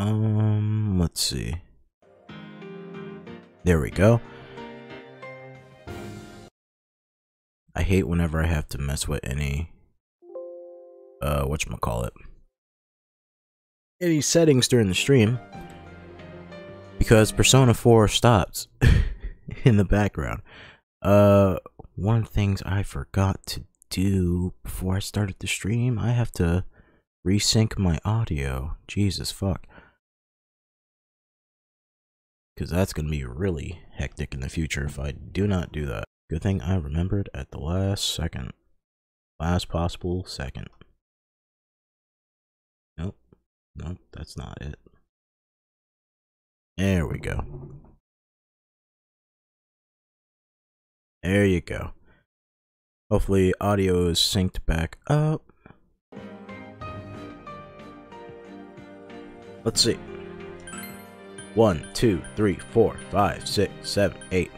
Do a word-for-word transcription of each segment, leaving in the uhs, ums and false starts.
Um, let's see. There we go. I hate whenever I have to mess with any, uh, whatchamacallit, any settings during the stream, because Persona four stopped in the background. Uh, one of the things I forgot to do before I started the stream, I have to resync my audio. Jesus fuck. Because that's going to be really hectic in the future if I do not do that. Good thing I remembered at the last second. Last possible second. Nope. Nope, that's not it. There we go. There you go. Hopefully audio is synced back up. Let's see. one, two, three, four, five, six, seven, eight.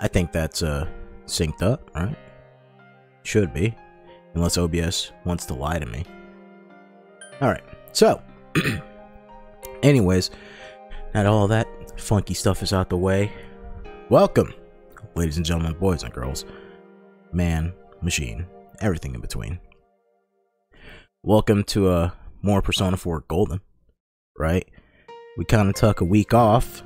I think that's uh, synced up, right? Should be. Unless O B S wants to lie to me. Alright, so. Anyways, now that all that funky stuff is out the way, welcome, ladies and gentlemen, boys and girls, man, machine, everything in between. Welcome to uh, more Persona four Golden, right? We kind of took a week off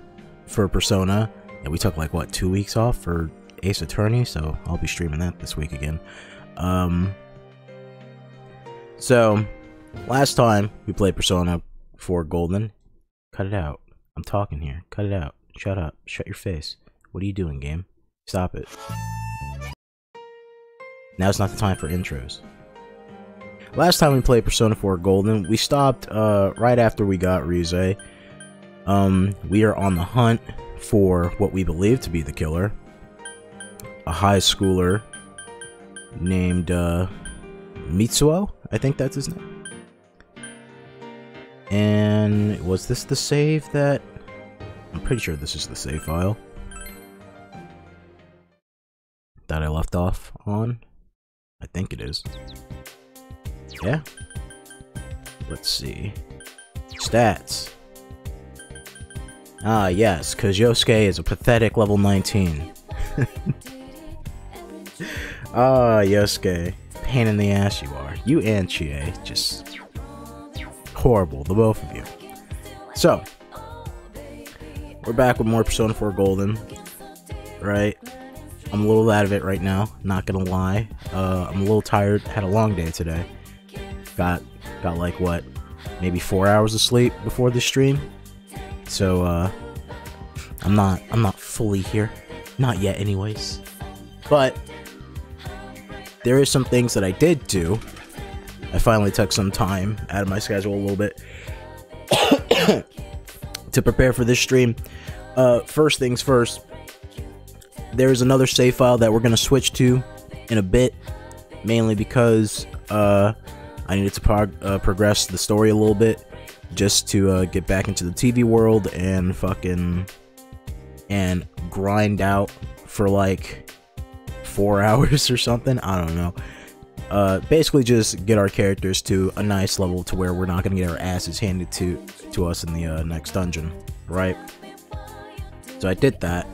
for Persona. And we took like what, two weeks off for Ace Attorney, so I'll be streaming that this week again. Um, so last time we played Persona four Golden. Cut it out. I'm talking here. Cut it out. Shut up. Shut your face. What are you doing, game? Stop it. Now's not the time for intros. Last time we played Persona four Golden, we stopped uh, right after we got Rise. Um, we are on the hunt for what we believe to be the killer, a high schooler named uh, Mitsuo, I think that's his name. And was this the save that... I'm pretty sure this is the save file that I left off on. I think it is. Yeah. Let's see. Stats. Ah, yes, because Yosuke is a pathetic level nineteen. Ah, Yosuke. Pain in the ass you are. You and Chie. Just horrible, the both of you. So, we're back with more Persona four Golden. Right? I'm a little out of it right now, not gonna lie. Uh, I'm a little tired. Had a long day today. Got, got like, what, maybe four hours of sleep before this stream? So uh I'm not I'm not fully here. Not yet anyways. But there is some things that I did do. I finally took some time out of my schedule a little bit to prepare for this stream. Uh first things first, there is another save file that we're gonna switch to in a bit, mainly because uh I needed to prog uh, progress the story a little bit. Just to uh, get back into the T V world and fucking and grind out for like four hours or something. I don't know. Uh, basically, just get our characters to a nice level to where we're not gonna get our asses handed to to us in the uh, next dungeon, right? So I did that.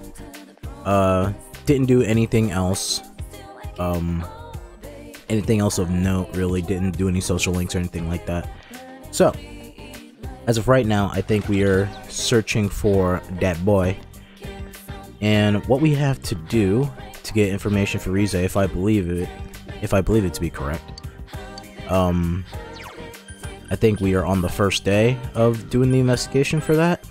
Uh, didn't do anything else. Um, anything else of note, really? Didn't do any social links or anything like that. So. As of right now, I think we are searching for that boy. And what we have to do to get information for Rise, if I believe it, if I believe it to be correct, um, I think we are on the first day of doing the investigation for that.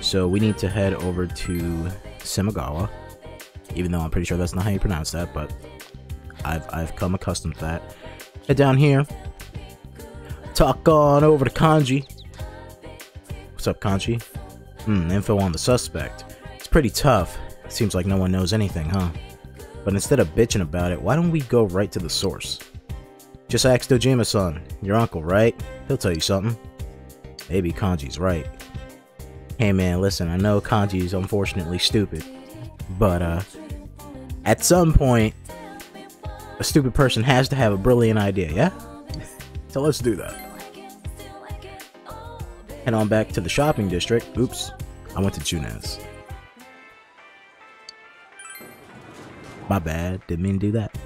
So we need to head over to Samegawa, even though I'm pretty sure that's not how you pronounce that, but I've, I've come accustomed to that. Head down here. Talk on over to Kanji. What's up, Kanji? Hmm, info on the suspect. It's pretty tough. Seems like no one knows anything, huh? But instead of bitching about it, why don't we go right to the source? Just ask Dojima-san, your uncle, right? He'll tell you something. Maybe Kanji's right. Hey man, listen, I know Kanji's unfortunately stupid, but uh, at some point, a stupid person has to have a brilliant idea, yeah? So let's do that. Head on back to the shopping district. Oops, I went to Junes. My bad, didn't mean to do that.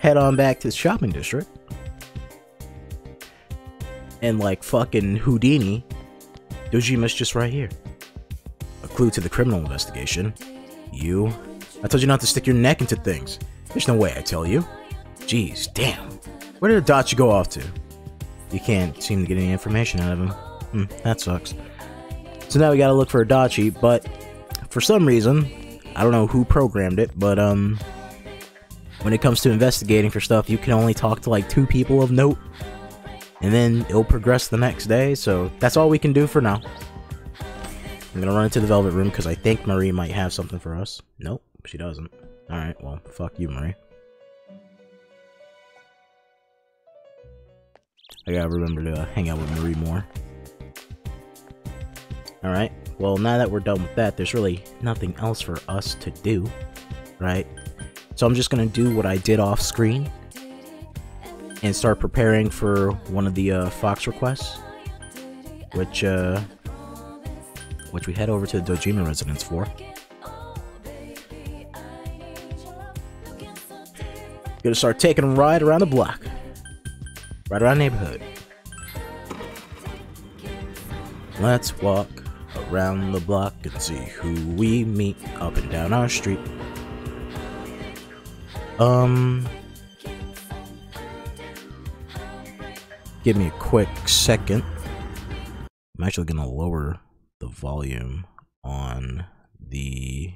Head on back to the shopping district. And like fucking Houdini, Dojima's just right here. A clue to the criminal investigation. You? I told you not to stick your neck into things. There's no way I tell you. Jeez, damn. Where did Adachi go off to? You can't seem to get any information out of him. Hmm, that sucks. So now we gotta look for Adachi, but for some reason, I don't know who programmed it, but um, when it comes to investigating for stuff, you can only talk to like two people of note. And then it'll progress the next day, so that's all we can do for now. I'm gonna run into the Velvet Room because I think Marie might have something for us. Nope, she doesn't. Alright, well, fuck you, Marie. I gotta remember to uh, hang out with Marie more. Alright, well, now that we're done with that, there's really nothing else for us to do, right? So I'm just gonna do what I did off screen and start preparing for one of the uh, Fox requests, which uh, which we head over to the Dojima residence for. Gonna start taking a ride around the block, right around the neighborhood. Let's walk around the block and see who we meet up and down our street. Um. Give me a quick second. I'm actually gonna lower the volume on the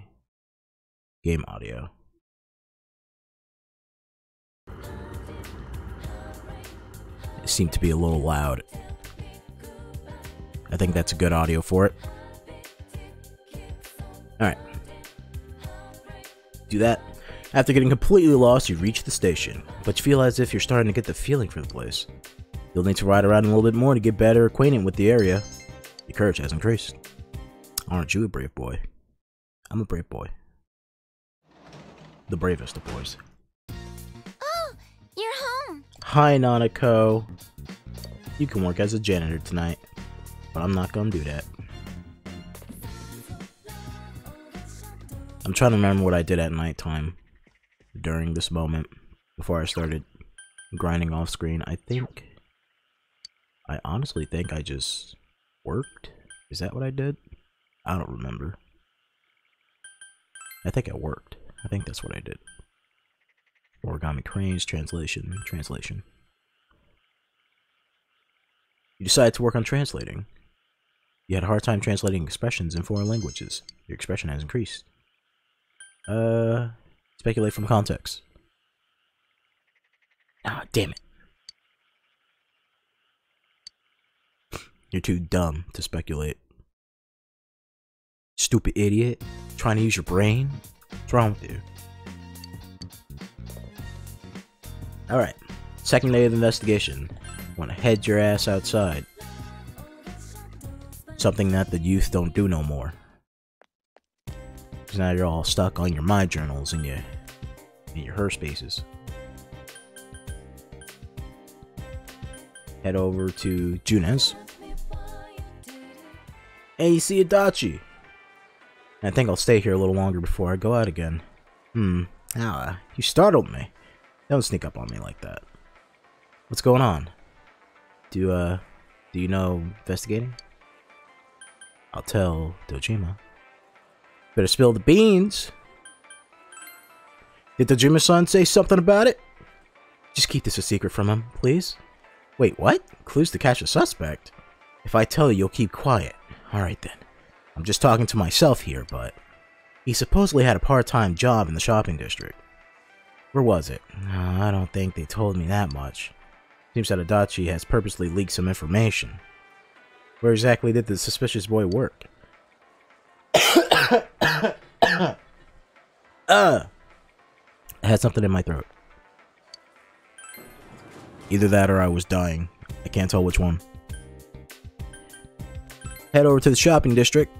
game audio. It seemed to be a little loud. I think that's a good audio for it. Alright. Do that. After getting completely lost, you reach the station, but you feel as if you're starting to get the feeling for the place. You'll need to ride around a little bit more to get better acquainted with the area. Your courage has increased. Aren't you a brave boy? I'm a brave boy. The bravest of boys. Oh, you're home! Hi, Nanako. You can work as a janitor tonight, but I'm not gonna do that. I'm trying to remember what I did at nighttime during this moment before I started grinding off screen. I think... I honestly think I just worked? Is that what I did? I don't remember. I think I worked. I think that's what I did. Origami cranes, translation, translation. You decided to work on translating. You had a hard time translating expressions in foreign languages. Your expression has increased. Uh, speculate from context. Ah, damn it. You're too dumb to speculate. Stupid idiot. Trying to use your brain? What's wrong with you? Alright. Second day of the investigation. Want to head your ass outside. Something that the youth don't do no more. Because now you're all stuck on your My Journals and your, and your Her Spaces. Head over to Junes. Hey, you see Adachi! I think I'll stay here a little longer before I go out again. Hmm. Ah, you startled me. Don't sneak up on me like that. What's going on? Do, uh, do you know investigating? I'll tell Dojima. Better spill the beans! Did Dojima-san say something about it? Just keep this a secret from him, please. Wait, what? Clues to catch a suspect? If I tell you, you'll keep quiet. Alright then, I'm just talking to myself here, but he supposedly had a part-time job in the shopping district. Where was it? Uh, I don't think they told me that much. Seems that Adachi has purposely leaked some information. Where exactly did the suspicious boy work? uh, I had something in my throat. Either that or I was dying. I can't tell which one. Head over to the shopping district.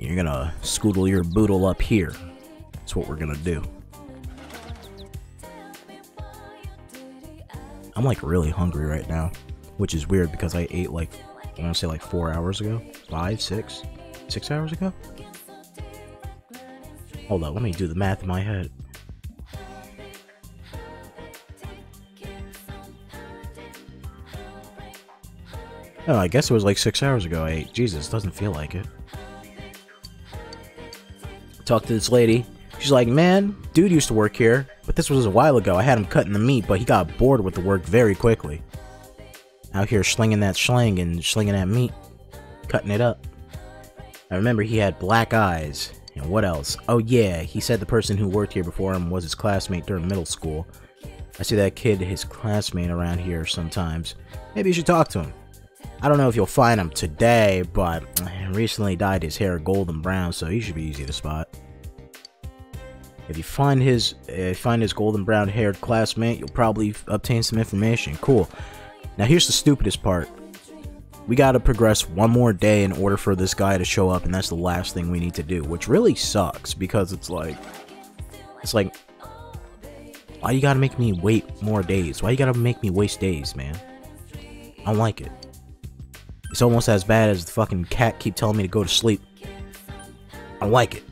You're gonna scoodle your boodle up here. That's what we're gonna do. I'm like really hungry right now, which is weird because I ate like, I want to say like four hours ago, five, six, six hours ago? Hold on, let me do the math in my head. Oh, I guess it was like six hours ago I ate. Jesus, doesn't feel like it. Talked to this lady. She's like, man, dude used to work here, but this was a while ago. I had him cutting the meat, but he got bored with the work very quickly. Out here slinging that slang and slinging that meat. Cutting it up. I remember he had black eyes. And what else? Oh yeah, he said the person who worked here before him was his classmate during middle school. I see that kid, his classmate, around here sometimes. Maybe you should talk to him. I don't know if you'll find him today, but recently dyed his hair golden brown, so he should be easy to spot. If you find his uh, find his golden brown haired classmate, you'll probably obtain some information. Cool. Now here's the stupidest part. We gotta progress one more day in order for this guy to show up, and that's the last thing we need to do, which really sucks because it's like, it's like, why you gotta make me wait more days? Why you gotta make me waste days, man? I don't like it. It's almost as bad as the fucking cat keep telling me to go to sleep. I don't like it.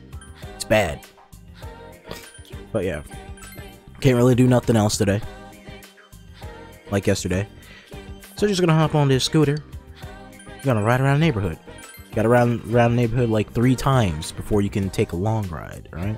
It's bad. But yeah. Can't really do nothing else today. Like yesterday. So just gonna hop on this scooter. Gonna ride around the neighborhood. Gotta ride around the neighborhood like three times before you can take a long ride, right?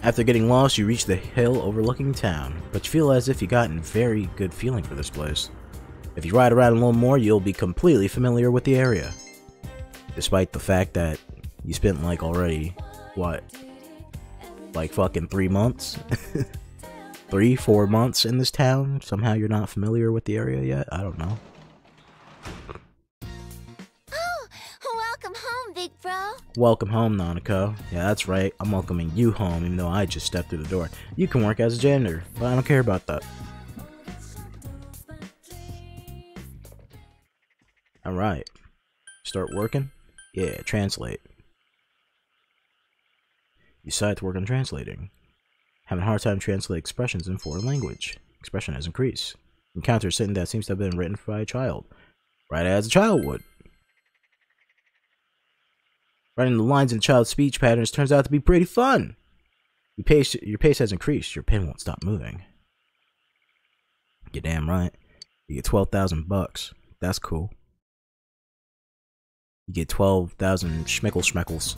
After getting lost, you reach the hill overlooking town, but you feel as if you got a very good feeling for this place. If you ride around a little more, you'll be completely familiar with the area. Despite the fact that you spent like already, what, like fucking three months? three, four months in this town? Somehow you're not familiar with the area yet? I don't know. Welcome home, Nanako. Yeah, that's right. I'm welcoming you home, even though I just stepped through the door. You can work as a janitor, but I don't care about that. Alright. Start working? Yeah, translate. You decide to work on translating. Having a hard time translating expressions in foreign language. Expression has increased. Encounter a sentence that seems to have been written by a child. Right as a child would. Writing the lines in child's speech patterns turns out to be pretty fun. Your pace, your pace has increased. Your pen won't stop moving. You're damn right. You get twelve thousand bucks. That's cool. You get twelve thousand schmickle schmeckles.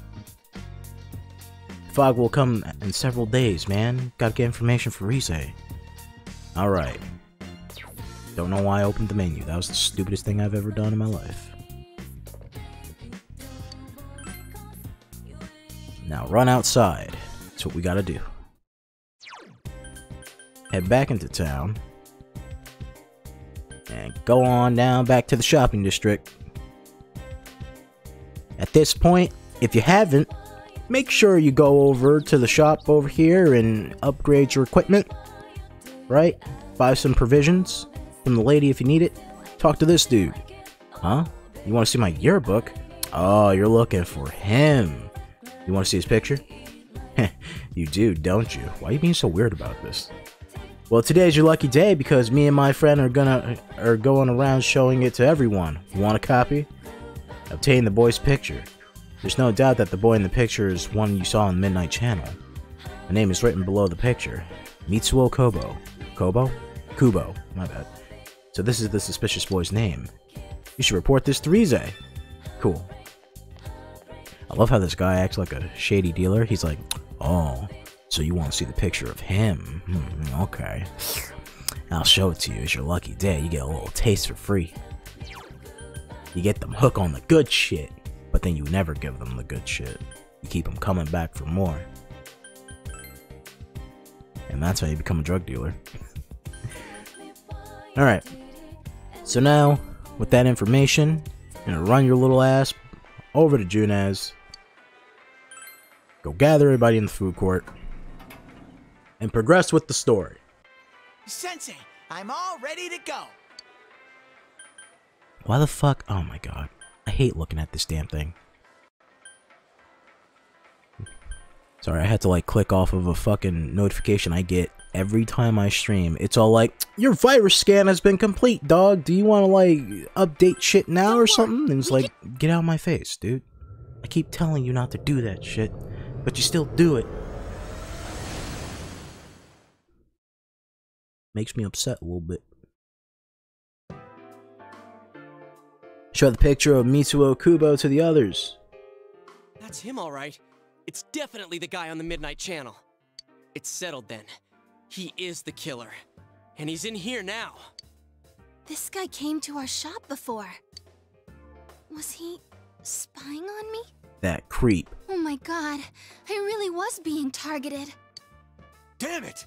Fog will come in several days, man. Gotta get information for Rise. Alright. Don't know why I opened the menu. That was the stupidest thing I've ever done in my life. Now run outside. That's what we gotta do. Head back into town. And go on down back to the shopping district. At this point, if you haven't, make sure you go over to the shop over here and upgrade your equipment. Right? Buy some provisions from the lady if you need it. Talk to this dude. Huh? You wanna see my yearbook? Oh, you're looking for him. You want to see his picture? You do, don't you? Why are you being so weird about this? Well, today's your lucky day because me and my friend are gonna are going around showing it to everyone. You want a copy? Obtain the boy's picture. There's no doubt that the boy in the picture is one you saw on Midnight Channel. The name is written below the picture. Mitsuo Kubo. Kobo? Kubo. My bad. So this is the suspicious boy's name. You should report this to Rise. Cool. I love how this guy acts like a shady dealer. He's like, oh, so you want to see the picture of him? Hmm, okay. I'll show it to you. It's your lucky day. You get a little taste for free. You get them hooked on the good shit, but then you never give them the good shit. You keep them coming back for more. And that's how you become a drug dealer. Alright. So now, with that information, you're gonna run your little ass over to Junes. Go gather everybody in the food court and progress with the story. Sensei, I'm all ready to go. Why the fuck? Oh my god. I hate looking at this damn thing. Sorry, I had to like click off of a fucking notification I get every time I stream. It's all like, your virus scan has been complete, dog. Do you want to like update shit now or something? And it's like, get out of my face, dude. I keep telling you not to do that shit, but you still do it. Makes me upset a little bit. Show the picture of Mitsuo Kubo to the others. That's him, all right. It's definitely the guy on the Midnight Channel. It's settled then. He is the killer. And he's in here now. This guy came to our shop before. Was he spying on me? That creep. Oh my god. I really was being targeted. Damn it!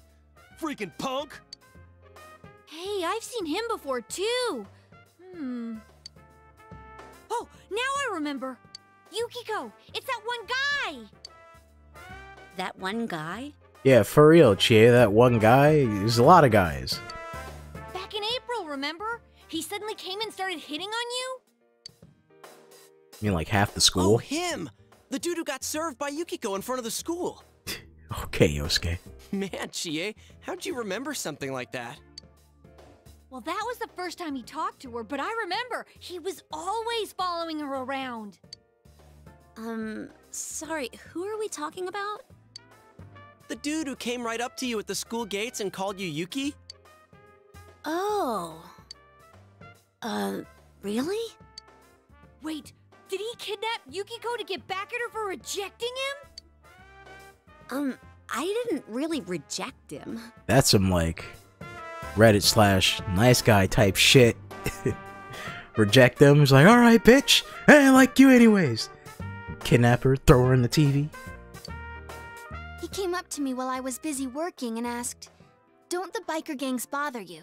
Freaking punk! Hey, I've seen him before too. Hmm. Oh, now I remember. Yukiko, it's that one guy. That one guy? Yeah, for real, Chie, that one guy. There's a lot of guys. Back in April, remember? He suddenly came and started hitting on you? You mean like half the school? Oh, him! The dude who got served by Yukiko in front of the school. Okay, Yosuke. Man, Chie, how'd you remember something like that? Well, that was the first time he talked to her, but I remember he was always following her around. Um, sorry, who are we talking about? The dude who came right up to you at the school gates and called you Yuki? Oh. Uh, really? Wait, did he kidnap Yukiko to get back at her for rejecting him? Um, I didn't really reject him. That's some, like, Reddit slash nice guy type shit. Reject him, he's like, alright, bitch, I like you anyways. Kidnap her, throw her in the T V. He came up to me while I was busy working and asked, don't the biker gangs bother you?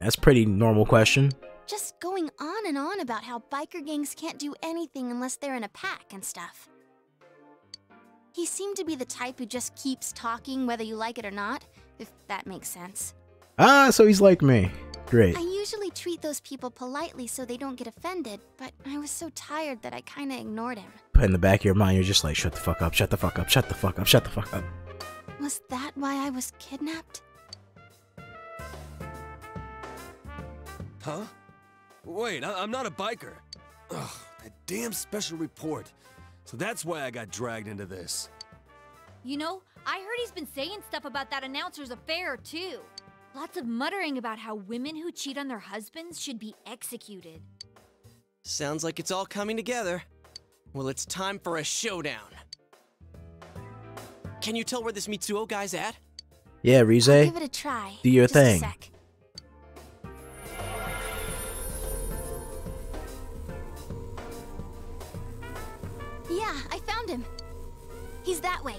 That's a pretty normal question. Just going on and on about how biker gangs can't do anything unless they're in a pack and stuff. He seemed to be the type who just keeps talking whether you like it or not, if that makes sense. Ah, so he's like me. Great. I usually treat those people politely so they don't get offended, but I was so tired that I kinda ignored him. But in the back of your mind, you're just like, shut the fuck up, shut the fuck up, shut the fuck up, shut the fuck up. Was that why I was kidnapped? Huh? Wait, I I'm not a biker. Ugh, that damn special report. So that's why I got dragged into this. You know, I heard he's been saying stuff about that announcer's affair, too. Lots of muttering about how women who cheat on their husbands should be executed. Sounds like it's all coming together. Well, it's time for a showdown. Can you tell where this Mitsuo guy's at? Yeah, Rise. I'll give it a try. Do your Just thing. A sec. Yeah, I found him. He's that way.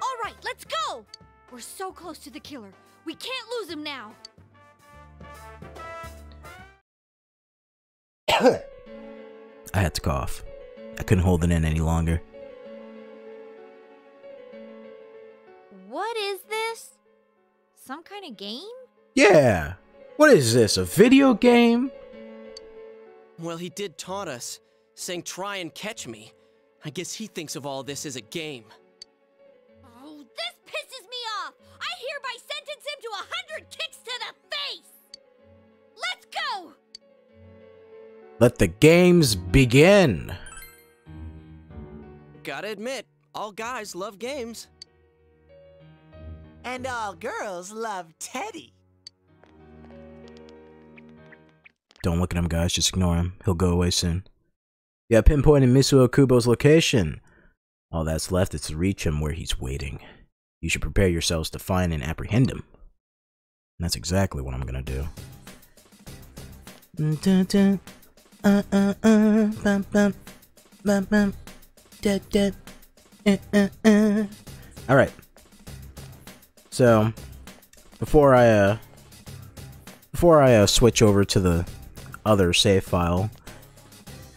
All right, let's go! We're so close to the killer. We can't lose him now. I had to cough. I couldn't hold it in any longer. What is this? Some kind of game? Yeah. What is this? A video game? Well, he did taunt us, saying try and catch me. I guess he thinks of all this as a game. This pisses me off! I hereby sentence him to a hundred kicks to the face! Let's go! Let the games begin! Gotta admit, all guys love games. And all girls love Teddy. Don't look at him, guys. Just ignore him. He'll go away soon. Yeah, pinpointed Mitsuo Kubo's location. All that's left is to reach him where he's waiting. You should prepare yourselves to find and apprehend him. And that's exactly what I'm gonna do. Alright. So, before I, uh, before I uh, switch over to the other save file,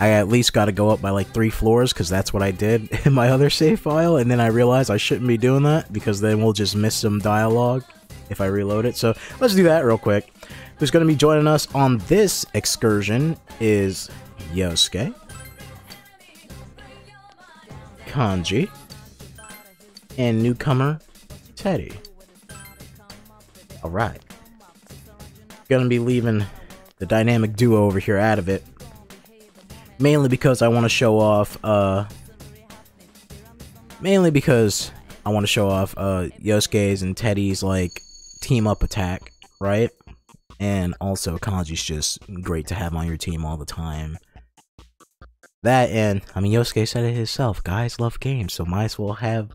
I at least got to go up by like three floors, because that's what I did in my other save file, and then I realized I shouldn't be doing that, because then we'll just miss some dialogue if I reload it. So let's do that real quick. Who's going to be joining us on this excursion is Yosuke, Kanji, and newcomer Teddy. Alright. Gonna be leaving the dynamic duo over here out of it. Mainly because I want to show off, uh... Mainly because I want to show off, uh, Yosuke's and Teddy's, like, team-up attack, right? And also, Kanji's just great to have on your team all the time. That, and, I mean, Yosuke said it himself, guys love games, so might as well have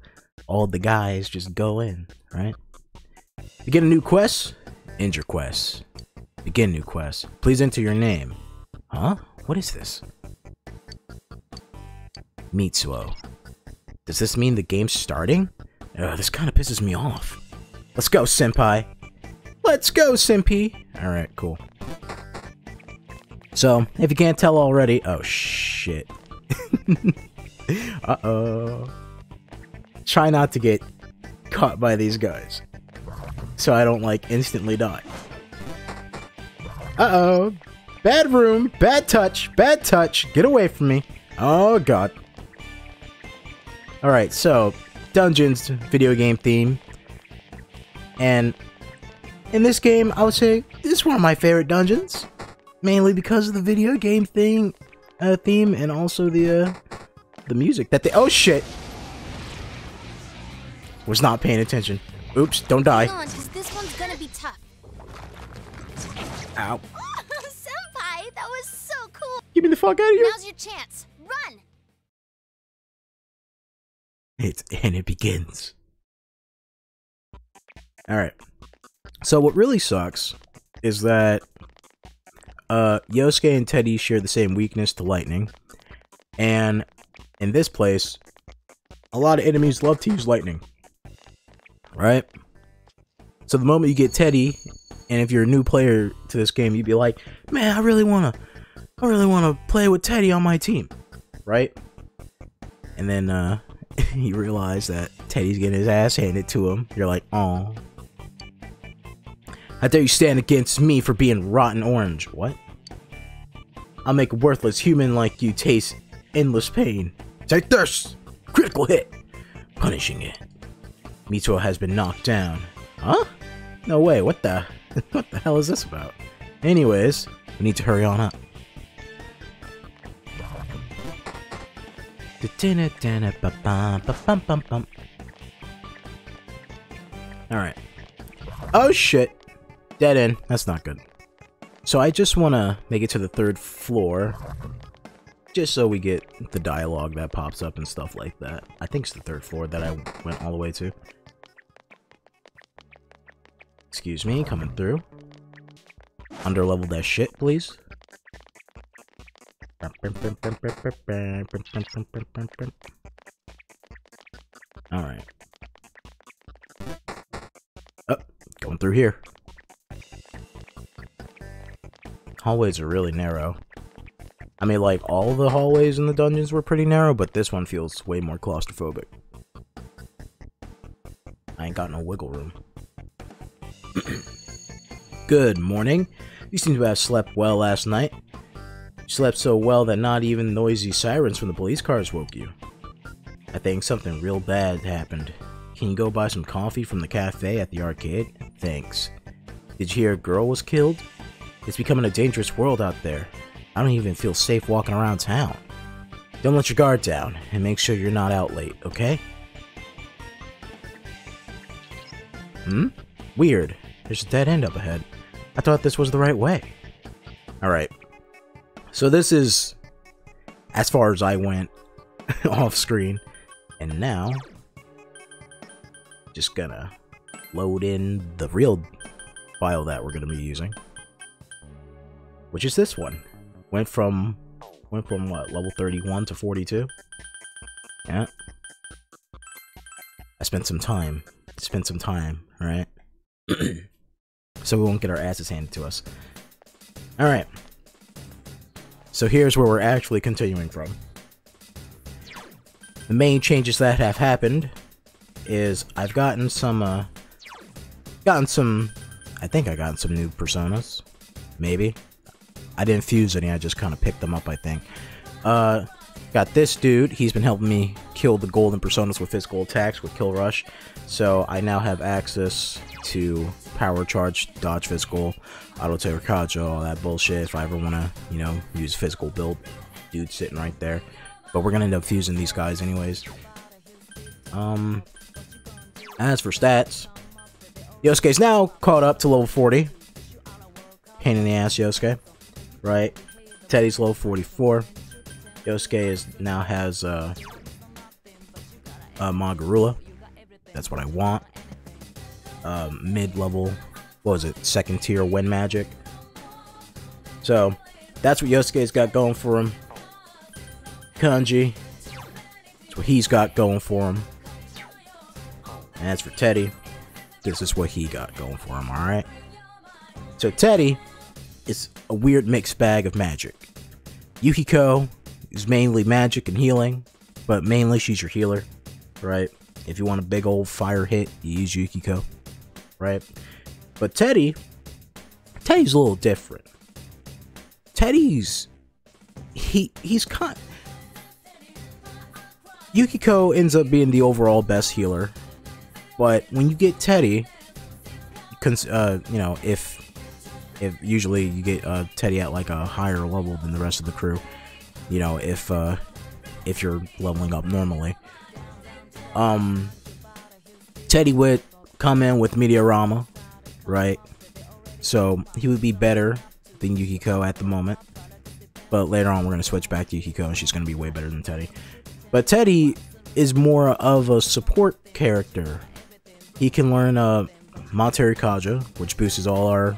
all the guys just go in, right? You get a new quest? End your quest. Begin new quest. Please enter your name. Huh? What is this? Mitsuo. Does this mean the game's starting? Ugh, this kind of pisses me off. Let's go, senpai. Let's go, senpai. Alright, cool. So, if you can't tell already... Oh, shit. Uh-oh. Try not to get caught by these guys, so I don't, like, instantly die. Uh-oh. Bad room. Bad touch. Bad touch. Get away from me. Oh, God. Alright, so, Dungeons, video game theme. And in this game, I would say, this is one of my favorite dungeons. Mainly because of the video game thing, uh, theme, and also the, uh, the music that they- Oh, shit! Was not paying attention. Oops, don't die. Come on, 'cause this one's gonna be tough. Ow. Oh, senpai, that was so cool. Get me the fuck out of here. Now's your chance. Run. It's, and it begins. Alright. So what really sucks is that uh, Yosuke and Teddy share the same weakness to lightning. And in this place, a lot of enemies love to use lightning. Right? So the moment you get Teddy, and if you're a new player to this game, you'd be like, man, I really wanna, I really wanna play with Teddy on my team. Right? And then, uh, you realize that Teddy's getting his ass handed to him. You're like, aw. How dare you stand against me for being rotten orange. What? I'll make a worthless human like you taste endless pain. Take this! Critical hit! Punishing it. Mitsuo has been knocked down. Huh? No way, what the? What the hell is this about? Anyways, we need to hurry on up. Alright. Oh shit! Dead end. That's not good. So I just want to make it to the third floor. Just so we get the dialogue that pops up and stuff like that. I think it's the third floor that I went all the way to. Excuse me, coming through. Underlevel that shit, please. Alright. Oh, going through here. Hallways are really narrow. I mean, like, all the hallways in the dungeons were pretty narrow, but this one feels way more claustrophobic. I ain't got no wiggle room. Good morning. You seem to have slept well last night. You slept so well that not even noisy sirens from the police cars woke you. I think something real bad happened. Can you go buy some coffee from the cafe at the arcade? Thanks. Did you hear a girl was killed? It's becoming a dangerous world out there. I don't even feel safe walking around town. Don't let your guard down, and make sure you're not out late, okay? Hmm? Weird. There's a dead end up ahead. I thought this was the right way. Alright. So this is as far as I went off screen. And now, just gonna load in the real file that we're gonna be using. Which is this one. Went from, went from what, level thirty-one to forty-two? Yeah. I spent some time. Spent some time, right? So we won't get our asses handed to us. Alright. So here's where we're actually continuing from. The main changes that have happened is I've gotten some, uh, gotten some, I think I gotten some new personas, maybe. I didn't fuse any, I just kind of picked them up, I think. Uh, got this dude, he's been helping me kill the golden personas with his gold attacks, with Kill Rush. So I now have access to Power Charge, Dodge Physical, Auto Taker Kajo, all that bullshit if I ever want to, you know, use physical build. Dude sitting right there. But we're going to end up fusing these guys anyways. Um, as for stats, Yosuke's now caught up to level forty. Pain in the ass, Yosuke. Right? Teddy's level forty-four. Yosuke is, now has uh, a Magarula. That's what I want. Uh, mid-level, what was it, second tier wind magic. So, that's what Yosuke's got going for him. Kanji, that's what he's got going for him. And as for Teddy, this is what he got going for him, alright? So Teddy is a weird mixed bag of magic. Yukiko is mainly magic and healing, but mainly she's your healer, right? If you want a big old fire hit, you use Yukiko, right? But Teddy, Teddy's a little different. Teddy's, he, he's kind, Yukiko ends up being the overall best healer, but when you get Teddy, uh, you know, if, if usually you get uh, Teddy at like a higher level than the rest of the crew, you know, if, uh, if you're leveling up normally. Um, Teddy would come in with Meteorama, right? So he would be better than Yukiko at the moment, but later on we're going to switch back to Yukiko and she's going to be way better than Teddy. But Teddy is more of a support character. He can learn uh, Materi Kaja, which boosts all our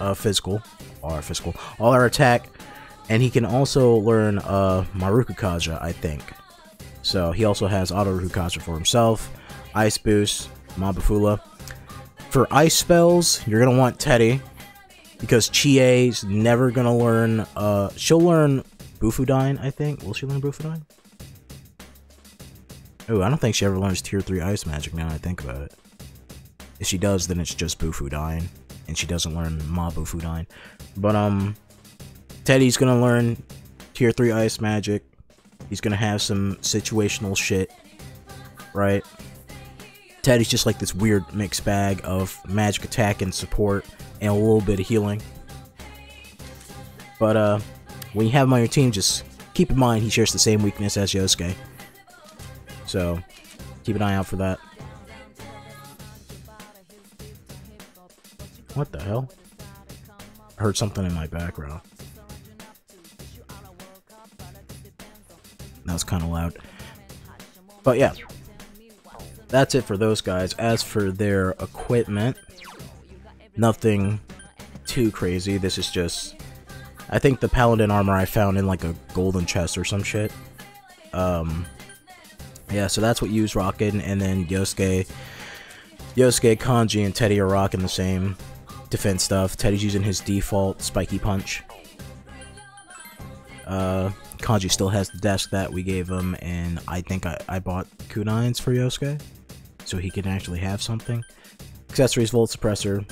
uh, physical, all our physical, all our attack, and he can also learn uh, Morooka Kaja, I think. So he also has Auto Rukacha for himself, Ice Boost, Mabafula. For Ice spells, you're going to want Teddy, because Chie's never going to learn, uh, she'll learn Bufudine, I think. Will she learn Bufudine? Oh, I don't think she ever learns Tier three Ice Magic now that I think about it. If she does, then it's just Bufudine, and she doesn't learn Mabufudine. But, um, Teddy's going to learn Tier three Ice Magic. He's gonna have some situational shit, right? Teddy's just like this weird mixed bag of magic attack and support and a little bit of healing. But uh, when you have him on your team, just keep in mind he shares the same weakness as Yosuke. So, keep an eye out for that. What the hell? I heard something in my background. That was kind of loud. But yeah, that's it for those guys. As for their equipment, nothing too crazy. This is just, I think the paladin armor I found in like a golden chest or some shit. Um, yeah, so that's what Yu's rocking, and then Yosuke, Yosuke, Kanji, and Teddy are rocking the same defense stuff. Teddy's using his default spiky punch. Uh... Kanji still has the desk that we gave him, and I think I, I bought kunines for Yosuke, so he can actually have something. Accessories, Volt Suppressor,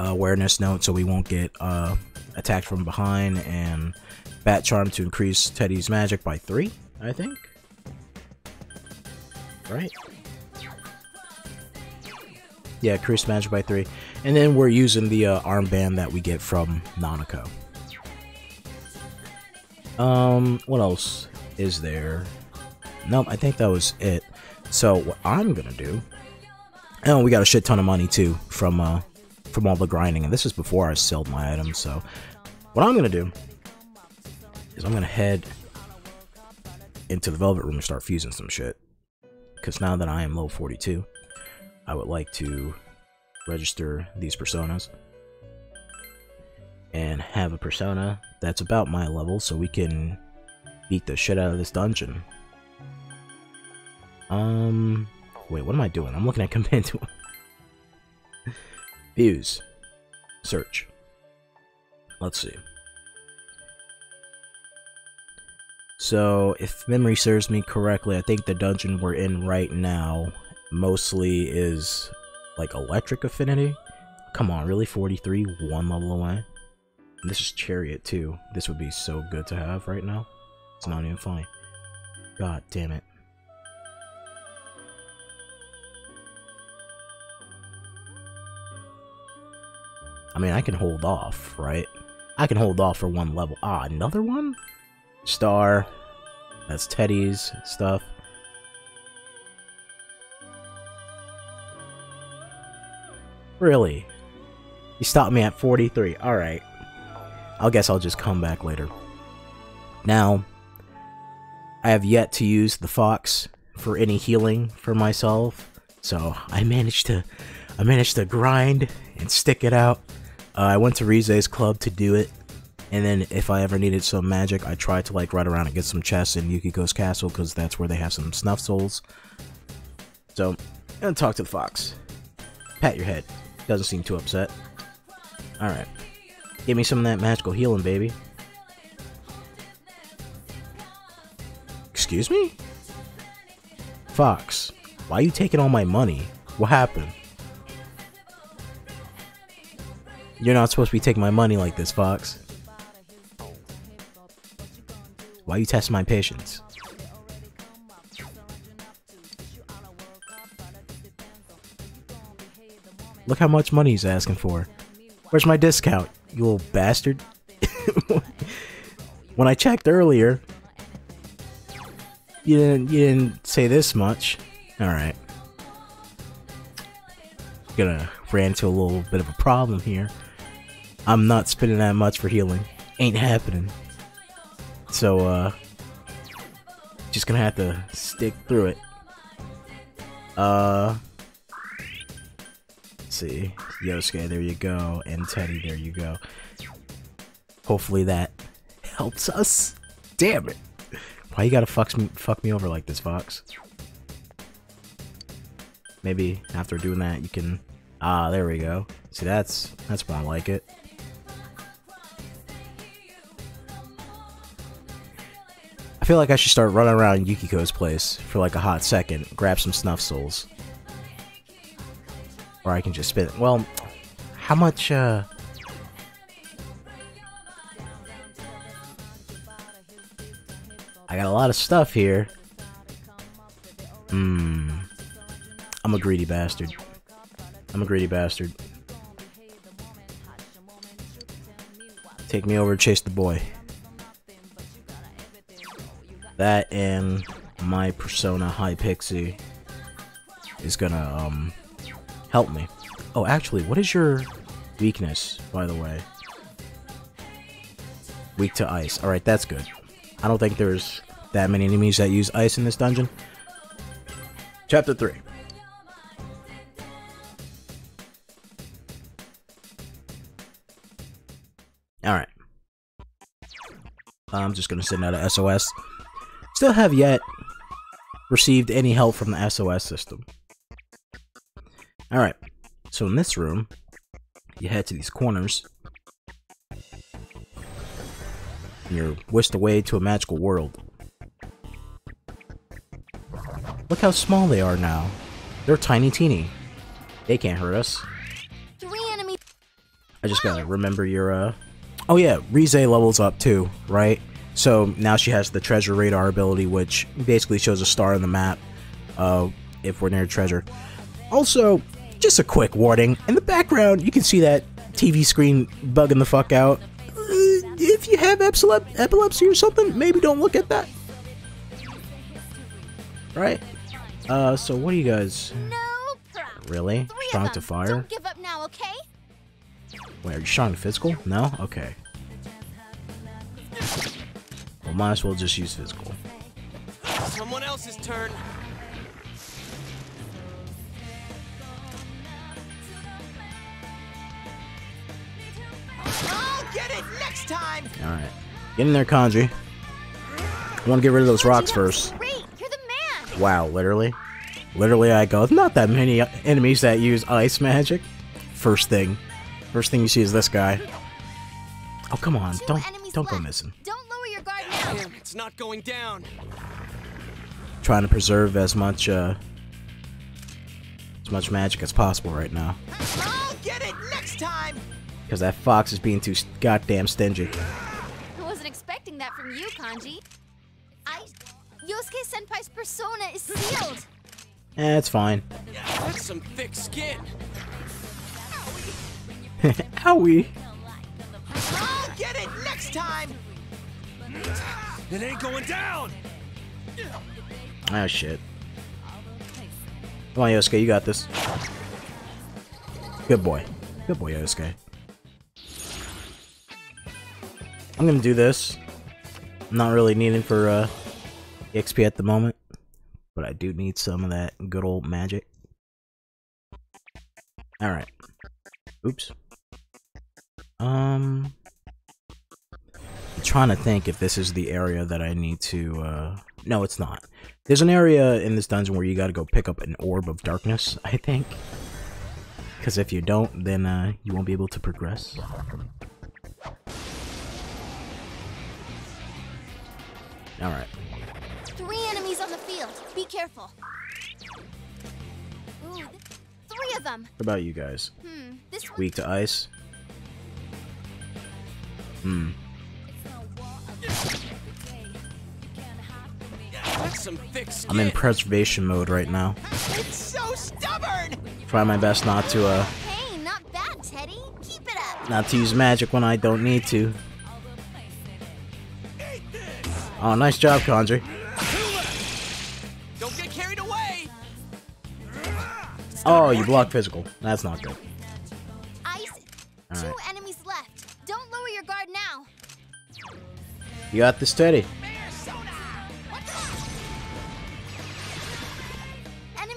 uh, Awareness Note, so we won't get uh, attacked from behind, and Bat Charm to increase Teddy's magic by three, I think? Right? Yeah, increase magic by three. And then we're using the uh, armband that we get from Nanako. Um, what else is there? Nope, I think that was it. So what I'm gonna do, oh, we got a shit ton of money too from uh from all the grinding, and this is before I sold my items. So what I'm gonna do is I'm gonna head into the Velvet Room and start fusing some shit, because now that I am level forty-two, I would like to register these personas and have a persona that's about my level, so we can beat the shit out of this dungeon. Um, wait, what am I doing? I'm looking at Compendium. Views. Search. Let's see. So if memory serves me correctly, I think the dungeon we're in right now mostly is like electric affinity. Come on, really? forty-three, one level away. And this is Chariot too. This would be so good to have right now. It's not even funny. God damn it. I mean, I can hold off, right? I can hold off for one level. Ah, another one? Star. That's Teddy's stuff. Really? He stopped me at forty-three. Alright. I guess I'll just come back later. Now, I have yet to use the fox for any healing for myself. So, I managed to, I managed to grind and stick it out. Uh, I went to Rise's club to do it, and then if I ever needed some magic, I tried to like run around and get some chests in Yukiko's castle, because that's where they have some snuff souls. So, I'm gonna talk to the fox. Pat your head. Doesn't seem too upset. Alright. Give me some of that magical healing, baby. Excuse me? Fox, why are you taking all my money? What happened? You're not supposed to be taking my money like this, Fox. Why you test my patience? Look how much money he's asking for. Where's my discount, you little bastard? When I checked earlier, you didn't, you didn't say this much. Alright. Gonna ran into a little bit of a problem here. I'm not spending that much for healing. Ain't happening. So, uh... just gonna have to stick through it. Uh... Let's see. Yosuke, there you go. And Teddy, there you go. Hopefully that helps us. Damn it! Why you gotta fuck me, fuck me over like this, Fox? Maybe after doing that, you can... Ah, there we go. See, that's that's why I like it. I feel like I should start running around Yukiko's place for like a hot second, grab some snuff souls. Or I can just spin it. Well, how much, uh... I got a lot of stuff here. Hmm. I'm a greedy bastard. I'm a greedy bastard. Take me over and chase the boy. That and my Persona High Pixie is gonna um help me. Oh, actually, what is your weakness, by the way? Weak to ice. Alright, that's good. I don't think there's that many enemies that use ice in this dungeon. Chapter three. Alright. I'm just gonna send out a S O S. Still have yet received any help from the S O S system. Alright. So in this room, you head to these corners. And you're whisked away to a magical world. Look how small they are now. They're tiny teeny. They can't hurt us. Three enemies. I just gotta remember your, uh... Oh yeah, Rise levels up too, right? So now she has the treasure radar ability, which basically shows a star on the map uh, if we're near treasure. Also, just a quick warning, in the background you can see that T V screen bugging the fuck out. Uh, if you have epilepsy or something, maybe don't look at that. Right? Uh, so what do you guys... Really? Strong to fire? Don't give up now, okay? Wait, are you strong physical? No? Okay. Well, might as well just use physical. Someone else's turn. I'll get it next time. All right, get in there, Kanji. I want to get rid of those rocks first. You're the man. Wow, literally, literally, I go. Not that many enemies that use ice magic. First thing. First thing you see is this guy. Oh, come on, don't don't go missing. Don't lower your guard now. It's not going down. Trying to preserve as much uh as much magic as possible right now. I'll get it next time. Because that fox is being too goddamn stingy. I wasn't expecting that from you, Kanji. I Yosuke Senpai's persona is sealed. Eh, it's fine. That's some thick skin. Owie. I'll get it next time. It ain't going down. Oh shit. Come on, Yosuke, you got this. Good boy. Good boy, Yosuke. I'm gonna do this. I'm not really needing for uh, X P at the moment, but I do need some of that good old magic. Alright. Oops. Um... I'm trying to think if this is the area that I need to, uh... no, it's not. There's an area in this dungeon where you gotta go pick up an Orb of Darkness, I think. Because if you don't, then, uh, you won't be able to progress. Alright. Three enemies on the field. Be careful. Ooh, three of them. What about you guys? Hmm, this one... Weak to ice. Hmm. I'm in preservation mode right now. It's so stubborn. Try my best not to uh. Hey, not bad, Teddy. Keep it up. Not to use magic when I don't need to. Oh, nice job, Kanji. Don't get carried away. Oh, you blocked physical. That's not good. Ice. All right. Two enemies left. Don't lower your guard now. You got this, Teddy.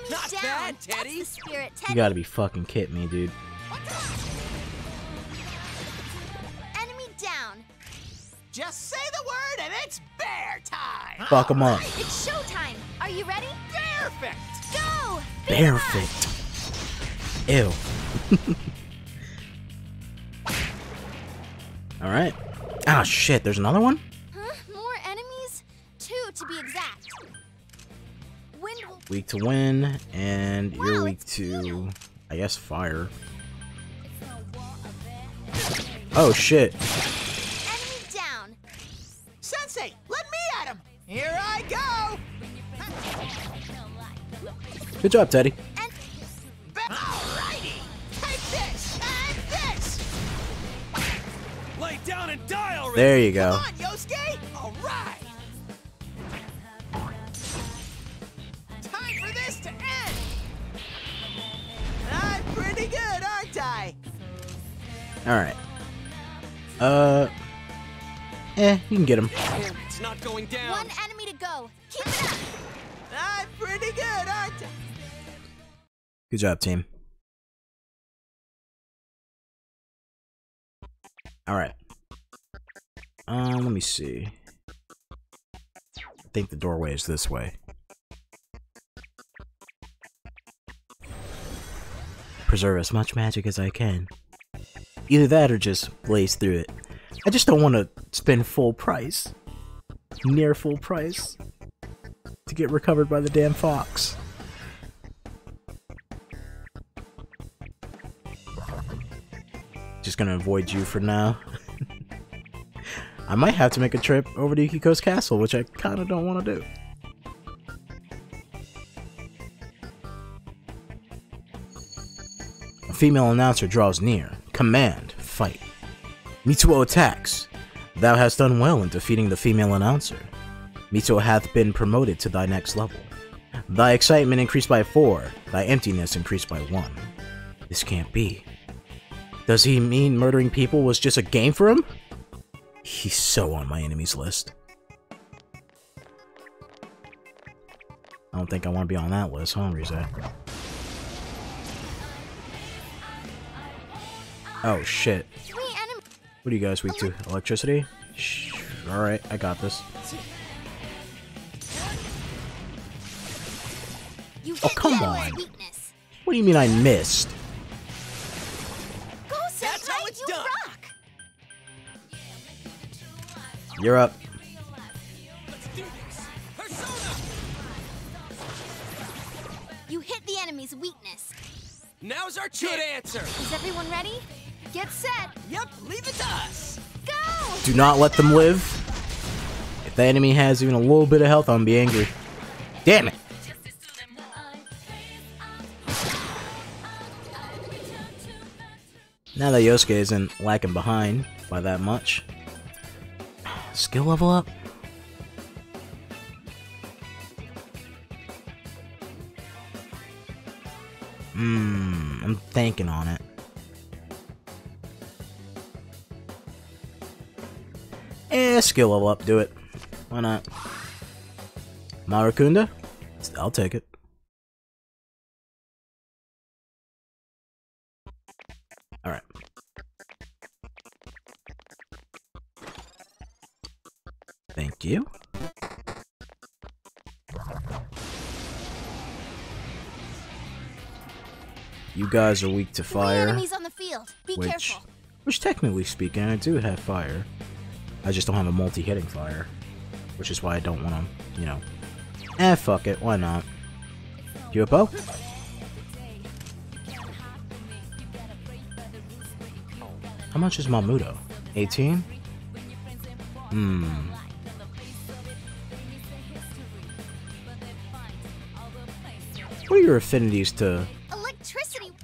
Not bad, Teddy. Spirit, Teddy. You gotta be fucking kidding me, dude. Enemy down. Just say the word and it's bear time. Fuck him up. It's showtime. Are you ready? Perfect. Go. Perfect. Ew. All right. Ah, shit. There's another one. Huh? More enemies? Two to be exact. Weak to wind, and wow, you're weak to, I guess, fire. Oh shit! Enemy down. Sensei, let me at him. Here I go. Good job, Teddy. And... Alrighty, take this and this. Lay down and die already. There you go. Come on, Yosuke. All right. Pretty good, aren't I? Alright. Uh Eh, you can get him. It's not going down. One enemy to go. Keep it up. I'm pretty good, aren't I? Good job, team. Alright. Um, let me see. I think the doorway is this way. Preserve as much magic as I can. Either that or just blaze through it. I just don't want to spend full price, near full price, to get recovered by the damn fox. Just gonna avoid you for now. I might have to make a trip over to Yukiko's castle, which I kinda don't want to do. Female announcer draws near. Command, fight. Mitsuo attacks. Thou hast done well in defeating the female announcer. Mitsuo hath been promoted to thy next level. Thy excitement increased by four, thy emptiness increased by one. This can't be. Does he mean murdering people was just a game for him? He's so on my enemies list. I don't think I want to be on that list, huh, Rise? Oh shit. What are you guys weak to? Electricity? Shh. Alright, I got this. Oh, come on! What do you mean I missed? That's how it's done! You're up. Now's our chance. Good answer. Is everyone ready? Get set. Yep, leave it to us. Go! Do not let them live. If the enemy has even a little bit of health, I'm gonna be angry. Damn it. Now that Yosuke isn't lacking behind by that much. Skill level up? Mmm, I'm thinking on it. Eh, skill level up, do it. Why not? Maracunda? I'll take it. Alright. Thank you. You guys are weak to fire. Enemies on the field. Be which, careful. Which technically speaking, I do have fire. I just don't have a multi-hitting fire. Which is why I don't want to, you know. Eh, fuck it. Why not? You a bow? How much is Mamuto? eighteen? Hmm. What are your affinities to...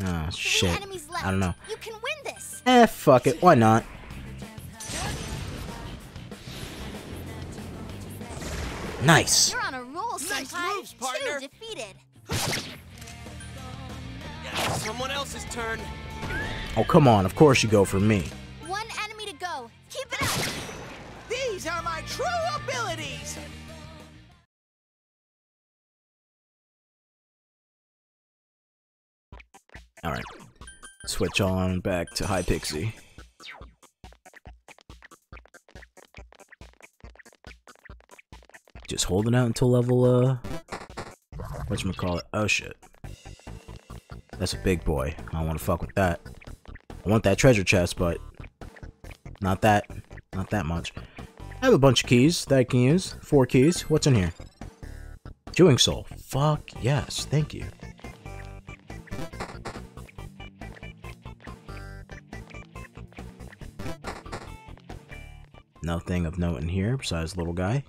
Ah, oh, shit. I don't know. You can win this. Eh, fuck it. Why not? Nice. You're on a roll sometime. Nice moves, partner. Two defeated. Yeah, someone else's turn. Oh, come on. Of course you go for me. One enemy to go. Keep it up. These are my true abilities. Alright, switch on back to High Pixie. Just holding out until level, uh... whatchamacallit? Oh shit. That's a big boy. I don't want to fuck with that. I want that treasure chest, but... Not that. Not that much. I have a bunch of keys that I can use. Four keys. What's in here? Doing soul. Fuck yes, thank you. Nothing of note in here besides little guy.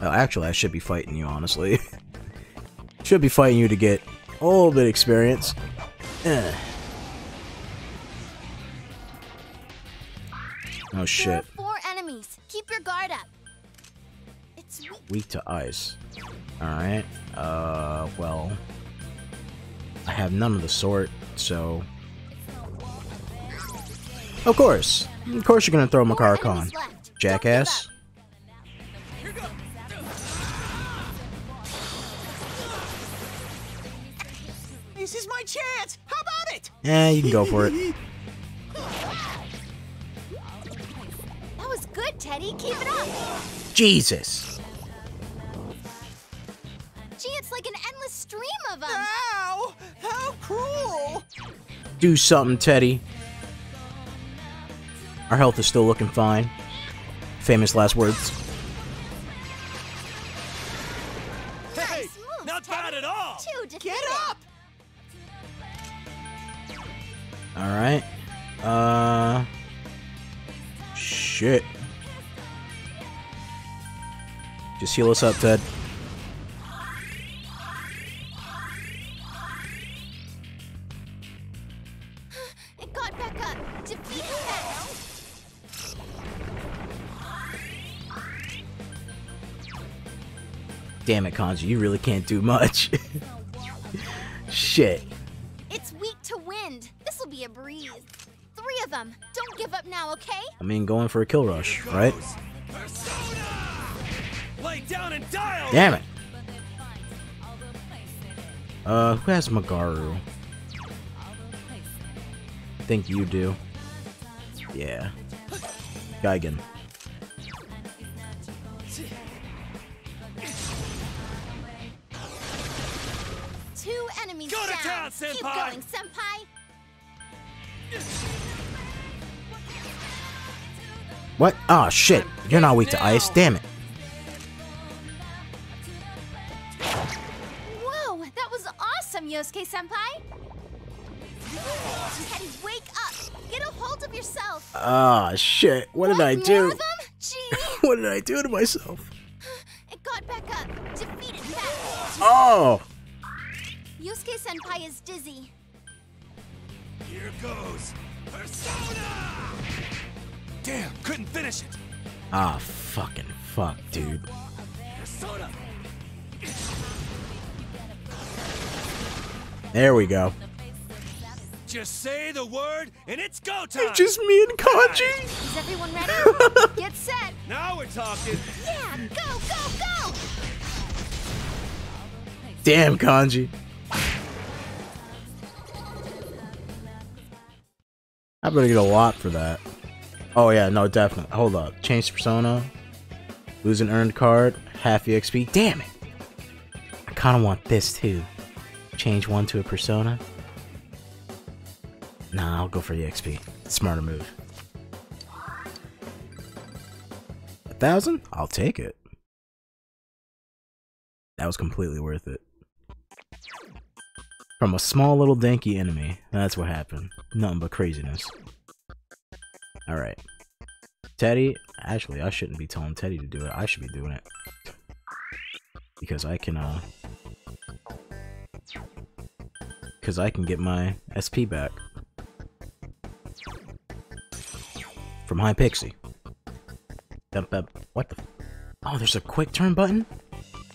Oh, actually, I should be fighting you, honestly. Should be fighting you to get a little bit of experience. Ugh. Oh shit. There are four enemies. Keep your guard up. It's weak. Weak to ice. Alright. Uh, well. I have none of the sort, so. Of course. Of course you're gonna throw Makara-Khan. Jackass. This is my chance! How about it? Eh, you can go for it. That was good, Teddy. Keep it up. Jesus. Gee, it's like an endless stream of them. Ow! How cruel! Do something, Teddy. Our health is still looking fine. Famous last words. Hey, nice move, not Teddy. Bad at all. Get up! All right. Uh. Shit. Just heal us up, Ted. Damn it, Kanji, you really can't do much. Shit. It's weak to wind. This will be a breeze. Three of them. Don't give up now, okay? I mean, going for a kill rush, right? Lay down and dial. Damn it. Uh, who has Magaru? I think you do. Yeah. Gigan. Go to town, Senpai! Keep going, Senpai! What? Oh shit! You're not weak to ice, damn it! Whoa! That was awesome, Yosuke-senpai! Senpai? Teddy, wake up! Get a hold of yourself! Ah, shit. What did I do? What did I do to myself? It got back up. Defeated that. Oh! Yosuke Senpai is dizzy. Here goes Persona! Damn, couldn't finish it! Ah, fucking fuck, dude. Persona! There we go. Just say the word and it's go time! It's just me and Kanji! Is everyone ready? Get set! Now we're talking! Yeah, go, go, go! Damn, Kanji. I'm gonna get a lot for that. Oh yeah, no, definitely. Hold up. Change persona. Lose an earned card. Half E X P. Damn it! I kinda want this too. Change one to a persona. Nah, I'll go for E X P. Smarter move. A thousand? I'll take it. That was completely worth it. From a small little danky enemy. That's what happened. Nothing but craziness. Alright. Teddy? Actually, I shouldn't be telling Teddy to do it. I should be doing it. Because I can, uh... because I can get my S P back. From High Pixie. What the... Oh, there's a quick turn button?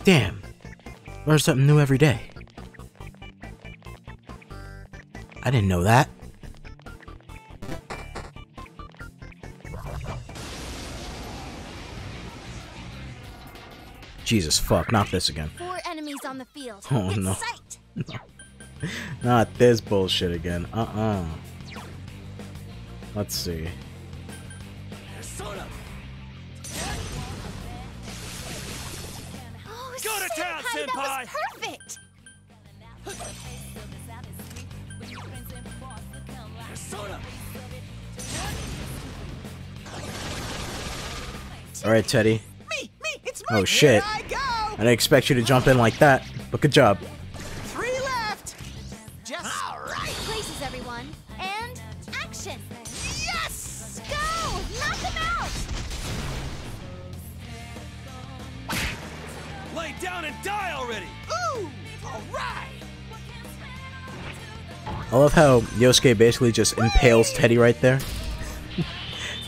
Damn. Learn something new every day. I didn't know that. Jesus fuck, not this again. Four enemies on the field. Oh no. No. Not this bullshit again. Uh-uh. Let's see. That was perfect! Alright, Teddy. Me, me, it's oh shit. I, I didn't expect you to jump in like that, but good job. Three left! Just right. Places, everyone. And action! Yes! Go! Knock him out! Lay down and die already! Ooh! Alright! I love how Yosuke basically just impales Teddy right there.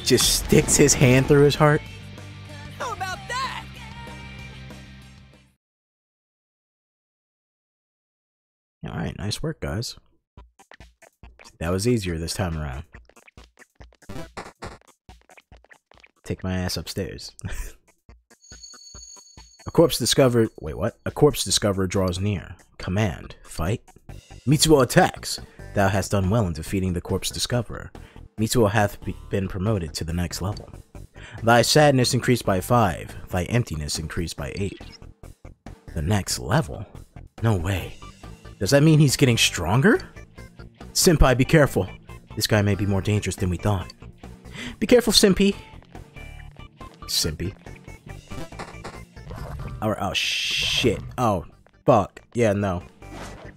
Just sticks his hand through his heart. How about that? Alright, nice work, guys. That was easier this time around. Take my ass upstairs. A corpse discovered. Wait, what? A corpse discovered draws near. Command. Fight. Mitsuo attacks! Thou hast done well in defeating the corpse discoverer. Mitsuo hath be been promoted to the next level. Thy sadness increased by five, thy emptiness increased by eight. The next level? No way. Does that mean he's getting stronger? Senpai, be careful. This guy may be more dangerous than we thought. Be careful, Senpai. Senpai. Oh, oh, shit. Oh, fuck. Yeah, no.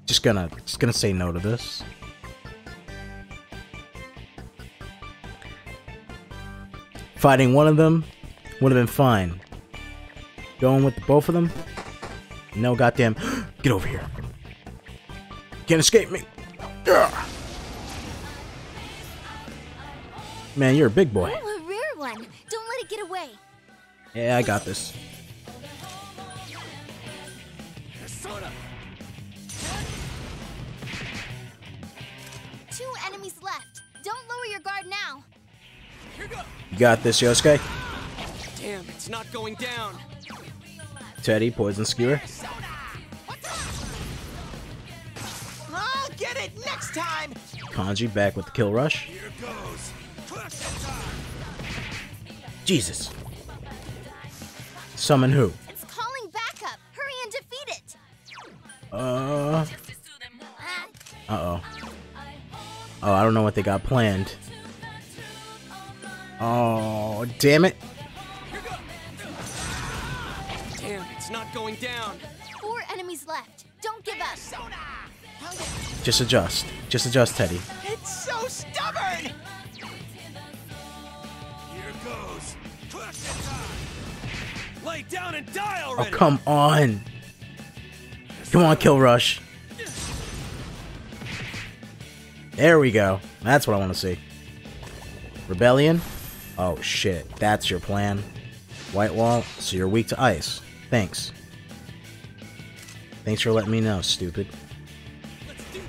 Just gonna, just gonna say no to this. Fighting one of them would have been fine. Going with the, both of them? No goddamn. Get over here. Can't escape me. Ugh. Man, you're a big boy. Ooh, a rare one. Don't let it get away. Yeah, I got this. You got this, Yosuke. Damn, it's not going down. Teddy, poison skewer. I'll get it next time. Kanji back with the kill rush. Here goes. Jesus. Summon who? It's calling backup. Hurry and defeat it. Uh. Uh oh. Oh, I don't know what they got planned. Oh, damn it. Damn, it's not going down. Four enemies left. Don't give up. Just adjust. Just adjust, Teddy. It's so stubborn. Here goes. Lay down and die already. Oh, come on. Come on, Kill Rush. There we go. That's what I want to see. Rebellion? Oh, shit. That's your plan. White wall, so you're weak to ice. Thanks. Thanks for letting me know, stupid. Let's do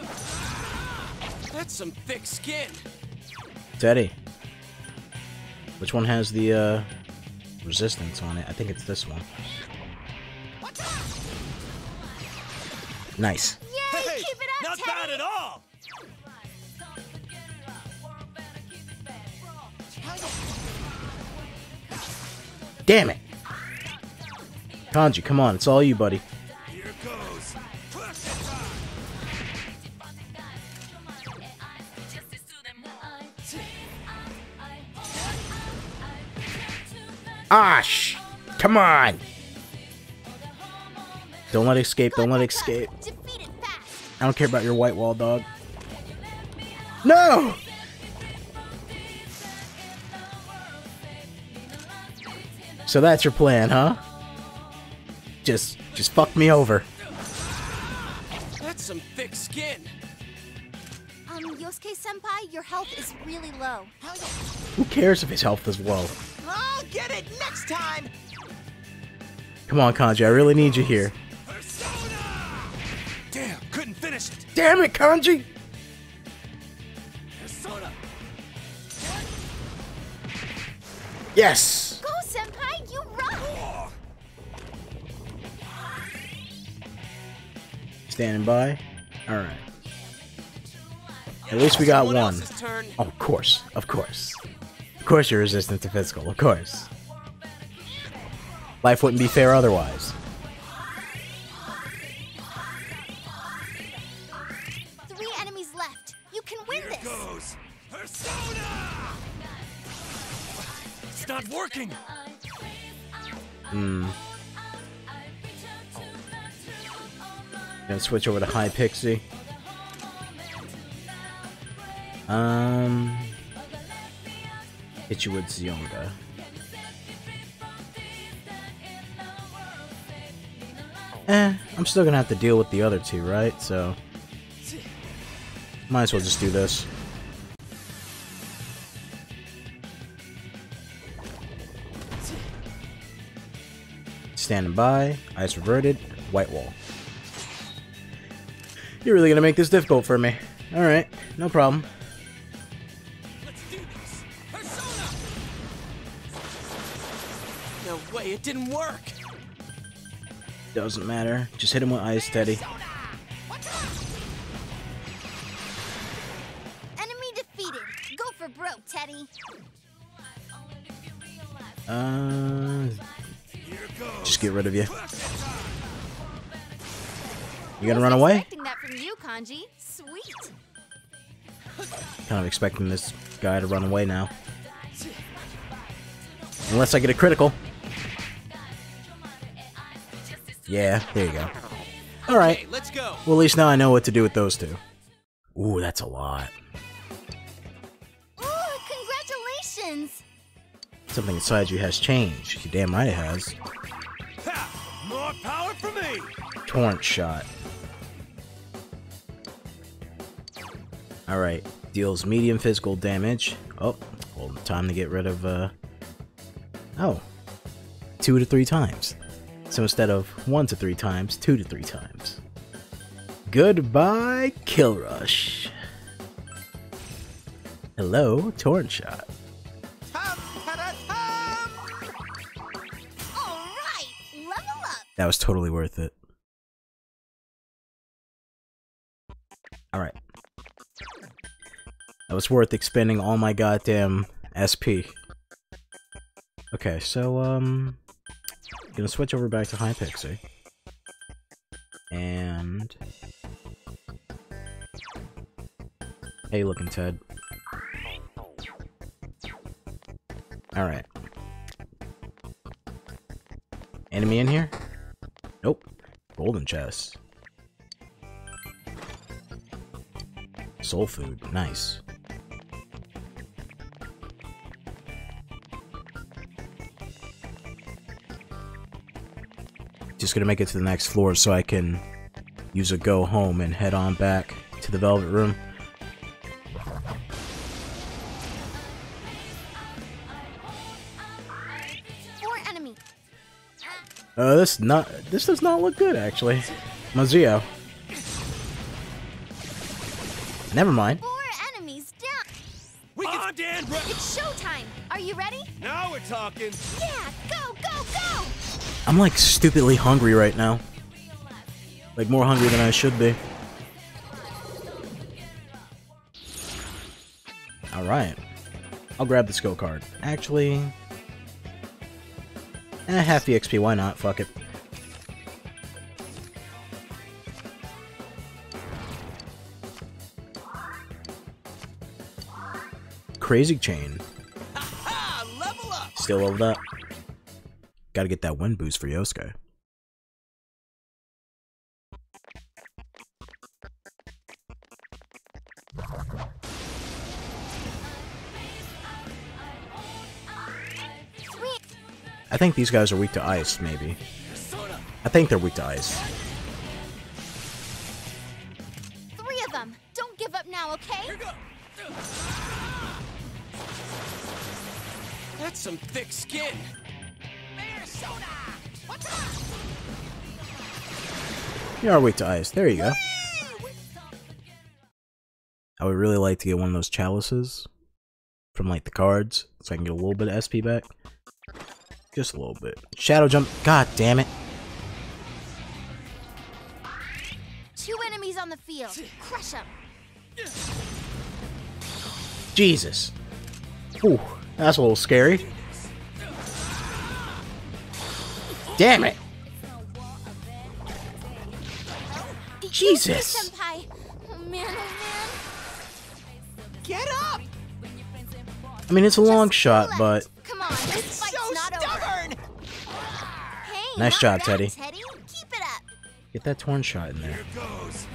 this. That's some thick skin. Teddy. Which one has the uh, resistance on it? I think it's this one. Nice. Yay, hey, keep it up, not Teddy. Bad at all. Damn it. Kanji, come on, it's all you, buddy. Here goes. Ash! Come on! Don't let it escape, don't let it escape. I don't care about your white wall, dog. No! So that's your plan, huh? Just, just fuck me over. That's some thick skin. Um, Yosuke senpai, your health is really low. Who cares if his health is low? I'll get it next time. Come on, Kanji, I really need you here. Persona! Damn, couldn't finish it. Damn it, Kanji! Persona. Yes. Standing by. All right. At least we got one. Oh, of course, of course, of course, you're resistant to physical. Of course, life wouldn't be fair otherwise. Three enemies left. You can win this. Here goes Persona. It's not working. Hmm. Gonna switch over to High Pixie. Um, hit you with Zionga. Eh, I'm still gonna have to deal with the other two, right? So, might as well just do this. Standing by. Ice reverted. White wall. You're really gonna make this difficult for me. Alright, no problem. Let's do this. Persona! No way, it didn't work. Doesn't matter. Just hit him with ice, Teddy. Enemy defeated. Go for broke, Teddy. Uh just get rid of you. You gonna run away? You, Kanji. Sweet. Kind of expecting this guy to run away now. Unless I get a critical. Yeah, there you go. Alright. Okay, let's go. Well, at least now I know what to do with those two. Ooh, that's a lot. Ooh, congratulations! Something inside you has changed. You damn right it has. Ha! More power for me! Torrent shot. Alright, deals medium physical damage. Oh, well, time to get rid of, uh... oh. Two to three times. So instead of one to three times, two to three times. Goodbye, Kill Rush. Hello, Torrent Shot. Alright, level up! That was totally worth it. Alright. That was worth expending all my goddamn S P. Okay, so, um... gonna switch over back to High Pixie. And... how you looking, Ted? Alright. Enemy in here? Nope. Golden chest. Soul food. Nice. Just gonna make it to the next floor so I can use a go home and head on back to the Velvet Room. Uh, this not this does not look good, actually. Mazio. Never mind. Four enemies down. We can stand right. It's showtime. Are you ready? Now we're talking. Yeah, go, go, go. I'm like stupidly hungry right now. Like more hungry than I should be. All right. I'll grab the skill card. Actually, eh, half the X P, why not? Fuck it. Crazy chain. Level up. Still leveled up. Gotta get that wind boost for Yosuke. I think these guys are weak to ice, maybe. I think they're weak to ice. Three of them. Don't give up now, okay? That's some thick skin. Persona. What's up? You are weak to ice. There you go. Woo! I would really like to get one of those chalices from like the cards, so I can get a little bit of S P back. Just a little bit. Shadow jump. God damn it. Two enemies on the field. Crush them. Jesus. Ooh, that's a little scary. Damn it. Jesus. Get up. I mean, it's a long shot, but. Come on. Nice job, Teddy. Teddy. Keep it up. Get that torn shot in there. Here goes.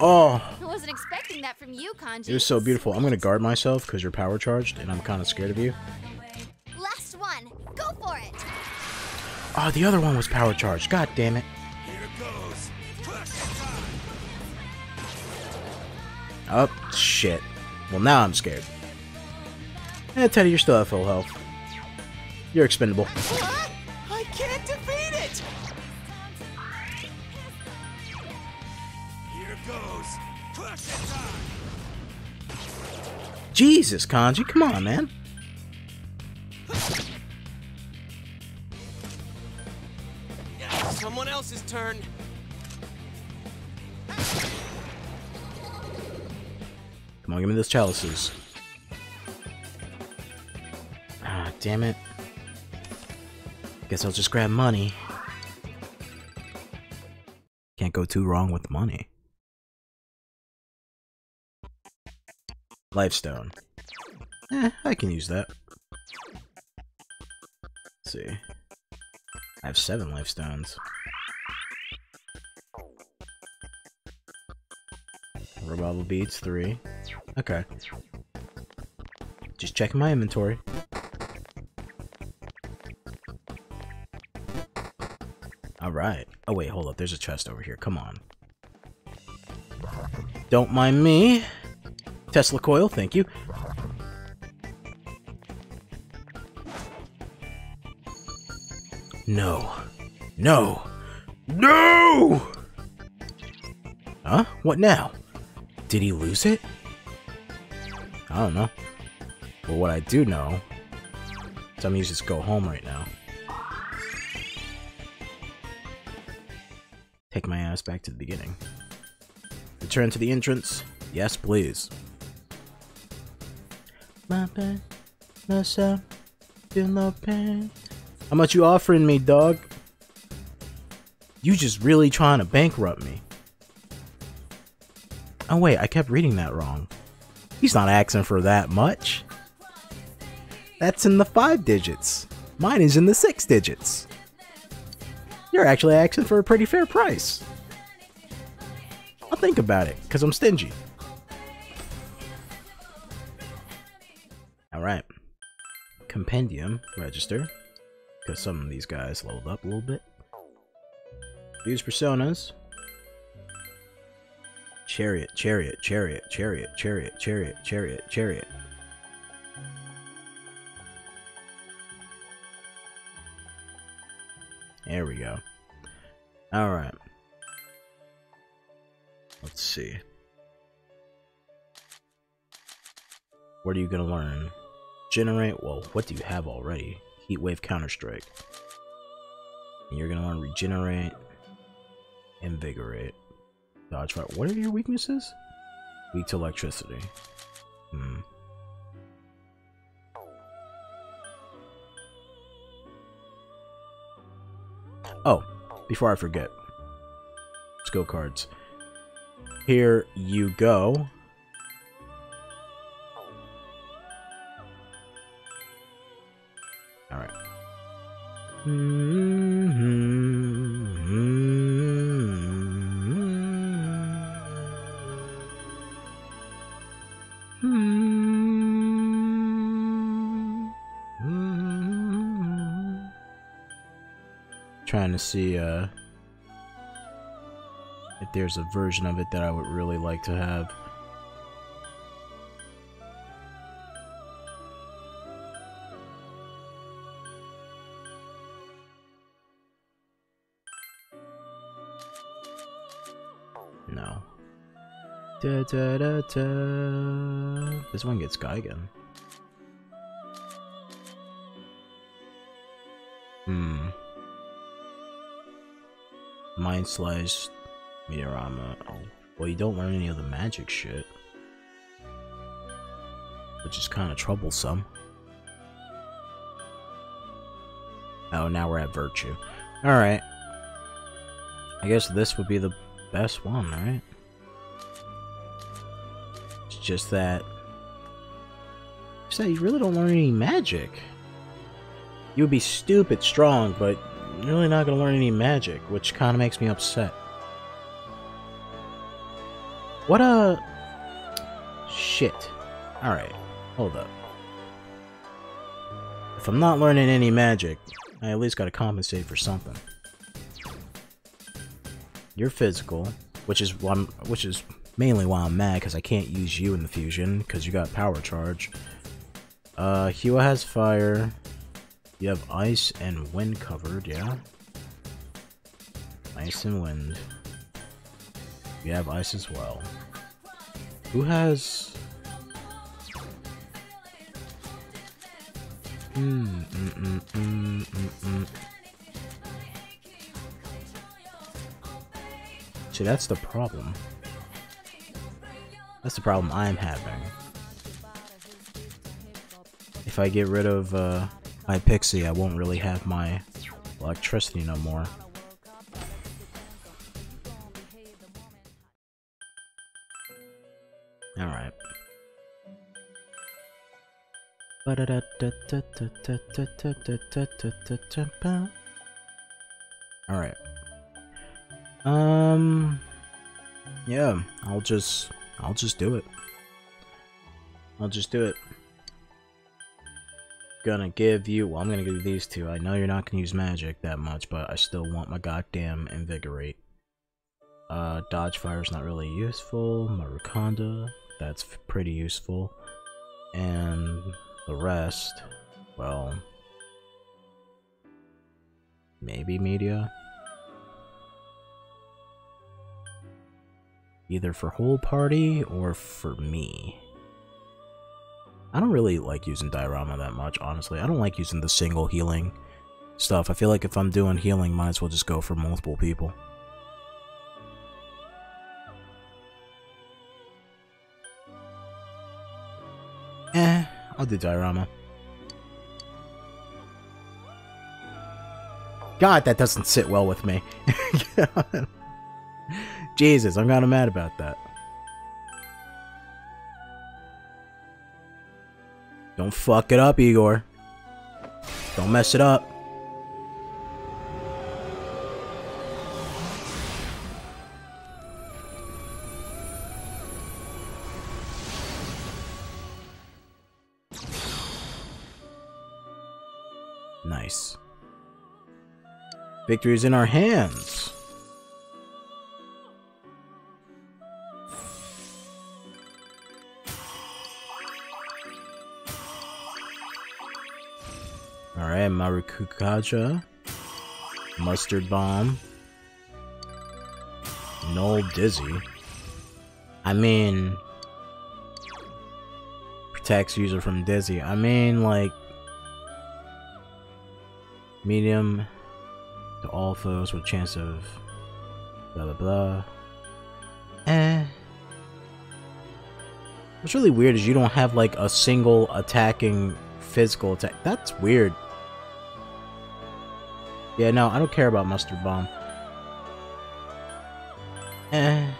Oh. I wasn't expecting that from you, Kanji. It was so beautiful. I'm gonna guard myself because you're power charged, and I'm kind of scared of you. Last one. Go for it. Oh, the other one was power charged. God damn it. Here goes. Oh shit. Well, now I'm scared. Eh, Teddy, you're still at full health. You're expendable. What? I can't defeat it. Here goes. Jesus, Kanji, come on, man. Someone else's turn. Come on, give me those chalices. Ah, damn it. Guess I'll just grab money. Can't go too wrong with money. Lifestone. Eh, I can use that. Let's see. I have seven lifestones. Revival beads, three. Okay. Just checking my inventory. Alright. Oh wait, hold up. There's a chest over here. Come on. Don't mind me. Tesla coil, thank you. No. No. No! Huh? What now? Did he lose it? I don't know. But what I do know is I'm gonna just go home right now. Take my ass back to the beginning. Return to the entrance. Yes, please. My pain, no sound, feel no pain. How much you offering me, dog? You just really trying to bankrupt me. Oh wait, I kept reading that wrong. He's not asking for that much. That's in the five digits. Mine is in the six digits. You're actually asking for a pretty fair price. think about it, because I'm stingy. Alright. Compendium. Register. Because some of these guys leveled up a little bit. These personas. Chariot, chariot, chariot, chariot, chariot, chariot, chariot, chariot. There we go. Alright. Let's see. What are you gonna learn? Generate? Well, what do you have already? Heatwave Counter-Strike. You're gonna learn Regenerate. Invigorate. Dodge Fire. What are your weaknesses? Weak to electricity. Hmm. Oh, before I forget. Skill cards. Here you go. All right. Mm-hmm. Mm-hmm. Mm-hmm. Trying to see, uh... if there's a version of it that I would really like to have. No. Da, da, da, da. This one gets Gigan. Hmm. Mind Slice. Meteorama. Oh, well, you don't learn any of the magic shit, which is kind of troublesome. Oh, now we're at Virtue. Alright. I guess this would be the best one, right? It's just that... It's that you really don't learn any magic. You would be stupid strong, but you're really not going to learn any magic, which kind of makes me upset. What a... Shit. Alright, hold up. If I'm not learning any magic, I at least gotta compensate for something. You're physical, which is why I'm, which is mainly why I'm mad, because I can't use you in the fusion, because you got power charge. Uh, Hua has fire. You have ice and wind covered, yeah? Ice and wind. You have ice as well. Who has... Mm, mm, mm, mm, mm, mm. See, that's the problem. That's the problem I'm having. If I get rid of uh, my Pixie, I won't really have my electricity no more. Alright. Alright. Um Yeah, I'll just I'll just do it. I'll just do it. Gonna give you well I'm gonna give you these two. I know you're not gonna use magic that much, but I still want my goddamn Invigorate. Uh dodge fire is not really useful, Morooka. That's pretty useful, and the rest, well, maybe media, either for whole party or for me. I don't really like using diorama that much, honestly. I don't like using the single healing stuff. I feel like if I'm doing healing, might as well just go for multiple people. Eh, I'll do diorama. God, that doesn't sit well with me. Jesus, I'm kinda mad about that. Don't fuck it up, Igor. Don't mess it up. Nice. Victory is in our hands. Alright, Marukukaja. Mustard Bomb. No Dizzy. I mean... protects user from Dizzy. I mean, like... medium to all foes with chance of... blah blah blah. Eh. What's really weird is you don't have like a single attacking physical attack. That's weird. Yeah, no, I don't care about Mustard Bomb. Eh.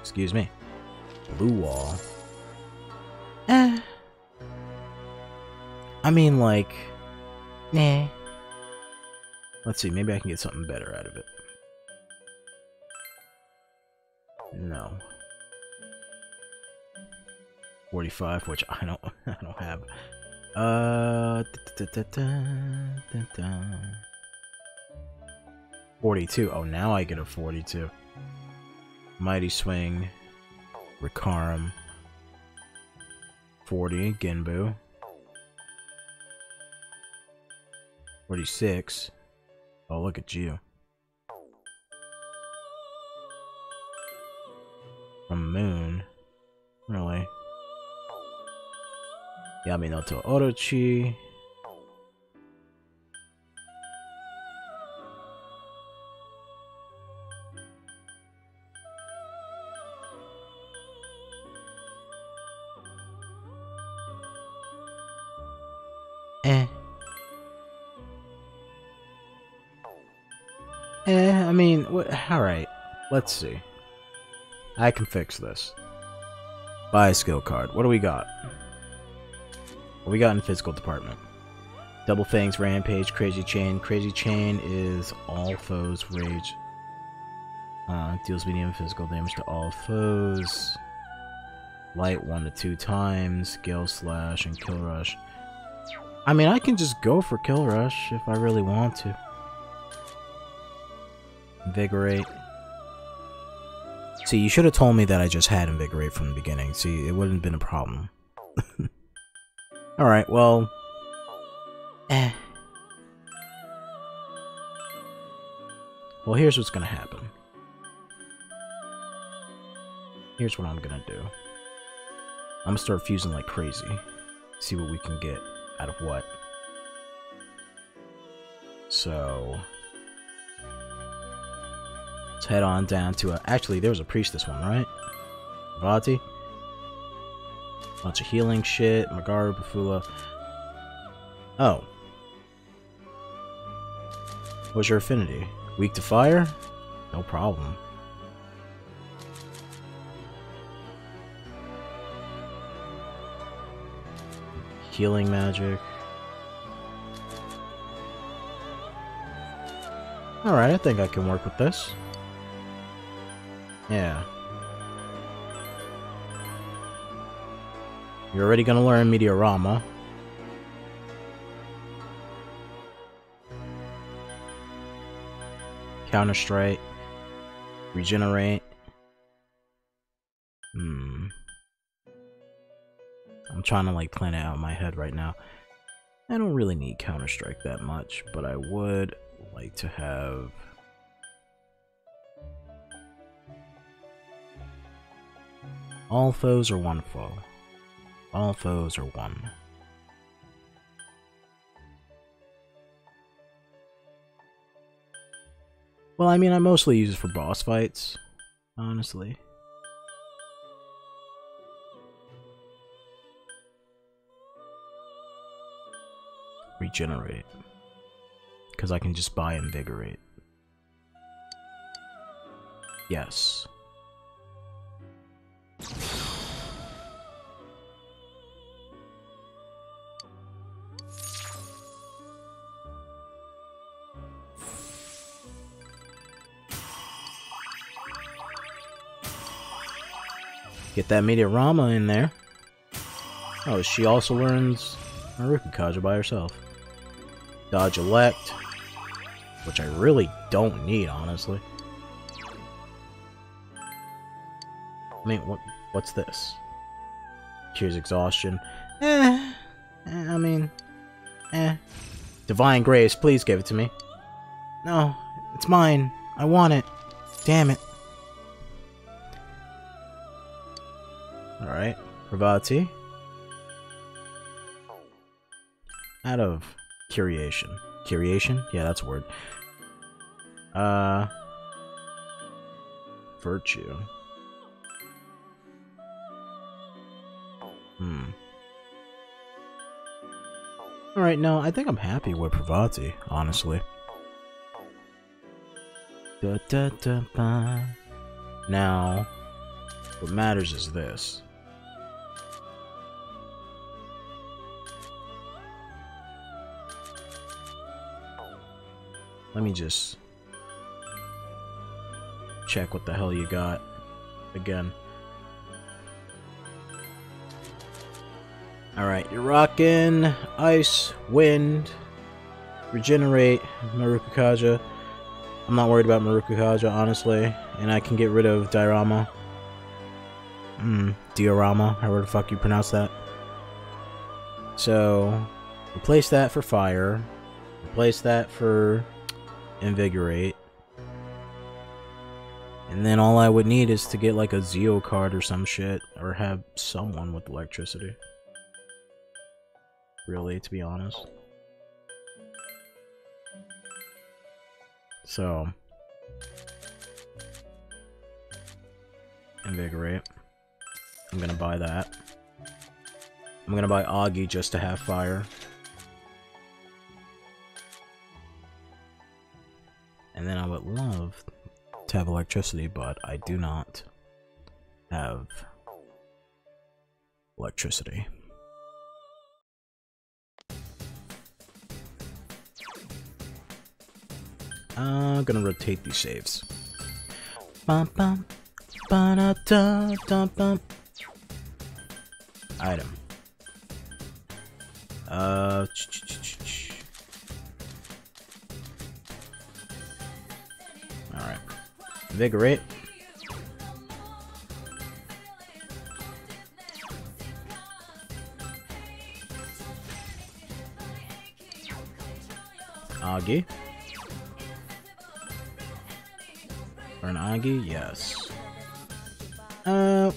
Excuse me. Blue Wall. Eh. I mean, like... nah. Let's see, maybe I can get something better out of it. No. forty-five, which I don't, I don't have. Uh, da, da, da, da, da. forty-two. Oh, now I get a forty-two. Mighty Swing, Rikarim, forty, Ginbu, forty-six. Oh, look at you. From Moon, really. Yaminoto Orochi. Eh. Eh, I mean, what? Alright. Let's see. I can fix this. Buy a skill card. What do we got? What we got in the physical department? Double Fangs, Rampage, Crazy Chain. Crazy Chain is all foes rage. Uh, deals medium physical damage to all foes. Light one to two times. Gale Slash and Kill Rush. I mean, I can just go for Kill Rush if I really want to. Invigorate. See, you should have told me that I just had Invigorate from the beginning. See, it wouldn't have been a problem. Alright, well... eh. Well, here's what's gonna happen. Here's what I'm gonna do. I'm gonna start fusing like crazy. See what we can get out of what. So... let's head on down to a... actually, there was a priestess one, right? Vati? Bunch of healing shit, Magaru, Bufula. Oh. What's your affinity? Weak to fire? No problem. Healing magic. Alright, I think I can work with this. Yeah. You're already gonna learn Meteorama. Counter-Strike. Regenerate. Hmm. I'm trying to like plan it out in my head right now. I don't really need Counter-Strike that much, but I would like to have... all foes are one foe. All foes are one. Well, I mean, I mostly use it for boss fights, honestly. Regenerate. Because I can just buy Invigorate. Yes. Get that Meteorama in there. Oh, she also learns Morooka Kaja by herself. Dodge Elect, which I really don't need, honestly. I mean, what, what's this? Cures Exhaustion. Eh, I mean, eh. Divine Grace, please give it to me. No, it's mine. I want it. Damn it. Alright, Pravati. Out of Curiation. Curiation? Yeah, that's a word. Uh... Virtue. Hmm. Alright, no, I think I'm happy with Pravati, honestly. Da, da, da, da. Now, what matters is this. Let me just check what the hell you got again. Alright, you're rocking Ice, Wind, Regenerate, Morooka Kaja. I'm not worried about Morooka Kaja, honestly, and I can get rid of Diorama. Hmm, Diorama, however the fuck you pronounce that. So, replace that for Fire, replace that for Invigorate, and then all I would need is to get like a Zeo card or some shit, or have someone with electricity. Really, to be honest. So, Invigorate. I'm gonna buy that. I'm gonna buy Augie just to have Fire. And then I would love to have Electricity, but I do not have Electricity. I'm uh, gonna rotate these saves. Bum, bum, ba, da, da, da, bum. Item. Uh. Ch -ch -ch -ch -ch. All right. Invigorate. Augie. Or an Augie? Yes. Uh.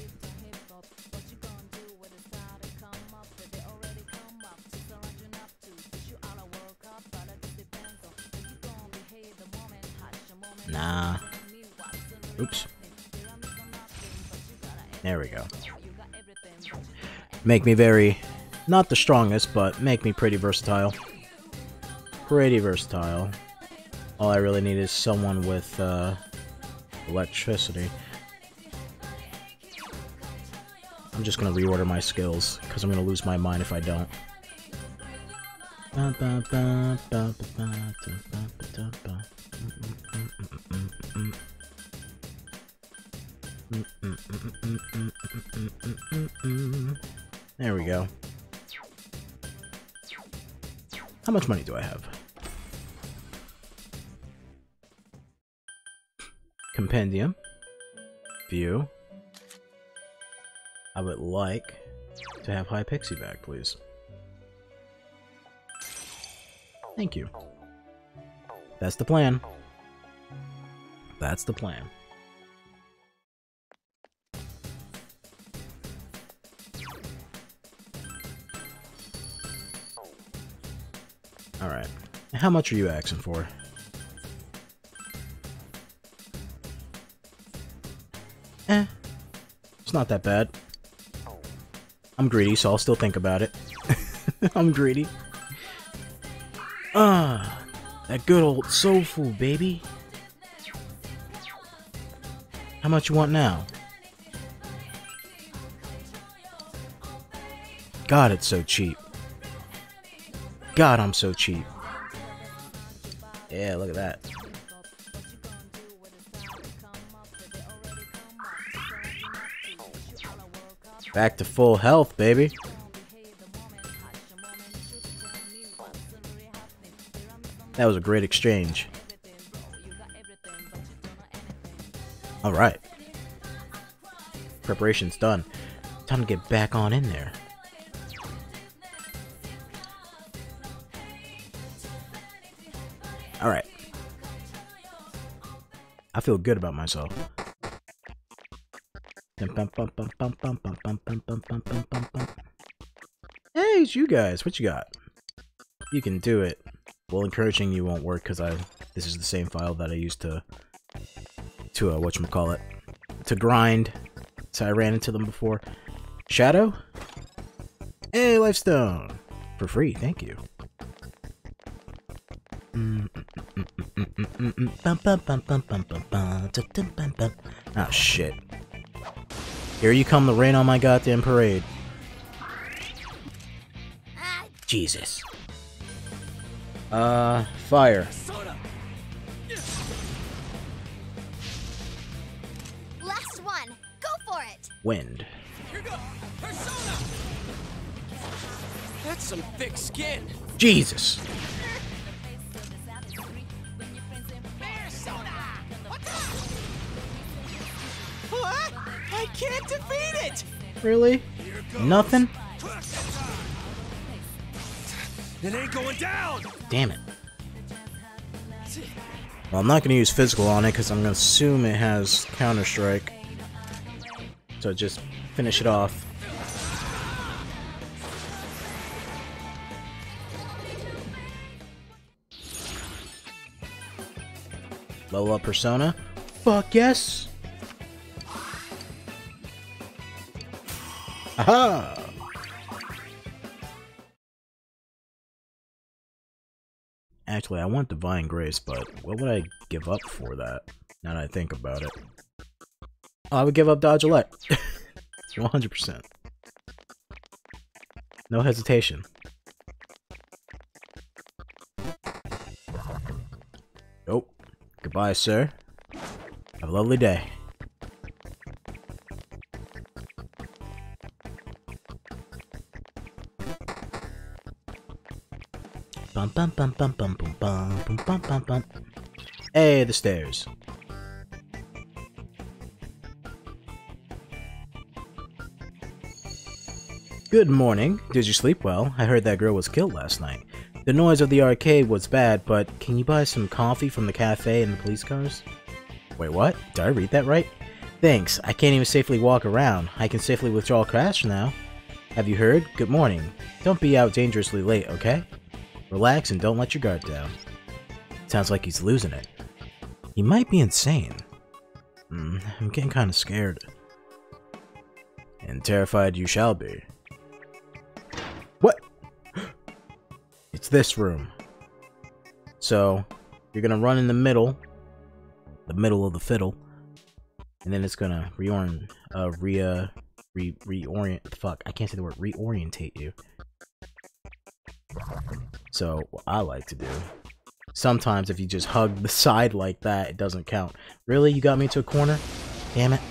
Nah. Oops. There we go. Make me very... not the strongest, but make me pretty versatile. Pretty versatile. All I really need is someone with, uh... electricity. I'm just gonna reorder my skills, because I'm gonna lose my mind if I don't. There we go. How much money do I have? Compendium. View. I would like to have High Pixie back, please. Thank you. That's the plan. That's the plan. Alright. How much are you asking for? Eh, it's not that bad. I'm greedy, so I'll still think about it. I'm greedy. Ah, that good old soul food, baby. How much you want now? God, it's so cheap. God, I'm so cheap. Yeah, look at that. Back to full health, baby. That was a great exchange. Alright. Preparation's done. Time to get back on in there. Alright. I feel good about myself. Hey, it's you guys. What you got? You can do it. Well, encouraging you won't work because I this is the same file that I used to to uh, whatchamacallit, to grind. So I ran into them before. Shadow? Hey, Lifestone! For free, thank you. Ah, shit. Here you come to rain on my goddamn parade. Jesus. Uh, fire. Last one. Go for it. Wind. Here goes. Persona. That's some thick skin. Jesus. I can't defeat it! Really? Nothing? It ain't going down! Damn it. Well, I'm not gonna use physical on it because I'm gonna assume it has Counter-Strike. So just finish it off. Level up Persona? Fuck yes! Aha! Actually, I want Divine Grace, but what would I give up for that? Now that I think about it. Oh, I would give up Dodge Elect. one hundred percent. No hesitation. Nope. Goodbye, sir. Have a lovely day. Bum, bum, bum, bum, bum, bum, bum, bum, bum. Hey, the stairs. Good morning. Did you sleep well? I heard that girl was killed last night. The noise of the arcade was bad, but can you buy some coffee from the cafe and the police cars? Wait, what? Did I read that right? Thanks. I can't even safely walk around. I can safely withdraw cash now. Have you heard? Good morning. Don't be out dangerously late, okay? Relax and don't let your guard down. Sounds like he's losing it. He might be insane. Mm, I'm getting kind of scared. And terrified you shall be. What? It's this room. So, you're gonna run in the middle. The middle of the fiddle. And then it's gonna reorient, uh, re, uh, re, reorient, fuck, I can't say the word, reorientate you. So, what I like to do, sometimes if you just hug the side like that, it doesn't count. Really? You got me to a corner? Damn it.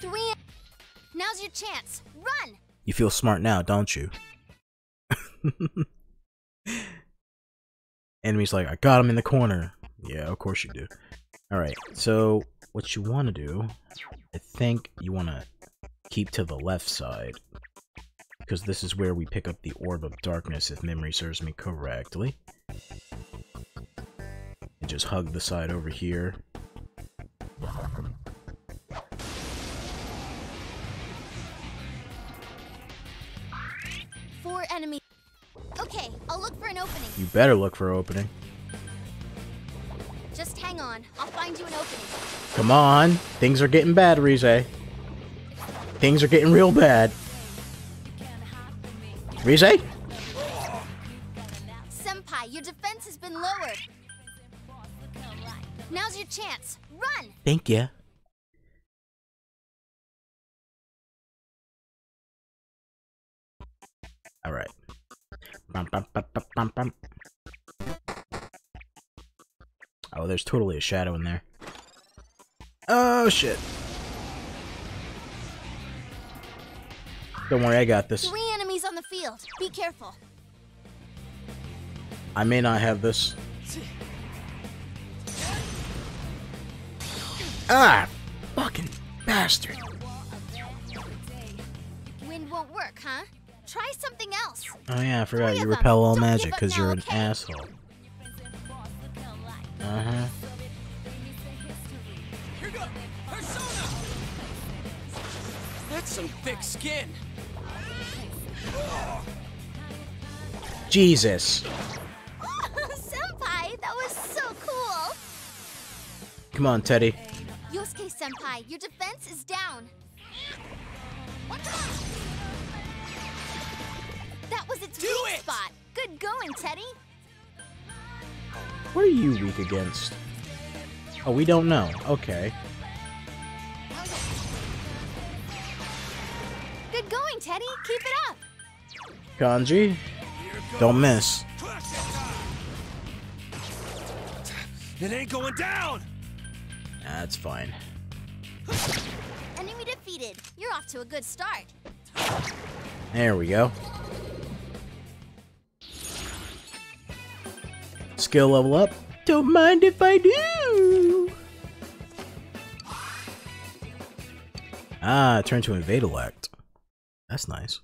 Three. Now's your chance. Run! You feel smart now, don't you? Enemy's like, I got him in the corner. Yeah, of course you do. Alright, so what you want to do, I think you want to keep to the left side. Because this is where we pick up the Orb of Darkness, if memory serves me correctly. And just hug the side over here. Four enemies. Okay, I'll look for an opening. You better look for an opening. Just hang on, I'll find you an opening. Come on, things are getting bad, Rise. Things are getting real bad. Rise? Senpai, your defense has been lowered. Now's your chance. Run! Thank you. Alright. Oh, there's totally a shadow in there. Oh, shit. Don't worry, I got this. Three enemies on the field. Be careful. I may not have this. Ah! Fucking bastard! Wind won't work, huh? Try something else. Oh yeah, I forgot you repel all magic because you're an asshole. Uh-huh. That's some thick skin. Jesus. Senpai, that was so cool. Come on, Teddy. Yosuke senpai, your defense is down. That was its weak spot. Good going, Teddy. What are you weak against? Oh, we don't know. Okay. Good going, Teddy. Keep it up. Kanji, don't miss. It ain't going down. That's fine. Enemy defeated. You're off to a good start. There we go. Skill level up. Don't mind if I do. Ah, turn to Invadelect. That's nice.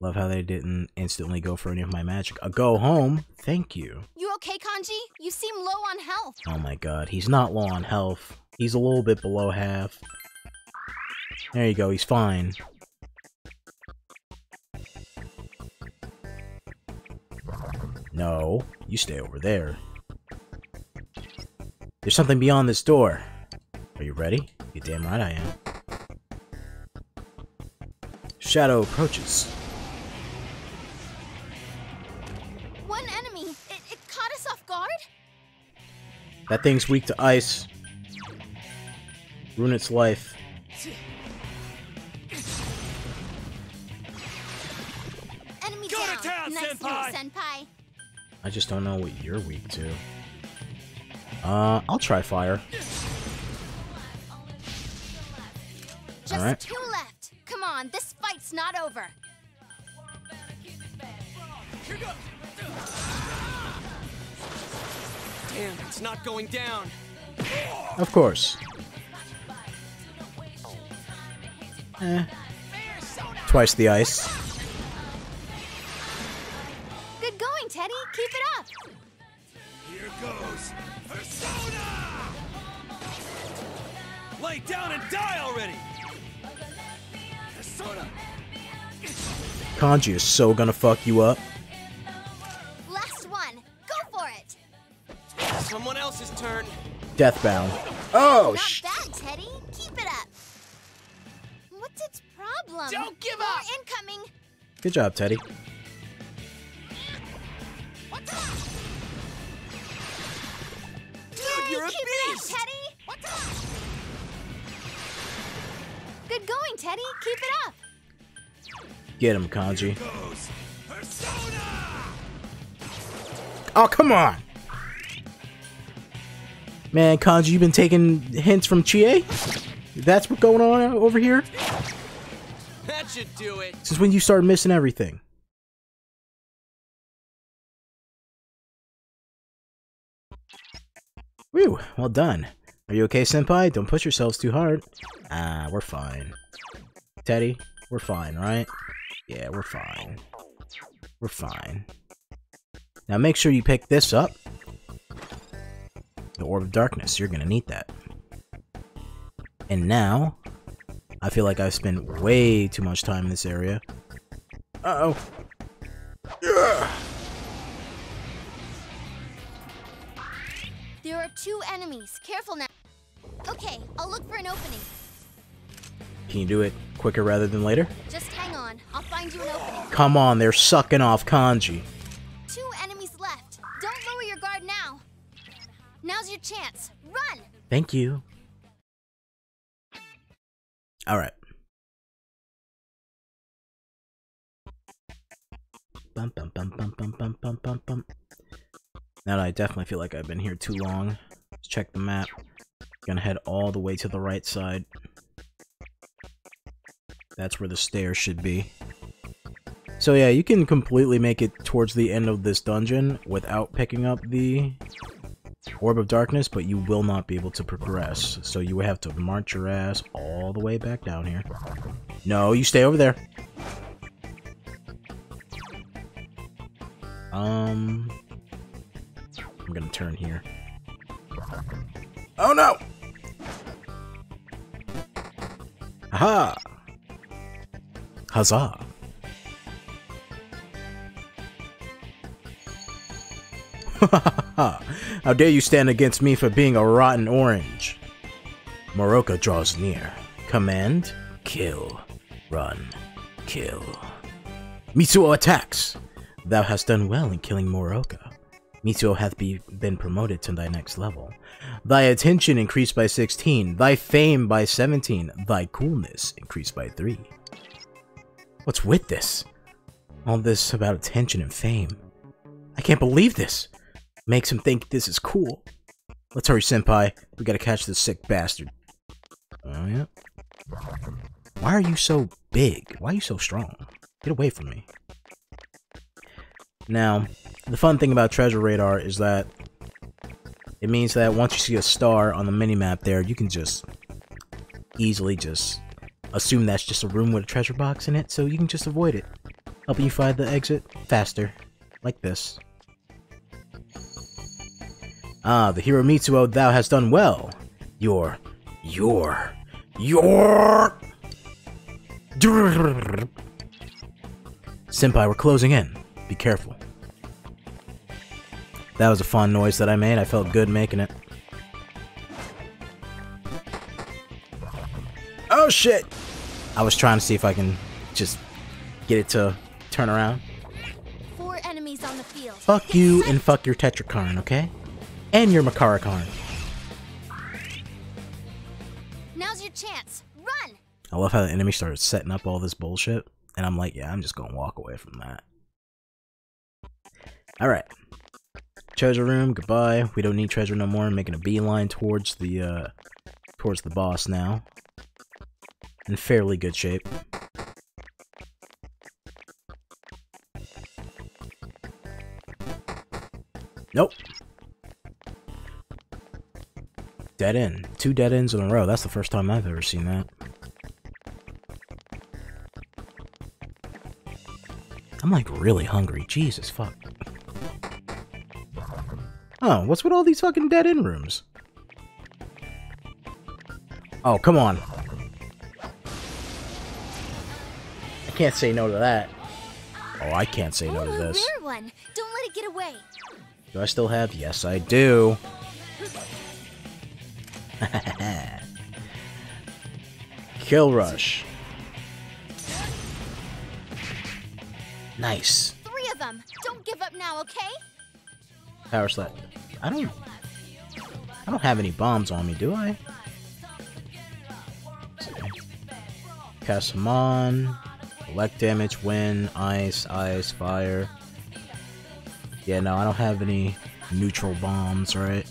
Love how they didn't instantly go for any of my magic. A go home. Thank you. You okay, Kanji? You seem low on health. Oh my god, he's not low on health. He's a little bit below half. There you go, he's fine. No, you stay over there. There's something beyond this door. Are you ready? You're damn right I am. Shadow approaches. One enemy. It, it caught us off guard? That thing's weak to ice. Ruin its life. Enemy Go down. To town, nice senpai. Move, senpai. I just don't know what you're weak to. Uh, I'll try fire. Just All right. two left. Come on, this fight's not over. Damn, it's not going down. Of course. Eh. Twice the ice. Good going, Teddy. Keep it up. Here goes Persona. Lay down and die already. Persona. Kanji is so gonna fuck you up. Last one. Go for it. Someone else's turn. Deathbound. Oh shit. Not bad, Teddy. Keep it up. What's its problem? Don't give More up. Incoming. Good job, Teddy. What's up? Dude, Yay, you're a beast. It up, Teddy. What's up? Good going, Teddy. Keep it up. Get him, Kanji. Oh, come on! Man, Kanji, you've been taking hints from Chie? That's what's going on over here? That should do it. Since when you start missing everything? Whew, well done. Are you okay, senpai? Don't push yourselves too hard. Ah, we're fine. Teddy, we're fine, right? Yeah, we're fine. We're fine. Now make sure you pick this up. The Orb of Darkness. You're gonna need that. And now, I feel like I've spent way too much time in this area. Uh-oh. Yeah. There are two enemies. Careful now. Okay, I'll look for an opening. Can you do it quicker rather than later? Just hang on. I'll find you an opening. Come on, they're sucking off Kanji. Two enemies left. Don't lower your guard now. Now's your chance. Run! Thank you. Alright. Bum, bum, bum, bum, bum, bum, bum, bum, bum. Now that I definitely feel like I've been here too long. Let's check the map. Gonna head all the way to the right side. That's where the stairs should be. So yeah, you can completely make it towards the end of this dungeon without picking up the Orb of Darkness, but you will not be able to progress. So you will have to march your ass all the way back down here. No, you stay over there. Um... I'm gonna turn here. Oh no! Aha! Huzzah! How dare you stand against me for being a rotten orange? Morooka draws near. Command, kill, run, kill. Mitsuo attacks! Thou hast done well in killing Morooka. Mitsuo hath be, been promoted to thy next level. Thy attention increased by sixteen, thy fame by seventeen, thy coolness increased by three. What's with this? All this about attention and fame. I can't believe this! Makes him think this is cool. Let's hurry, senpai. We gotta catch this sick bastard. Oh, yeah. Why are you so big? Why are you so strong? Get away from me. Now, the fun thing about Treasure Radar is that it means that once you see a star on the minimap there, you can just easily just assume that's just a room with a treasure box in it, so you can just avoid it, helping you find the exit faster, like this. Ah, the hero Mitsuo, thou hast done well. Your, your, your... Senpai, we're closing in. Be careful. That was a fun noise that I made. I felt good making it. Oh shit! I was trying to see if I can just get it to turn around. Four enemies on the field. Fuck you and fuck your Tetracarn, okay? And your Makaracarn. Now's your chance. Run! I love how the enemy started setting up all this bullshit, and I'm like, yeah, I'm just gonna walk away from that. Alright. Treasure room, goodbye. We don't need treasure no more. I'm making a beeline towards the uh towards the boss now. In fairly good shape. Nope. Dead end. Two dead ends in a row. That's the first time I've ever seen that. I'm like really hungry. Jesus fuck. Oh, what's with all these fucking dead-end rooms? Oh, come on. I can't say no to that. Oh, I can't say no to this. Rare one. Don't let it get away. Do I still have? Yes, I do. Kill rush. Nice. Three of them. Don't give up now, okay? Power slap. I don't... I don't have any bombs on me, do I? Cast them on. Collect damage, wind, ice, ice, fire. Yeah, no, I don't have any neutral bombs, right?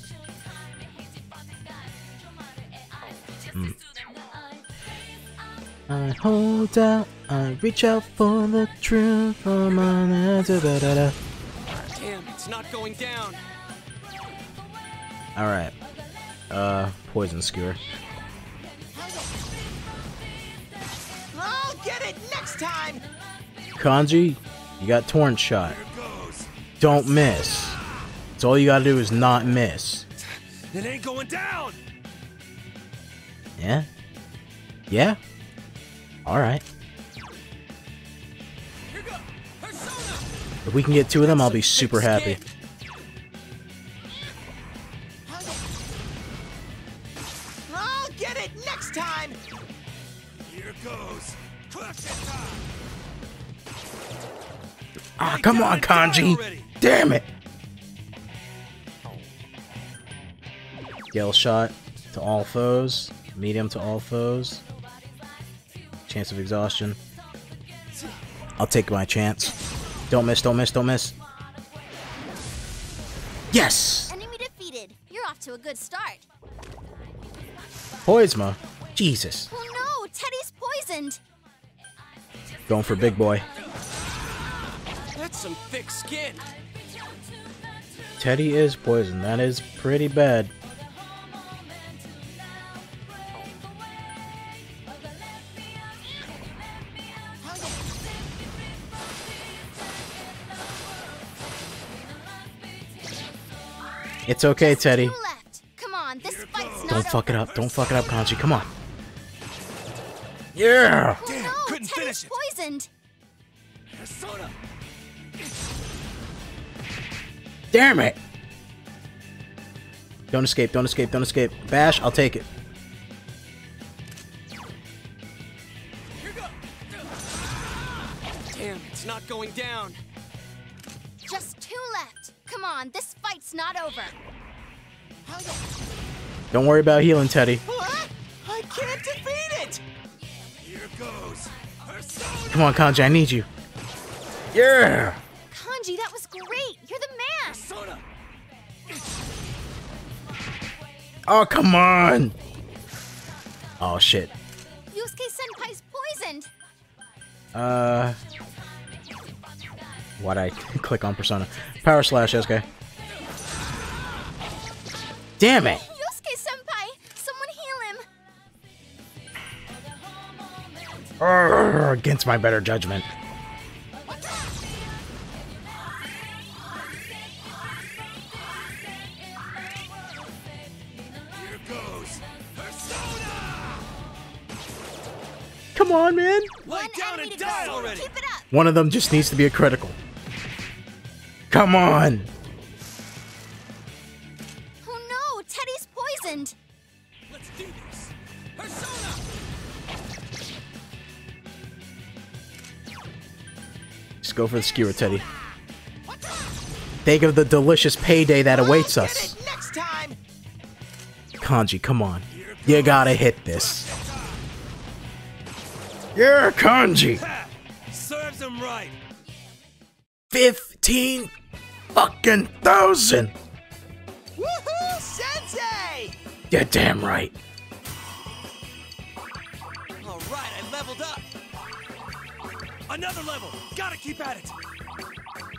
Mm. I hold out, I reach out for the truth, for my da-da-da-da. Damn, it's not going down. Alright. Uh, poison skewer. I'll get it next time. Kanji, you got torn shot. Don't miss. That's all you gotta do is not miss. It ain't going down. Yeah? Yeah? Alright. If we can get two of them, I'll be super happy. I'll get it next time. Here goes. Ah, come on, Kanji! Damn it! Gale shot to all foes. Medium to all foes. Chance of exhaustion. I'll take my chance. Don't miss, don't miss, don't miss. Yes! Enemy defeated. You're off to a good start. Poisma? Jesus. Oh no, Teddy's poisoned. Going for big boy. some thick skin. Teddy is poisoned. That is pretty bad. It's okay, Teddy. Come on, this fight's not Don't fuck over. it up. Don't fuck it up, Kanji. Come on. Yeah. Oh, damn, no, couldn't Teddy's finish it. Poisoned. Damn it! Don't escape. Don't escape. Don't escape. Bash. I'll take it. Damn, it's not going down. Just two left. Come on, this fight's not over. Don't worry about healing, Teddy. What? I can't defeat it. Here goes. Come on, Kanji, I need you. Yeah. Kanji, that was great. You're the man. Oh, come on. Oh shit. Yosuke Senpai's poisoned. Uh. Why'd I click on Persona? Power slash, Yosuke. Damn it! Yosuke Senpai! Someone heal him! Arrgh, against my better judgment. Here goes Persona! Come on, man! Lay down and die already! Keep it up. One of them just needs to be a critical. Come on! Oh no, Teddy's poisoned. Let's do this. Persona! Just go for the skewer, Teddy. Think of the delicious payday that awaits us. Next time. Kanji, come on. You gotta hit this. Yeah, Kanji. Serves him right. Fifteen. Fucking thousand! Woohoo, Sensei! You're damn right. Alright, I leveled up. Another level! Gotta keep at it!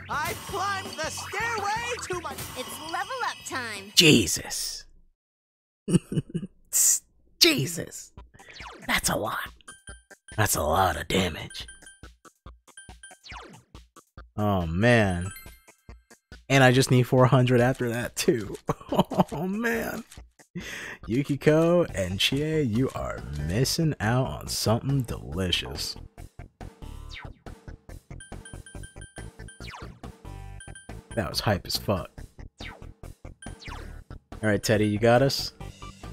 I've climbed the stairway to my. It's level up time. Jesus. Jesus. That's a lot. That's a lot of damage. Oh man. And I just need four hundred after that, too. Oh, man. Yukiko and Chie, you are missing out on something delicious. That was hype as fuck. Alright, Teddy, you got us?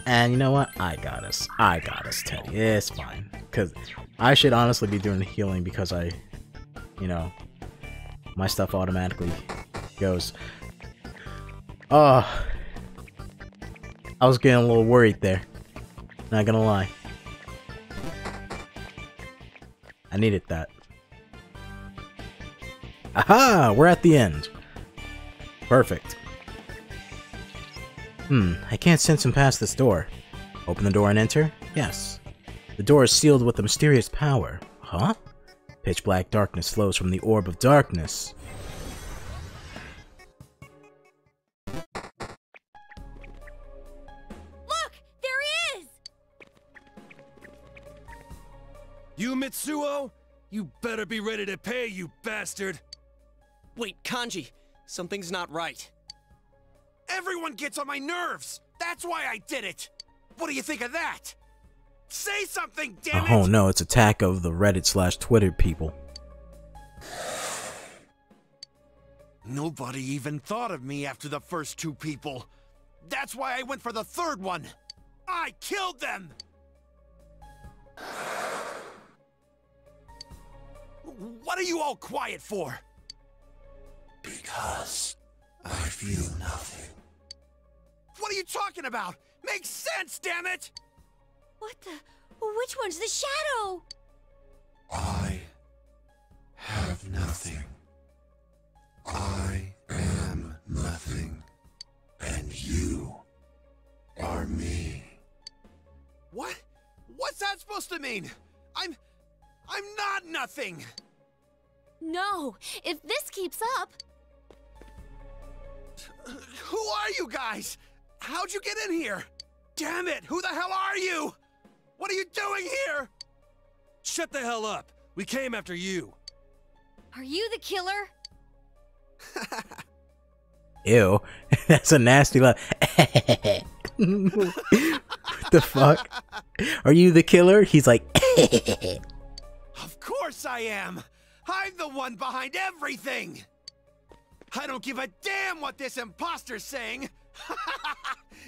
And you know what? I got us. I got us, Teddy. It's fine. Because I should honestly be doing the healing because I, you know, my stuff automatically goes. Oh, I was getting a little worried there, not gonna lie. I needed that. Aha, we're at the end. Perfect. Hmm, I can't sense him past this door. Open the door and enter? Yes. The door is sealed with a mysterious power. Huh? Pitch black darkness flows from the orb of darkness. You, Mitsuo? You better be ready to pay, you bastard! Wait, Kanji, something's not right. Everyone gets on my nerves! That's why I did it! What do you think of that? Say something, damn it! Oh no, it's attack of the Reddit slash Twitter people. Nobody even thought of me after the first two people. That's why I went for the third one! I killed them! What are you all quiet for? Because I feel nothing. What are you talking about? Makes sense, damn it! What the? Which one's the shadow? I have nothing. I am nothing. And you are me. What? What's that supposed to mean? I'm... I'm not nothing! No! If this keeps up... Who are you guys? How'd you get in here? Damn it! Who the hell are you? What are you doing here? Shut the hell up! We came after you! Are you the killer? Ew. That's a nasty laugh. What the fuck? Are you the killer? He's like... Of course I am! I'm the one behind everything! I don't give a damn what this imposter's saying!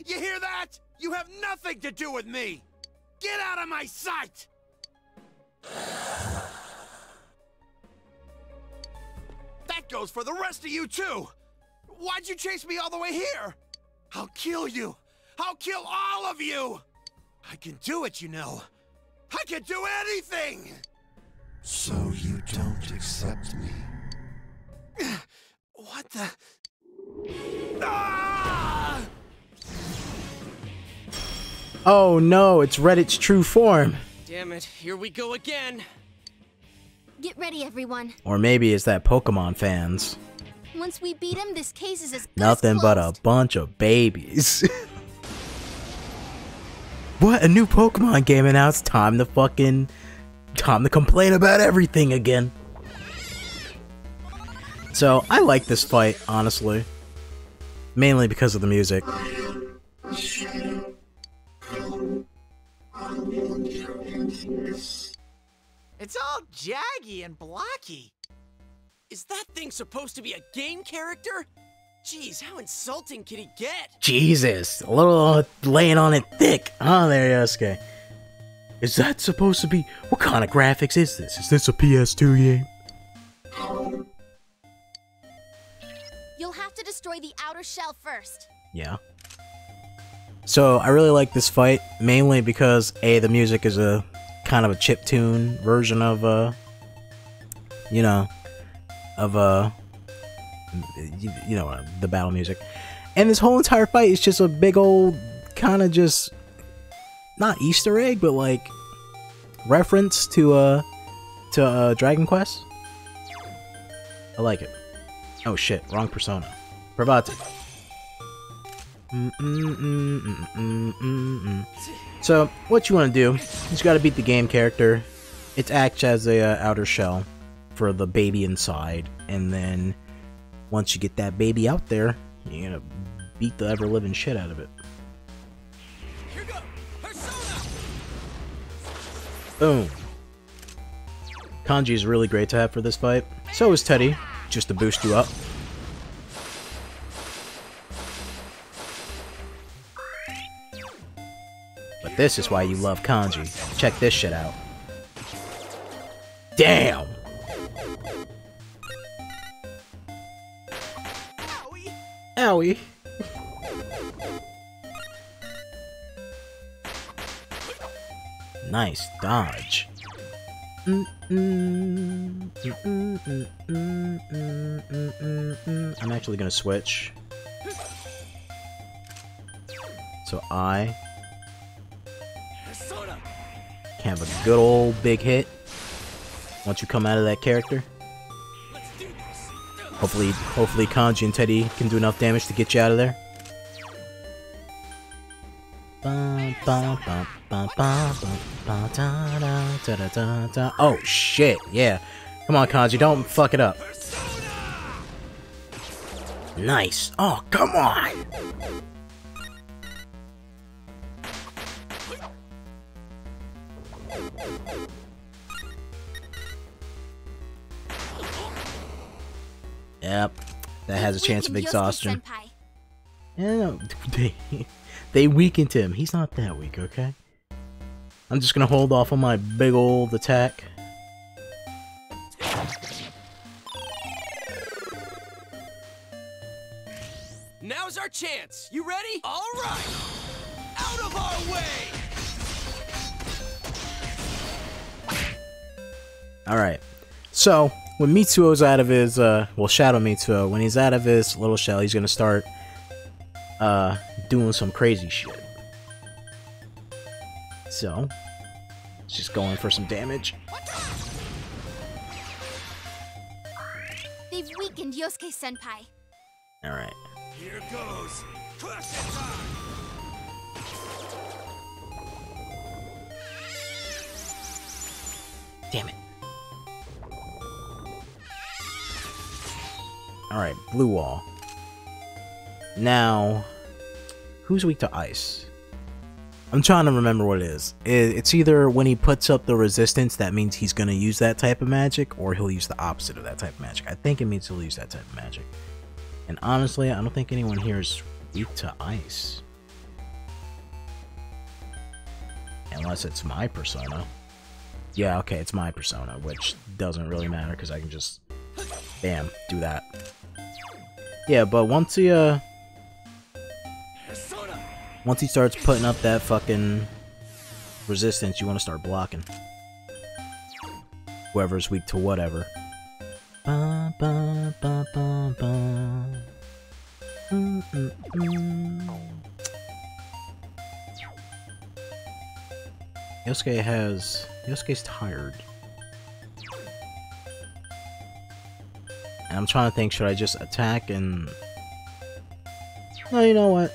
You hear that? You have nothing to do with me! Get out of my sight! That goes for the rest of you too! Why'd you chase me all the way here? I'll kill you! I'll kill all of you! I can do it, you know. I can do anything! So you don't accept me? What the... Ah! Oh no, it's Reddit's true form. Damn it, here we go again. Get ready, everyone. Or maybe it's that Pokemon fans. Once we beat him, this case is as good Nothing as but a bunch of babies. What? A new Pokemon game, and now it's time to fucking... Time to complain about everything again. So, I like this fight, honestly. Mainly because of the music. It's all jaggy and blocky. Is that thing supposed to be a game character? Jeez, how insulting can he get? Jesus, a little laying on it thick. Oh, there you go, Yosuke. Is that supposed to be... What kind of graphics is this? Is this a P S two game? You'll have to destroy the outer shell first. Yeah. So, I really like this fight, mainly because, A, the music is a kind of a chiptune version of, uh... You know... Of, uh... You, you know, uh, the battle music. And this whole entire fight is just a big old... Kind of just... Not Easter egg, but like reference to uh to uh, Dragon Quest. I like it. Oh shit, wrong persona. Bravati. Mm -mm -mm -mm -mm -mm -mm. So what you want to do? You just got to beat the game character. It acts as a uh, outer shell for the baby inside, and then once you get that baby out there, you're gonna beat the ever living shit out of it. Boom. Kanji is really great to have for this fight. So is Teddy, just to boost you up. But this is why you love Kanji. Check this shit out. Damn! Owie. Nice dodge. Mm -mm, mm -mm, mm -mm, mm -mm, mm. I'm actually gonna switch. So I can have a good old big hit once you come out of that character. Hopefully, hopefully Kanji and Teddy can do enough damage to get you out of there. Oh shit, yeah. Come on, Kanji, don't fuck it up. Nice. Oh, come on! Yep. That has a chance of exhaustion. Yeah, they, they weakened him. He's not that weak, okay? I'm just gonna hold off on my big old attack. Now's our chance. You ready? All right. Out of our way. All right. So when Mitsuo's out of his, uh, well, Shadow Mitsuo, when he's out of his little shell, he's gonna start uh, doing some crazy shit. So, just going for some damage. awakened Yosuke Senpai. All right. Here goes. Crush it time. Damn it. Alright, blue wall. Now, who's weak to ice? I'm trying to remember what it is. It's either when he puts up the resistance, that means he's going to use that type of magic, or he'll use the opposite of that type of magic. I think it means he'll use that type of magic. And honestly, I don't think anyone here is weak to ice. Unless it's my persona. Yeah, okay, it's my persona, which doesn't really matter because I can just, bam, do that. Yeah, but once he, uh, once he starts putting up that fucking resistance, you want to start blocking. Whoever's weak to whatever. Ba, ba, ba, ba, ba. Mm, mm, mm. Yosuke has... Yosuke's tired. And I'm trying to think, should I just attack and... No, you know what?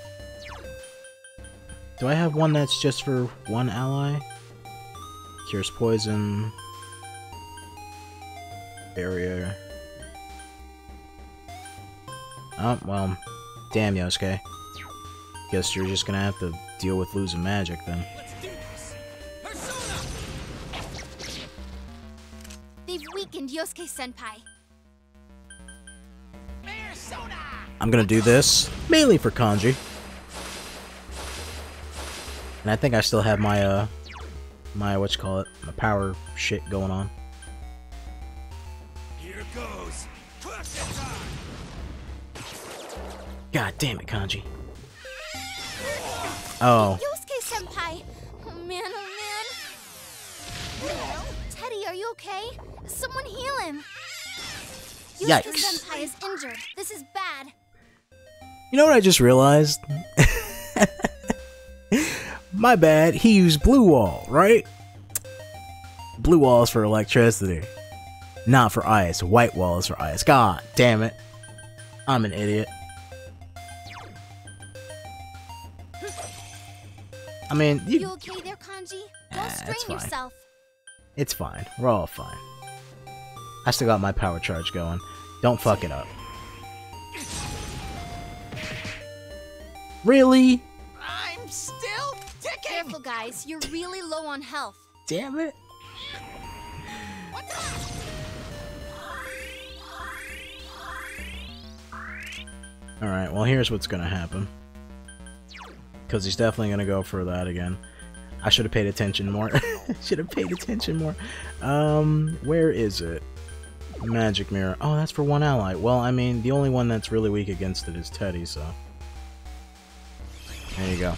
Do I have one that's just for one ally? Cures poison... Barrier... Oh, well... Damn, Yosuke. Guess you're just gonna have to deal with losing magic, then. Yosuke-senpai. I'm gonna do this mainly for Kanji, and I think I still have my uh, my what you call it, my power shit going on. Here goes. God damn it, Kanji! Oh. Yosuke-senpai, oh man, oh man. Teddy, are you okay? Someone heal him! Yikes. Yosuke-senpai is injured. This is bad. You know what I just realized? My bad, he used blue wall, right? Blue wall is for electricity. Not for ice. White wall is for ice. God damn it. I'm an idiot. I mean... You, you okay there, Kanji? Don't strain yourself. It's fine. We're all fine. I still got my power charge going. Don't fuck it up. Really? I'm still ticking! Careful, guys. You're really low on health. Damn it. What the? Alright, well, here's what's gonna happen. Because he's definitely gonna go for that again. I should have paid attention more. Should have paid attention more. Um, where is it? Magic mirror. Oh, that's for one ally. Well, I mean, the only one that's really weak against it is Teddy, so... There you go.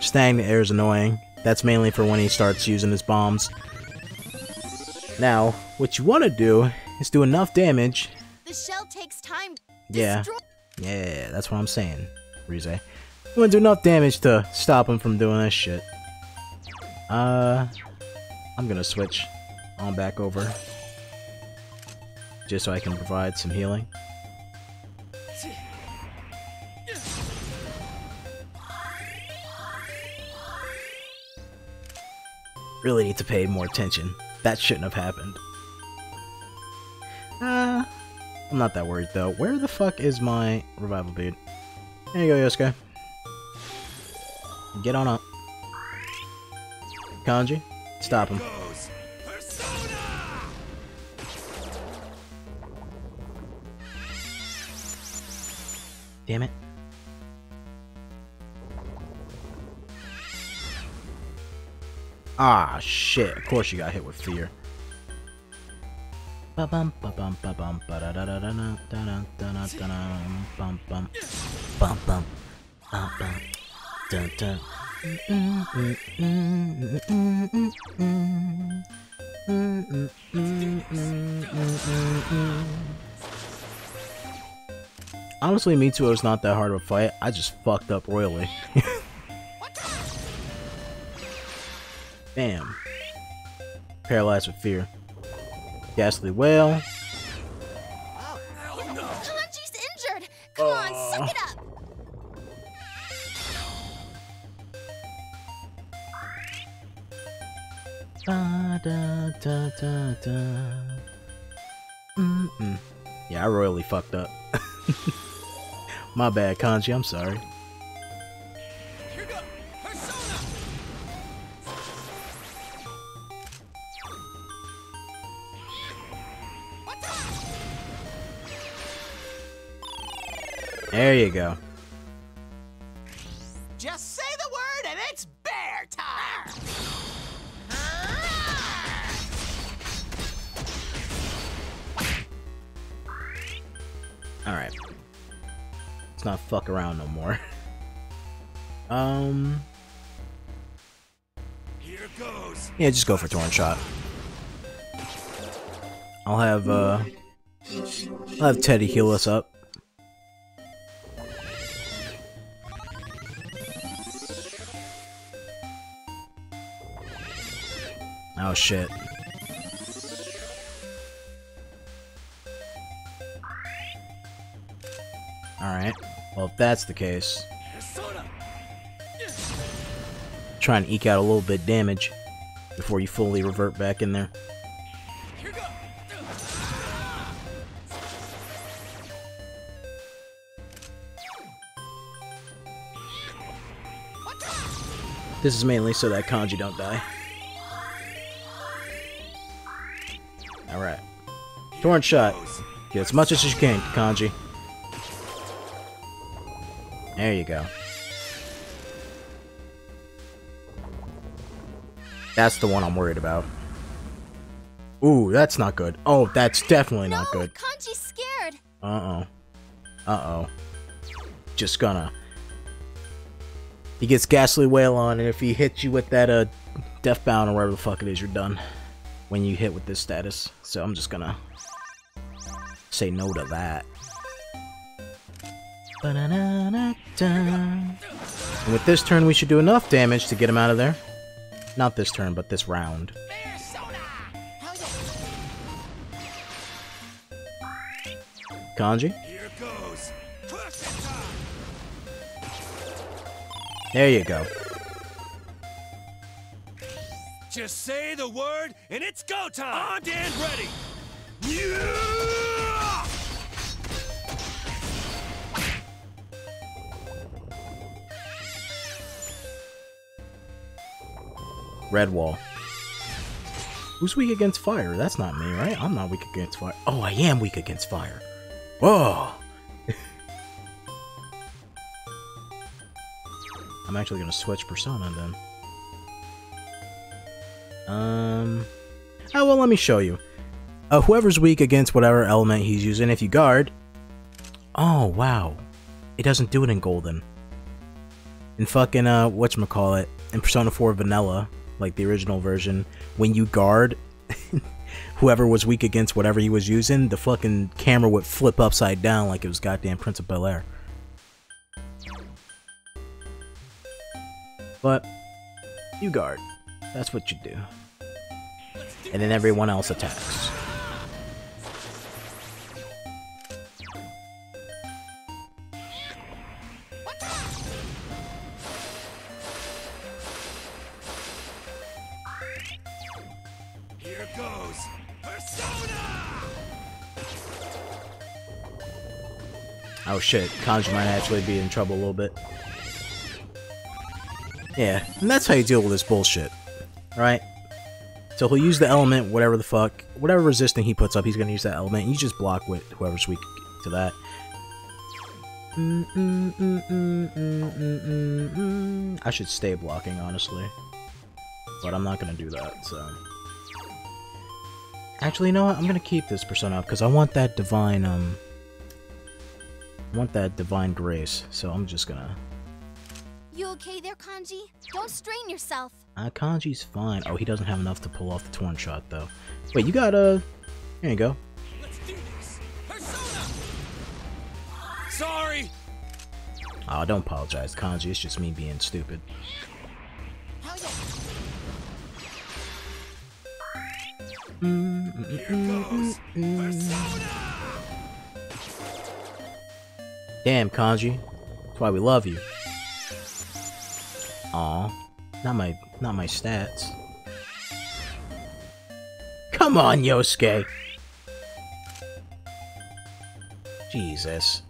Staying in the air is annoying. That's mainly for when he starts using his bombs. Now, what you want to do is do enough damage... The shell takes time. Yeah. Destroy yeah, that's what I'm saying, Rise. I'm gonna do enough damage to stop him from doing this shit. Uh, I'm gonna switch on back over. Just so I can provide some healing. Really need to pay more attention. That shouldn't have happened. Uh... I'm not that worried, though. Where the fuck is my revival bead? There you go, Yosuke. Get on up. Kanji, stop him. Damn it. Ah, shit. Of course you got hit with fear. Bum bum bum da da da da da da da da bum bum bum bum bum. Honestly, Mitsuo is not that hard of a fight. I just fucked up royally. Bam. Paralyzed with fear. Ghastly Whale. Oh, no. Kanji's injured! Come uh. on, suck it up! Da, da, da, da, da. Mm -mm. Yeah, I royally fucked up. My bad, Kanji, I'm sorry. Here goes Persona! There you go. Just say the word and it's bear time! Alright. Let's not fuck around no more. um. Here goes. Yeah, just go for Torn Shot. I'll have, uh. I'll have Teddy heal us up. Oh shit. Alright, well if that's the case, try and eke out a little bit of damage before you fully revert back in there. This is mainly so that Kanji don't die. Alright, Torn Shot, get as much as you can, Kanji. There you go. That's the one I'm worried about. Ooh, that's not good. Oh, that's definitely no, not good. Kanji's scared. Uh oh. Uh oh. Just gonna. He gets Ghastly Wail on, and if he hits you with that uh, Deathbound or whatever the fuck it is, you're done. When you hit with this status, so I'm just gonna say no to that. And with this turn, we should do enough damage to get him out of there. Not this turn, but this round. Kanji. There you go. Just say the word, and it's go time. On and ready. Yeah! Red wall. Who's weak against fire? That's not me, right? I'm not weak against fire. Oh, I am weak against fire. Whoa! I'm actually gonna switch persona then. Um. Oh well, let me show you. Uh, whoever's weak against whatever element he's using, if you guard. Oh wow! It doesn't do it in Golden. In fucking uh, whatchamacallit, in Persona four Vanilla. Like the original version, when you guard, whoever was weak against whatever he was using, the fucking camera would flip upside down like it was goddamn Prince of Bel-Air. But you guard. That's what you do. And then everyone else attacks. Oh shit, Kanji might actually be in trouble a little bit. Yeah, and that's how you deal with this bullshit, right? So he'll use the element, whatever the fuck, whatever resistant he puts up, he's gonna use that element, and you just block with whoever's weak to that. Mm -mm -mm -mm -mm -mm -mm -mm. I should stay blocking, honestly. But I'm not gonna do that, so... Actually, you know what? I'm gonna keep this persona up, because I want that divine, um... I want that divine grace, so I'm just gonna... You okay there, Kanji? Don't strain yourself. Uh, Kanji's fine. Oh, he doesn't have enough to pull off the Torn Shot, though. Wait, you got a... Here you go. Let's do this. Persona! Sorry! Oh, don't apologize, Kanji. It's just me being stupid. Hell yeah. Here goes Persona! Damn, Kanji. That's why we love you. Aw. Not my not my stats. Come on, Yosuke! Jesus.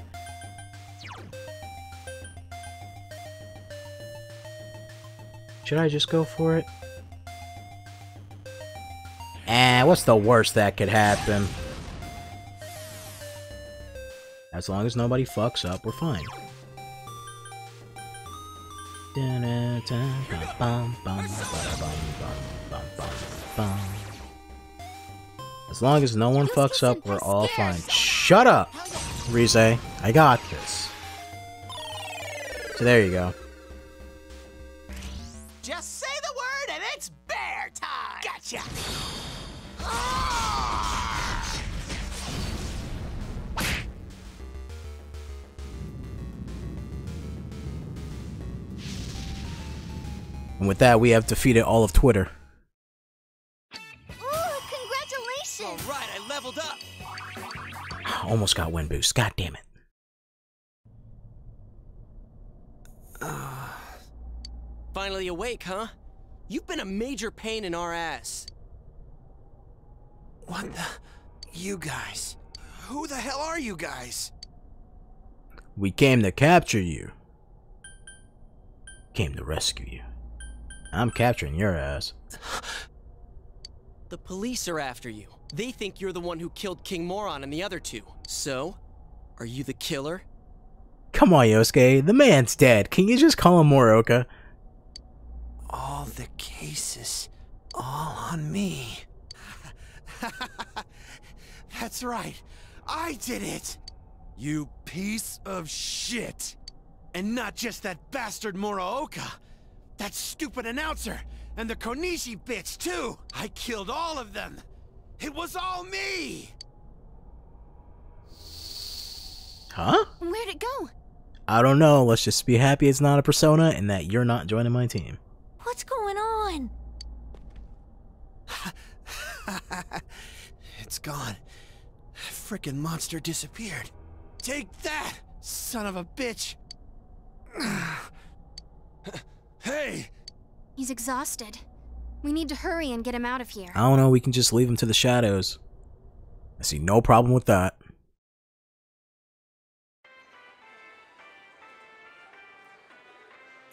Should I just go for it? Eh, what's the worst that could happen? As long as nobody fucks up, we're fine. As long as no one fucks up, we're all fine. Shut up, Rise. I got this. So there you go. Just say the word and it's bear time. Gotcha. Ah! And with that, we have defeated all of Twitter. Ooh, congratulations! All right, I leveled up. I almost got win boost. God damn it. Uh... Finally awake, huh? You've been a major pain in our ass. What the... You guys... Who the hell are you guys? We came to capture you. Came to rescue you. I'm capturing your ass. The police are after you. They think you're the one who killed King Moron and the other two. So, are you the killer? Come on, Yosuke. The man's dead. Can you just call him Morooka? All the cases, all on me. That's right. I did it. You piece of shit. And not just that bastard Morooka. That stupid announcer. And the Konishi bitch, too. I killed all of them. It was all me. Huh? Where'd it go? I don't know. Let's just be happy it's not a persona and that you're not joining my team. What's going on? It's gone. Frickin' monster disappeared. Take that, son of a bitch! Hey! He's exhausted. We need to hurry and get him out of here. I don't know, we can just leave him to the shadows. I see no problem with that.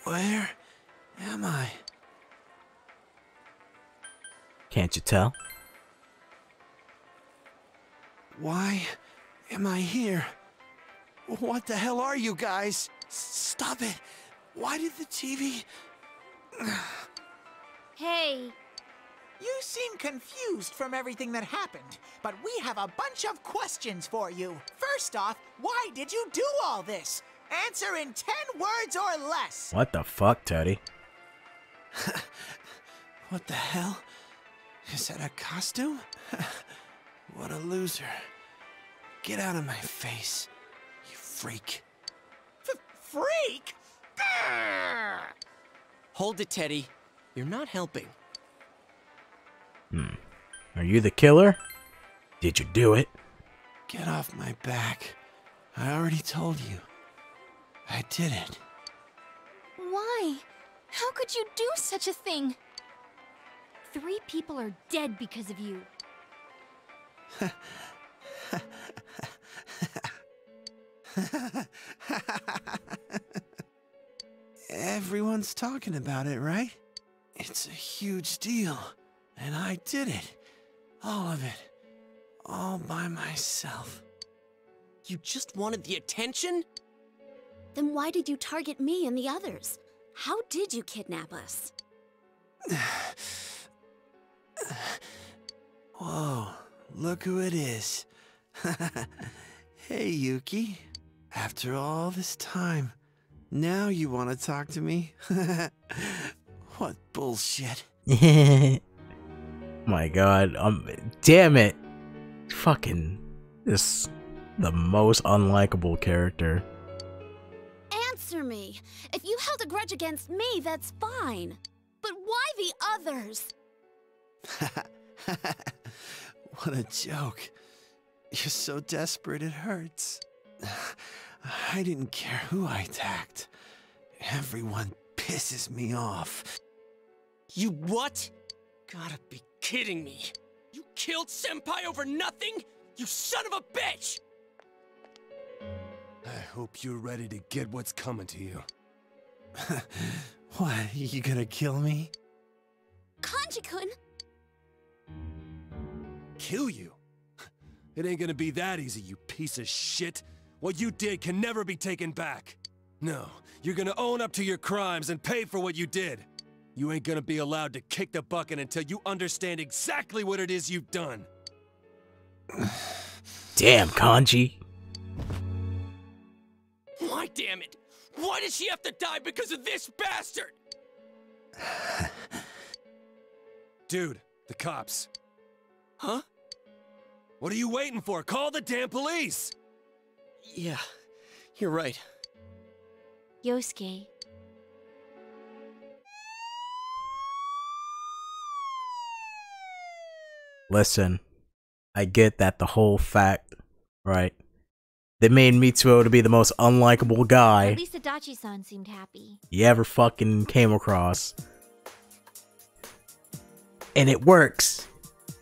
Where am I? Can't you tell? Why am I here? What the hell are you guys? Stop it! Why did the T V... Hey! You seem confused from everything that happened, but we have a bunch of questions for you. First off, why did you do all this? Answer in ten words or less! What the fuck, Teddy? What the hell? Is that a costume? What a loser. Get out of my face, you freak. F-freak? Hold it, Teddy. You're not helping. Hmm. Are you the killer? Did you do it? Get off my back. I already told you. I did it. Why? How could you do such a thing? Three people are dead because of you. Everyone's talking about it, right? It's a huge deal. And I did it. All of it. All by myself. You just wanted the attention? Then why did you target me and the others? How did you kidnap us? Whoa, look who it is. Hey, Yuki. After all this time, now you want to talk to me? What bullshit. My god, um, damn it. Fucking, this the most unlikable character. Answer me. If you held a grudge against me, that's fine. But why the others? What a joke. You're so desperate it hurts. I didn't care who I attacked. Everyone pisses me off. You what? Gotta be kidding me. You killed Senpai over nothing? You son of a bitch! I hope you're ready to get what's coming to you. What, you gonna kill me? Kanji-kun! Kill you? It ain't gonna be that easy, you piece of shit. What you did can never be taken back. No, you're gonna own up to your crimes and pay for what you did. You ain't gonna be allowed to kick the bucket until you understand exactly what it is you've done. Damn, Kanji. Why, damn it? Why does she have to die because of this bastard? Dude, the cops. Huh? What are you waiting for? Call the damn police! Yeah, you're right. Yosuke. Listen, I get that the whole fact, right? They made Mitsuo to be the most unlikable guy. At least Adachi-san seemed happy. You ever fucking came across. And it works.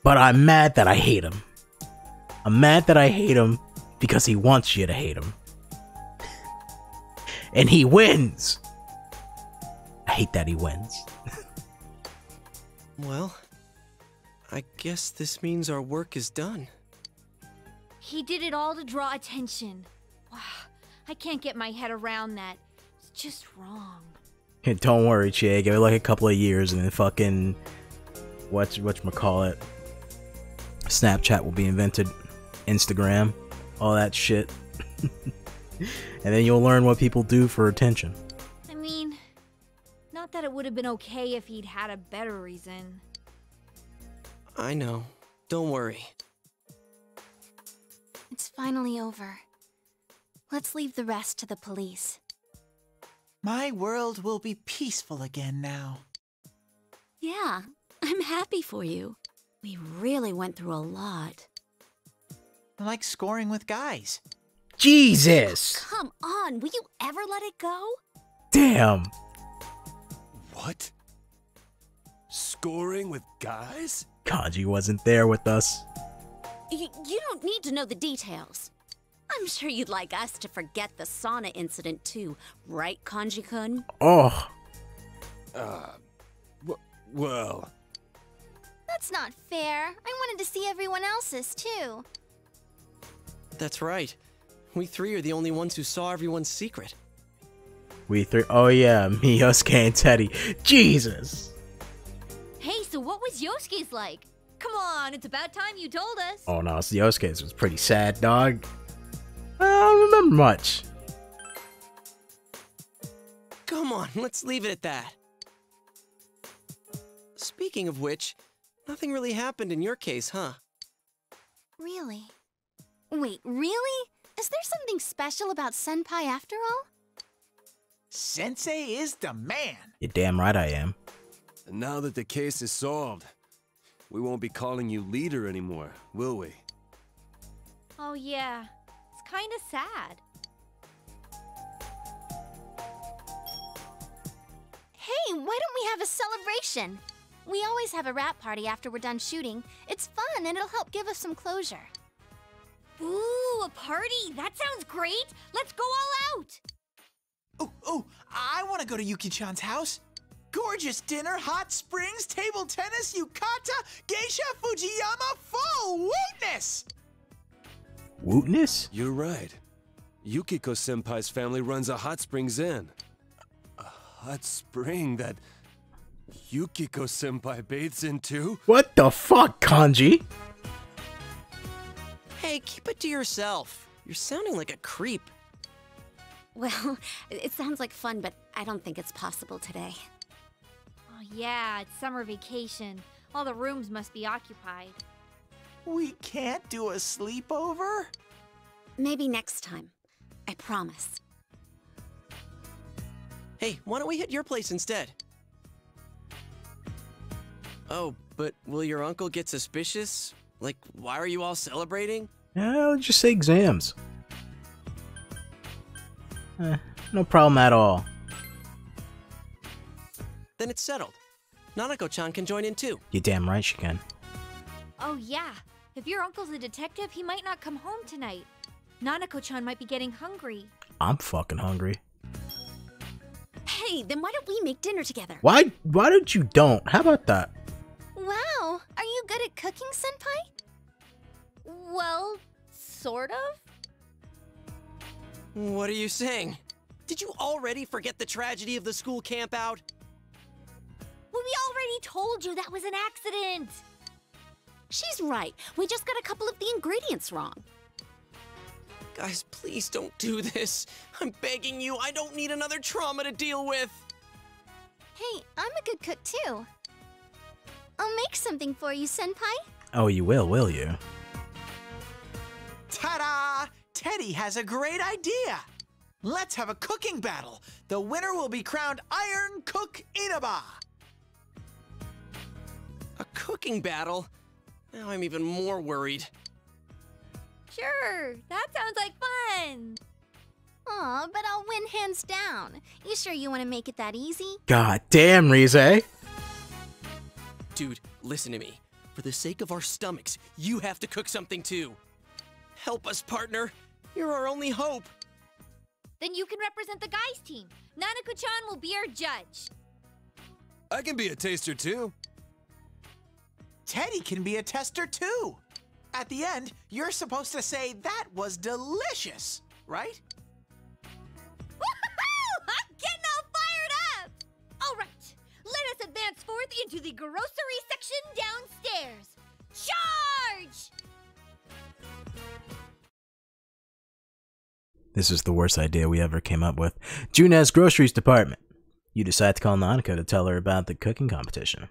But I'm mad that I hate him. I'm mad that I hate him because he wants you to hate him. And he wins. I hate that he wins. Well, I guess this means our work is done. He did it all to draw attention. Wow, I can't get my head around that. It's just wrong. Hey, don't worry, Chie. Give it like a couple of years and then fucking... What, whatchamacallit? Snapchat will be invented. Instagram. All that shit. And then you'll learn what people do for attention. I mean... Not that it would have been okay if he'd had a better reason. I know. Don't worry. It's finally over. Let's leave the rest to the police. My world will be peaceful again now. Yeah, I'm happy for you. We really went through a lot. Like scoring with guys. Jesus! Oh, come on, will you ever let it go? Damn. What? Scoring with guys? Kanji wasn't there with us. You, you don't need to know the details. I'm sure you'd like us to forget the sauna incident too, right, Kanji-kun? Oh. Uh, well. That's not fair. I wanted to see everyone else's too. That's right. We three are the only ones who saw everyone's secret. We three? Oh yeah, me, Yosuke, and Teddy. Jesus. Hey, so what was Yosuke's like? Come on, it's about time you told us. Oh no, it's Yosuke's was pretty sad, dog. I don't remember much. Come on, let's leave it at that. Speaking of which, nothing really happened in your case, huh? Really? Wait, really? Is there something special about Senpai after all? Sensei is the man. You're damn right I am. And now that the case is solved, we won't be calling you leader anymore, will we? Oh yeah, it's kind of sad. Hey, why don't we have a celebration? We always have a rap party after we're done shooting. It's fun and it'll help give us some closure. Ooh, a party! That sounds great! Let's go all out! Oh, oh, I want to go to Yuki-chan's house. Gorgeous dinner, hot springs, table tennis, yukata, geisha, Fujiyama, full wootness! Wootness? You're right. Yukiko-senpai's family runs a hot springs inn. A hot spring that Yukiko-senpai bathes in too? What the fuck, Kanji? Hey, keep it to yourself. You're sounding like a creep. Well, it sounds like fun, but I don't think it's possible today. Yeah, it's summer vacation. All the rooms must be occupied. We can't do a sleepover? Maybe next time. I promise. Hey, why don't we hit your place instead? Oh, But will your uncle get suspicious? Like, why are you all celebrating? No, just say exams. Eh, no problem at all. Then it's settled. Nanako-chan can join in too. You're damn right she can. Oh yeah. If your uncle's a detective, he might not come home tonight. Nanako-chan might be getting hungry. I'm fucking hungry. Hey, then why don't we make dinner together? Why why don't you don't? How about that? Wow, are you good at cooking, Senpai? Well, sort of. What are you saying? Did you already forget the tragedy of the school campout? Well, we already told you that was an accident. She's right. We just got a couple of the ingredients wrong. Guys, please don't do this. I'm begging you. I don't need another trauma to deal with. Hey, I'm a good cook too. I'll make something for you, Senpai. Oh, you will, will you? Ta-da! Teddy has a great idea. Let's have a cooking battle. The winner will be crowned Iron Cook Inaba. A cooking battle? Now I'm even more worried. Sure, that sounds like fun. Aw, but I'll win hands down. You sure you want to make it that easy? God damn, Rise. Dude, listen to me. For the sake of our stomachs, you have to cook something too. Help us, partner. You're our only hope. Then you can represent the guys' team. Nanako-chan will be our judge. I can be a taster too. Teddy can be a tester too. At the end, you're supposed to say that was delicious, right? Woohoo! I'm getting all fired up! All right, let us advance forth into the grocery section downstairs. Charge! This is the worst idea we ever came up with. Junes Groceries Department. You decide to call Nanako to tell her about the cooking competition.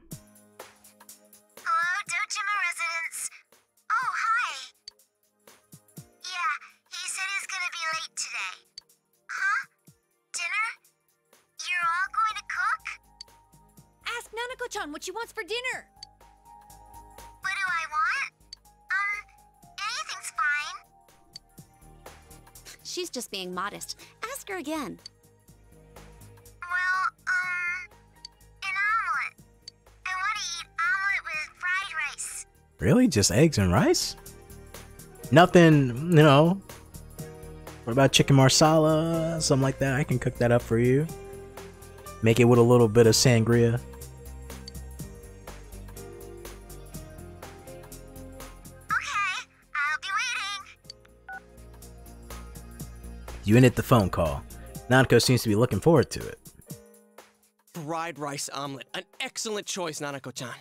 Nanako-chan, what she wants for dinner? What do I want? Um, anything's fine. She's just being modest. Ask her again. Well, um, an omelet. I want to eat omelet with fried rice. Really? Just eggs and rice? Nothing, you know. What about chicken marsala? Something like that. I can cook that up for you. Make it with a little bit of sangria. You ended the phone call. Nanako seems to be looking forward to it. Fried rice omelet. An excellent choice, Nanako-chan.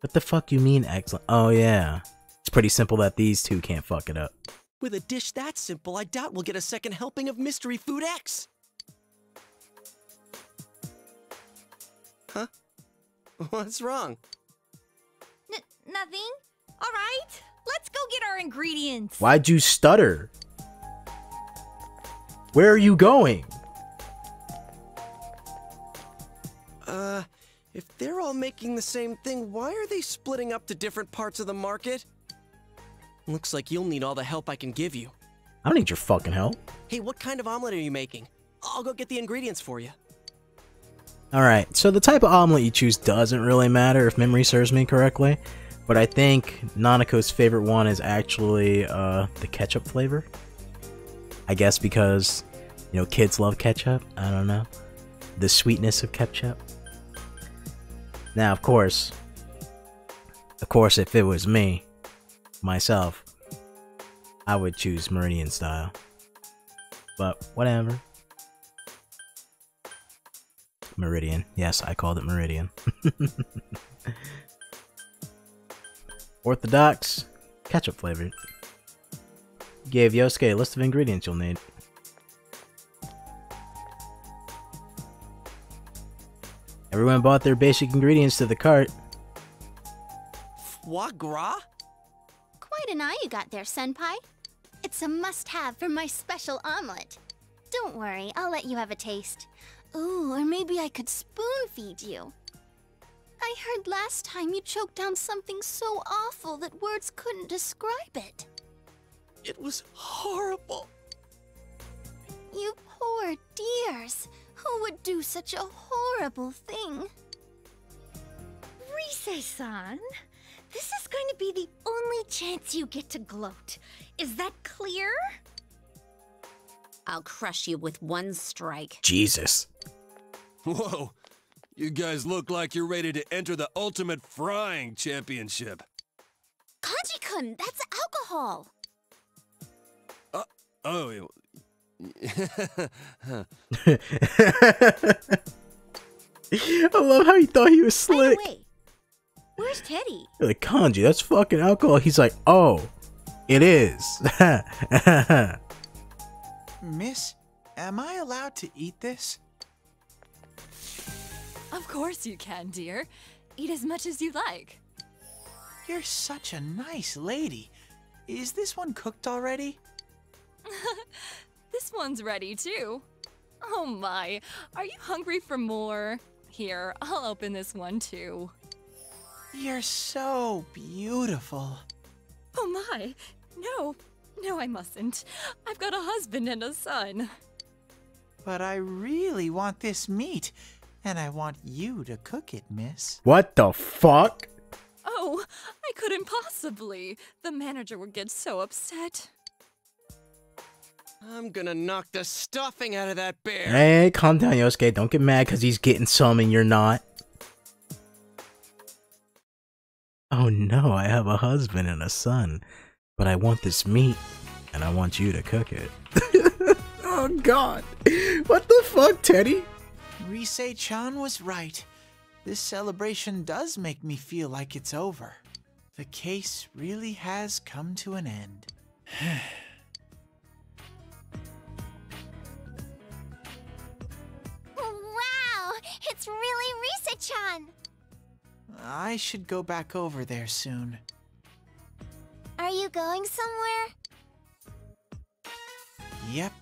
What the fuck you mean excellent? Oh yeah. It's pretty simple that these two can't fuck it up. With a dish that simple, I doubt we'll get a second helping of Mystery Food X. Huh? What's wrong? N- nothing. All right. Let's go get our ingredients. Why'd you stutter? Where are you going? Uh, if they're all making the same thing, why are they splitting up to different parts of the market? Looks like you'll need all the help I can give you. I don't need your fucking help. Hey, what kind of omelet are you making? I'll go get the ingredients for you. Alright, so the type of omelet you choose doesn't really matter if memory serves me correctly, but I think Nanako's favorite one is actually uh, the ketchup flavor. I guess because, you know, kids love ketchup. I don't know. The sweetness of ketchup. Now, of course, of course, if it was me, myself, I would choose Meridian style. But whatever. Meridian. Yes, I called it Meridian. Orthodox, ketchup flavored. Gave Yosuke a list of ingredients you'll need. Everyone bought their basic ingredients to the cart. Foie gras? Quite an eye you got there, Senpai. It's a must-have for my special omelet. Don't worry, I'll let you have a taste. Ooh, or maybe I could spoon feed you. I I heard last time you choked down something so awful that words couldn't describe it. It was horrible. You poor dears. Who would do such a horrible thing? Rise-san, this is going to be the only chance you get to gloat. Is that clear? I'll crush you with one strike. Jesus. Whoa. You guys look like you're ready to enter the ultimate frying championship. Kanji-kun, that's alcohol. Uh, oh, I love how he thought he was slick. Wait, wait. Where's Teddy? Like, Kanji, that's fucking alcohol. He's like, oh, it is. Miss, am I allowed to eat this? Of course you can, dear. Eat as much as you like. You're such a nice lady. Is this one cooked already? This one's ready, too. Oh my, are you hungry for more? Here, I'll open this one, too. You're so beautiful. Oh my, no, no I mustn't. I've got a husband and a son. But I really want this meat, and I want you to cook it, miss. What the fuck? Oh, I couldn't possibly. The manager would get so upset. I'm gonna knock the stuffing out of that bear. Hey, calm down, Yosuke. Don't get mad because he's getting some and you're not. Oh no, I have a husband and a son, but I want this meat and I want you to cook it. Oh god. What the fuck, Teddy? Rise-chan was right. This celebration does make me feel like it's over. The case really has come to an end. It's really Rise-chan! I should go back over there soon. Are you going somewhere? Yep.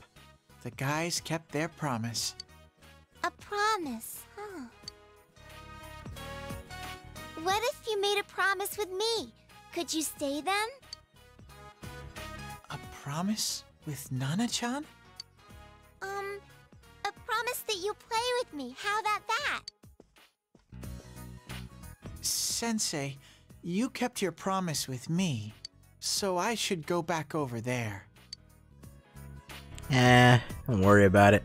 The guys kept their promise. A promise, huh? What if you made a promise with me? Could you stay then? A promise with Nana-chan? Um... Promise that you play with me. How about that? Sensei, you kept your promise with me, so I should go back over there. Eh, don't worry about it.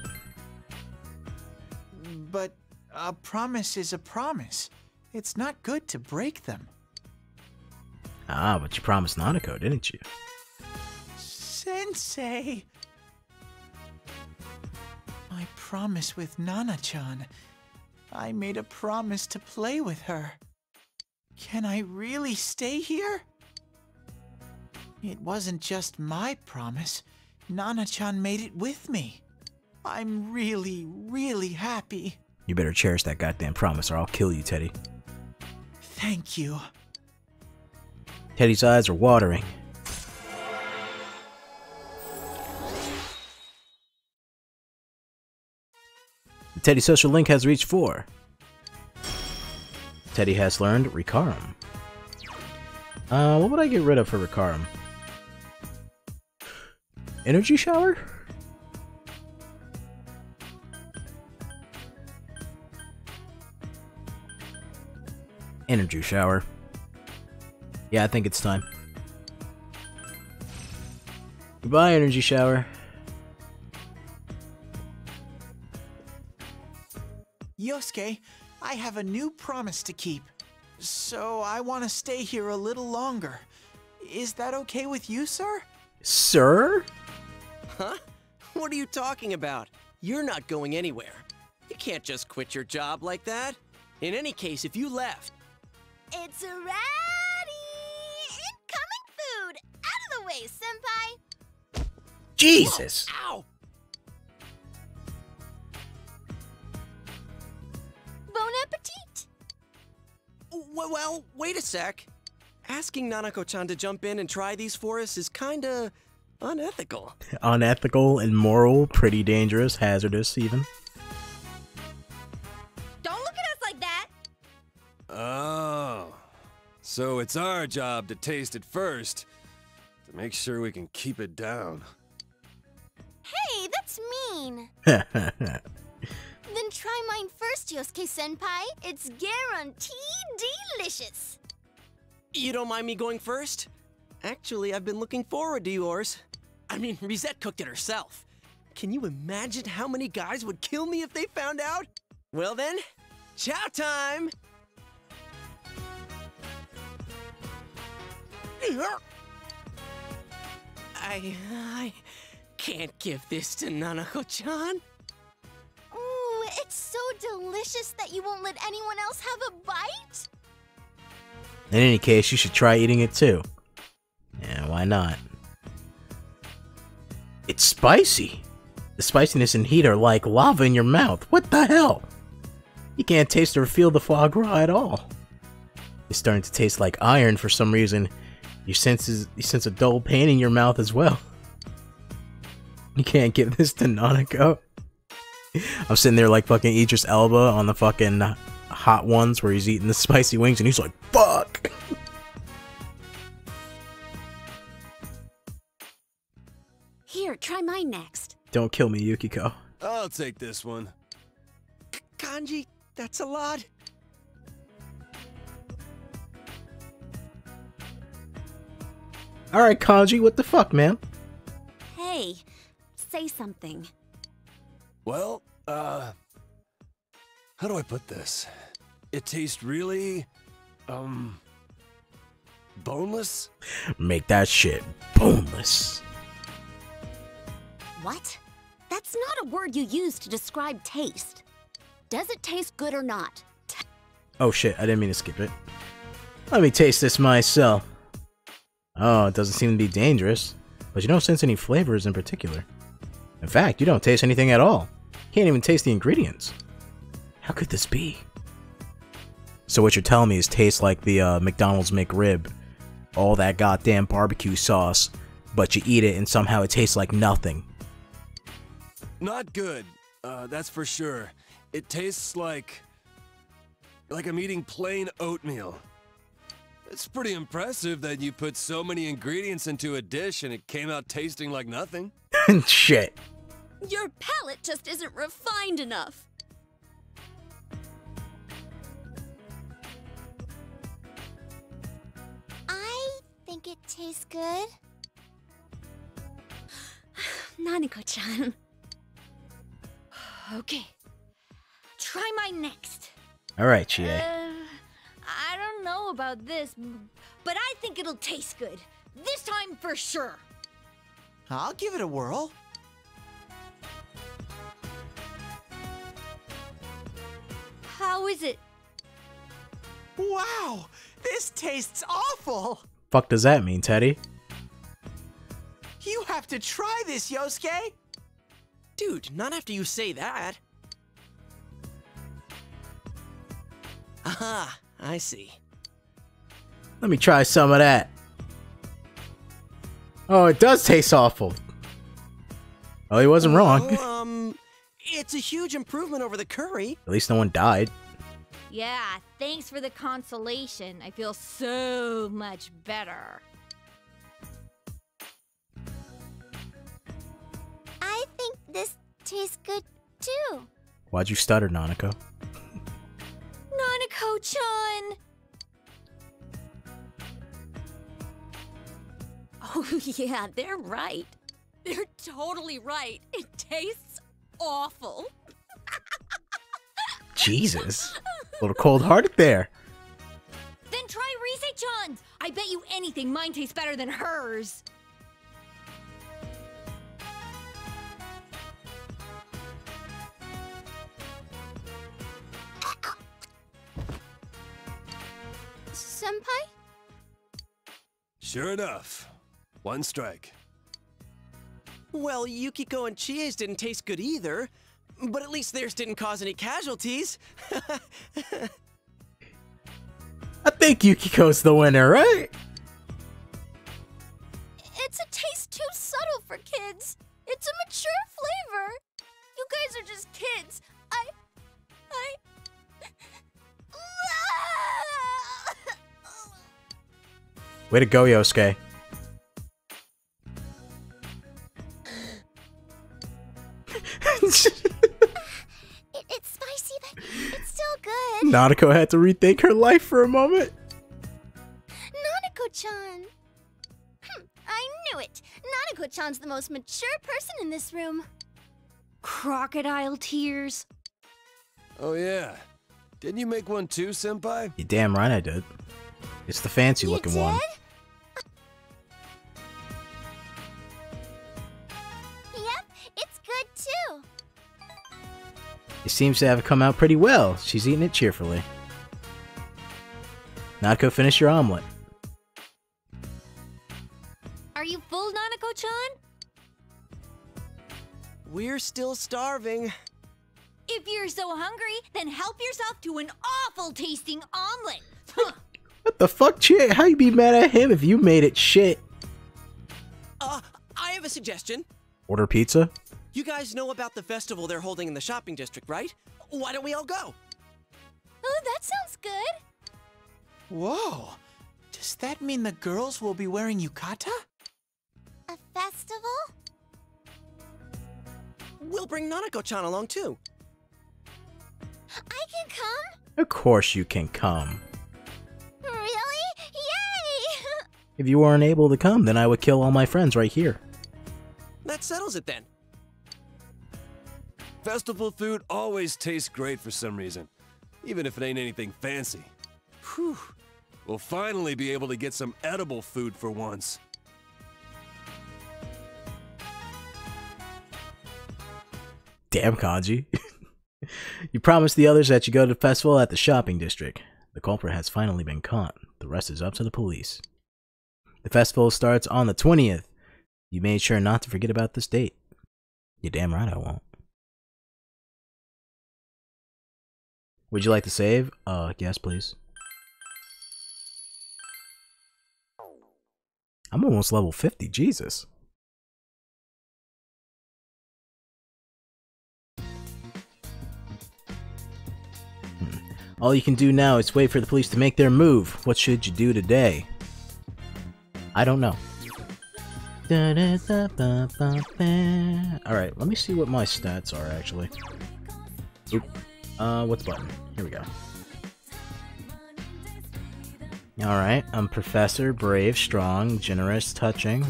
But a promise is a promise. It's not good to break them. Ah, but you promised Nanako, didn't you? Sensei! My promise with Nana-chan. I made a promise to play with her. Can I really stay here? It wasn't just my promise. Nana-chan made it with me. I'm really, really happy. You better cherish that goddamn promise or I'll kill you, Teddy. Thank you. Teddy's eyes are watering. Teddy's social link has reached four. Teddy has learned Recarum. Uh, what would I get rid of for Recarum? Energy shower? Energy shower. Yeah, I think it's time. Goodbye, energy shower. Yosuke, I have a new promise to keep, so I want to stay here a little longer. Is that okay with you, sir? Sir? Huh? What are you talking about? You're not going anywhere. You can't just quit your job like that. In any case, if you left... It's already incoming food! Out of the way, senpai! Jesus! Whoa, ow! Bon appetit! Well, well, wait a sec. Asking Nanako-chan to jump in and try these for us is kinda unethical. Unethical, immoral, pretty dangerous, hazardous even. Don't look at us like that! Uh So it's our job to taste it first, to make sure we can keep it down. Hey, that's mean! Then try mine first, Yosuke-senpai. It's guaranteed delicious! You don't mind me going first? Actually, I've been looking forward to yours. I mean, Rizette cooked it herself. Can you imagine how many guys would kill me if they found out? Well then, chow time! I... I... can't give this to Nanako-chan. Ooh, it's so delicious that you won't let anyone else have a bite? In any case, you should try eating it too. Yeah, why not? It's spicy! The spiciness and heat are like lava in your mouth. What the hell? You can't taste or feel the foie gras at all. It's starting to taste like iron for some reason. You sense, you sense a dull pain in your mouth as well. You can't give this to Nanako. I'm sitting there like fucking Idris Elba on the fucking Hot Ones where he's eating the spicy wings and he's like, fuck! Here, try mine next. Don't kill me, Yukiko. I'll take this one. K Kanji, that's a lot. Alright, Kanji, what the fuck, man? Hey, say something. Well, uh... how do I put this? It tastes really... um... boneless? Make that shit boneless. What? That's not a word you use to describe taste. Does it taste good or not? T oh shit, I didn't mean to skip it. Let me taste this myself. Oh, it doesn't seem to be dangerous, but you don't sense any flavors in particular. In fact, you don't taste anything at all. You can't even taste the ingredients. How could this be? So what you're telling me is tastes like the uh, McDonald's McRib. All that goddamn barbecue sauce, but you eat it and somehow it tastes like nothing. Not good, uh, that's for sure. It tastes like... like I'm eating plain oatmeal. It's pretty impressive that you put so many ingredients into a dish and it came out tasting like nothing. Shit. Your palate just isn't refined enough. I think it tastes good. Nanako-chan. Okay, try mine next. All right, Chie. Uh, I don't know about this, but I think it'll taste good. This time for sure. I'll give it a whirl. How is it? Wow, this tastes awful. Fuck does that mean, Teddy? You have to try this, Yosuke. Dude, not after you say that. Aha, I see. Let me try some of that. Oh, it does taste awful. Oh, he wasn't wrong. Well, um, it's a huge improvement over the curry. At least no one died. Yeah, thanks for the consolation. I feel so much better. I think this tastes good, too. Why'd you stutter, Nanako? Nanako-chan! Oh, yeah, they're right. They're totally right. It tastes awful. Jesus. A little cold-hearted there. Then try Rise-chan's. I bet you anything mine tastes better than hers. Senpai? Sure enough. One strike. Well, Yukiko and Chie's didn't taste good either, but at least theirs didn't cause any casualties. I think Yukiko's the winner, right? It's a taste too subtle for kids. It's a mature flavor. You guys are just kids. I... I... Way to go, Yosuke. It, it's spicy, but it's still good. Nanako had to rethink her life for a moment. Nanako-chan. Hm, I knew it. Nanako-chan's the most mature person in this room. Crocodile tears. Oh yeah. Didn't you make one too, senpai? You damn right I did. It's the fancy you looking did? One. Yep, it's good too. It seems to have come out pretty well. She's eating it cheerfully. Nanako, finish your omelet. Are you full, Nanako-chan? We're still starving. If you're so hungry, then help yourself to an awful-tasting omelet! Huh. What the fuck, Chie? How you be mad at him if you made it shit? Uh, I have a suggestion. Order pizza? You guys know about the festival they're holding in the shopping district, right? Why don't we all go? Oh, that sounds good! Whoa! Does that mean the girls will be wearing yukata? A festival? We'll bring Nanako-chan along, too. I can come? Of course you can come. Really? Yay! If you weren't able to come, then I would kill all my friends right here. That settles it then. Festival food always tastes great for some reason, even if it ain't anything fancy. Whew. We'll finally be able to get some edible food for once. Damn, Kanji. You promised the others that you go to the festival at the shopping district. The culprit has finally been caught. The rest is up to the police. The festival starts on the twentieth. You made sure not to forget about this date. You're damn right I won't. Would you like to save? Uh, yes, please. I'm almost level fifty, Jesus. All you can do now is wait for the police to make their move. What should you do today? I don't know. Alright, let me see what my stats are, actually. Oop. Uh, what's button? Here we go. Alright, I'm Professor, brave, strong, generous, touching.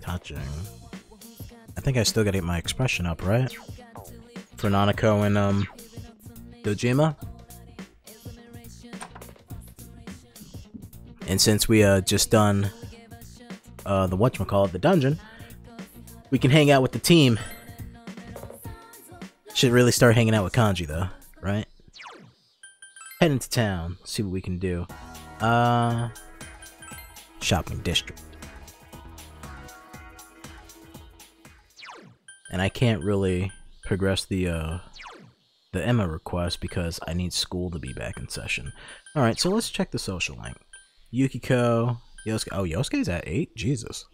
Touching. I think I still gotta get my expression up, right? For Nanako and, um... Dojima. And since we uh just done uh the whatchamacallit, the dungeon, we can hang out with the team. Should really start hanging out with Kanji though, right? Head into town, see what we can do. Uh shopping district. And I can't really progress the uh the Emma request because I need school to be back in session. Alright, so let's check the social link. Yukiko, Yosuke. Oh, Yosuke's at eight? Jesus.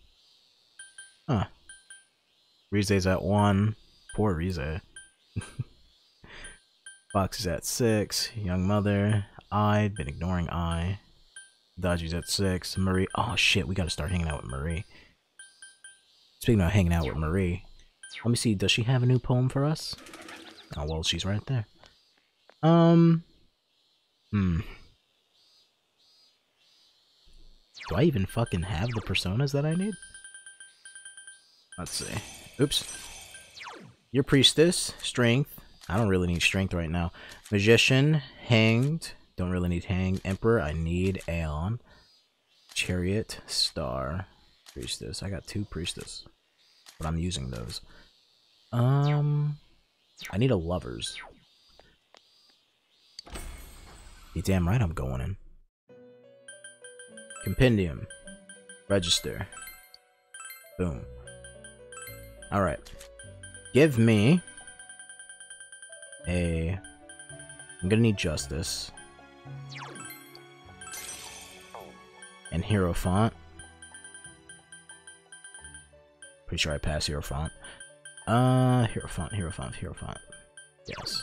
Huh. Rize's at one. Poor Rize. Fox is at six. Young Mother. I. Been ignoring I. Adachi's at six. Marie. Oh, shit. We gotta start hanging out with Marie. Speaking of hanging out with Marie, let me see. Does she have a new poem for us? Oh, well, she's right there. Um. Hmm. Do I even fucking have the personas that I need? Let's see. Oops. Your priestess. Strength. I don't really need strength right now. Magician. Hanged. Don't really need hanged. Emperor. I need Aeon. Chariot. Star. Priestess. I got two priestess. But I'm using those. Um... I need a lovers. You damn right I'm going in. Compendium. Register. Boom. Alright. Give me a... I'm gonna need justice. And hero font. Pretty sure I passed hero font. Uh, hero font, hero font, hero font. Yes.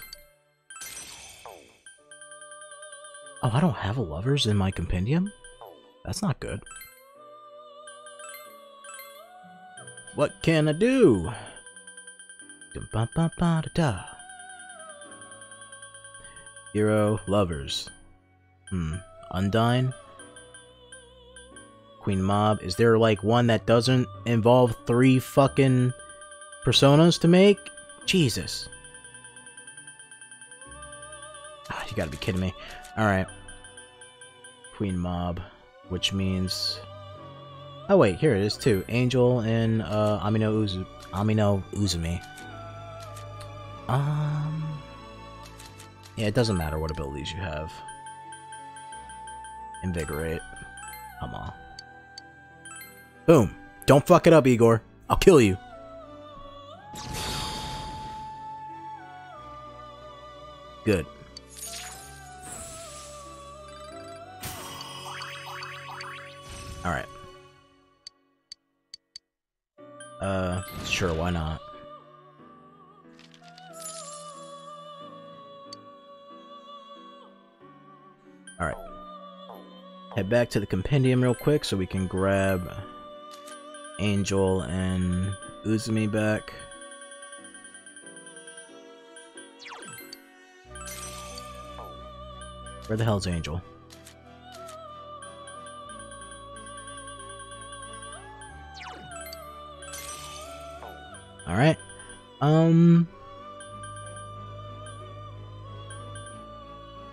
Oh, I don't have a lovers in my compendium? That's not good. What can I do? Dum-ba-ba-ba-da-da. Hero, lovers. Hmm. Undyne? Queen Mob. Is there like one that doesn't involve three fucking personas to make? Jesus. Ah, you gotta be kidding me. Alright. Queen Mob. Which means... Oh wait, here it is too. Angel and uh, Amino Uzu Amino Uzumi. Um... Yeah, it doesn't matter what abilities you have. Invigorate. Come on. Boom. Don't fuck it up, Igor. I'll kill you. Good. Alright. Uh, sure, why not? Alright. Head back to the compendium real quick so we can grab Angel and Uzumi back. Where the hell's Angel? Alright. Um...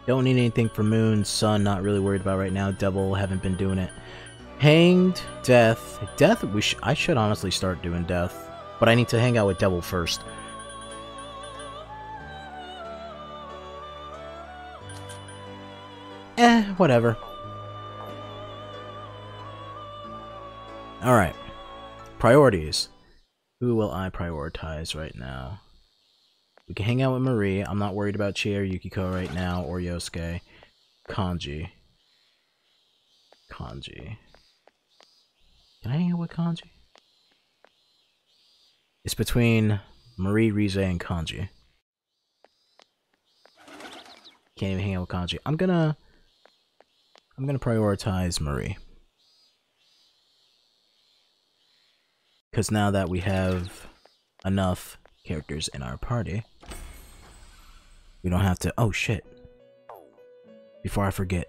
Don't need anything for Moon, Sun, not really worried about right now. Devil, haven't been doing it. Hanged, Death. Death, we sh I should honestly start doing Death. But I need to hang out with Devil first. Eh, whatever. Alright. Priorities. Who will I prioritize right now? We can hang out with Marie. I'm not worried about Chie or Yukiko right now, or Yosuke. Kanji. Kanji. Can I hang out with Kanji? It's between Marie, Rise, and Kanji. Can't even hang out with Kanji. I'm gonna... I'm gonna prioritize Marie. Because now that we have enough characters in our party, we don't have to- oh shit. Before I forget.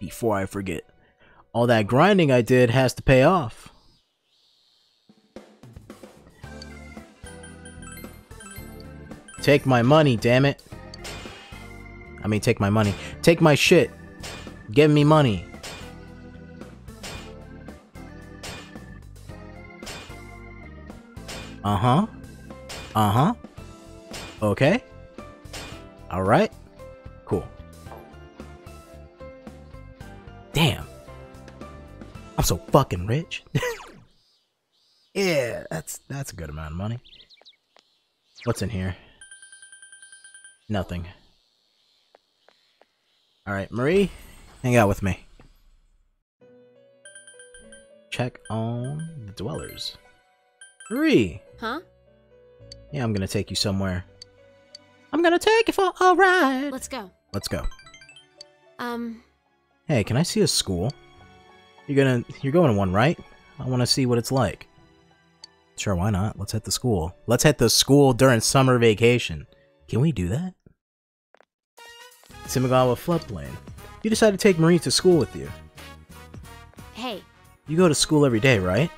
Before I forget. All that grinding I did has to pay off. Take my money, damn it. I mean, take my money. Take my shit. Give me money. Uh-huh. Uh-huh. Okay. Alright. Cool. Damn. I'm so fucking rich. Yeah, that's that's a good amount of money. What's in here? Nothing. Alright, Marie, hang out with me. Check on the dwellers. Marie! Huh? Yeah, I'm gonna take you somewhere. I'm gonna take you for a ride! Let's go. Let's go. Um... Hey, can I see a school? You're gonna- you're going to one, right? I wanna see what it's like. Sure, why not? Let's hit the school. Let's hit the school during summer vacation. Can we do that? Samegawa floodplain. You decided to take Marie to school with you. Hey. You go to school every day, right?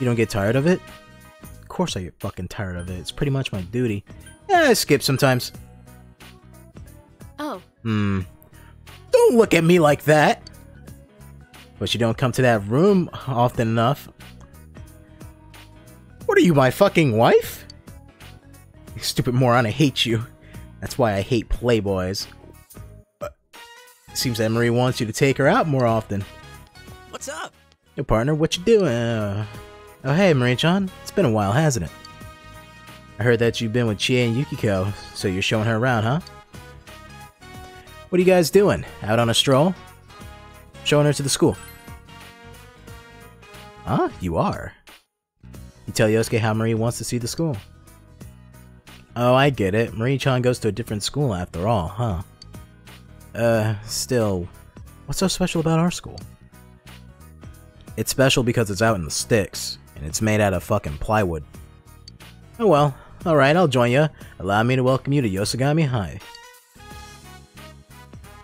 You don't get tired of it? Of course I get fucking tired of it. It's pretty much my duty. Yeah, I skip sometimes. Oh. Hmm. Don't look at me like that! But you don't come to that room often enough. What are you, my fucking wife? You stupid moron, I hate you. That's why I hate playboys. But it seems that Marie wants you to take her out more often. What's up? Yo, partner, what you doing? Uh... Oh hey, Marie-chan. It's been a while, hasn't it? I heard that you've been with Chie and Yukiko, so you're showing her around, huh? What are you guys doing? Out on a stroll? Showing her to the school. Huh? You are. You tell Yosuke how Marie wants to see the school. Oh, I get it. Marie-chan goes to a different school after all, huh? Uh, still, What's so special about our school? It's special because it's out in the sticks, and it's made out of fucking plywood. Oh well, alright, I'll join ya. Allow me to welcome you to Yosagami High.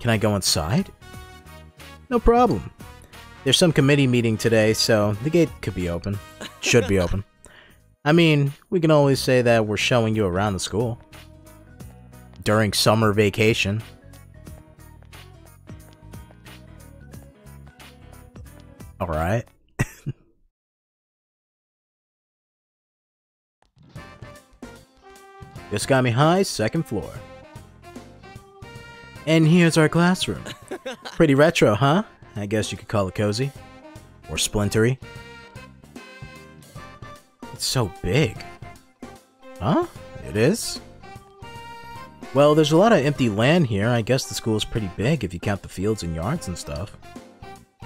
Can I go inside? No problem. There's some committee meeting today, so the gate could be open. Should be open. I mean, we can always say that we're showing you around the school. During summer vacation. Alright. Yosagami High, second floor. And here's our classroom. Pretty retro, huh? I guess you could call it cozy. Or splintery. It's so big. Huh? It is? Well, there's a lot of empty land here. I guess the school's pretty big if you count the fields and yards and stuff.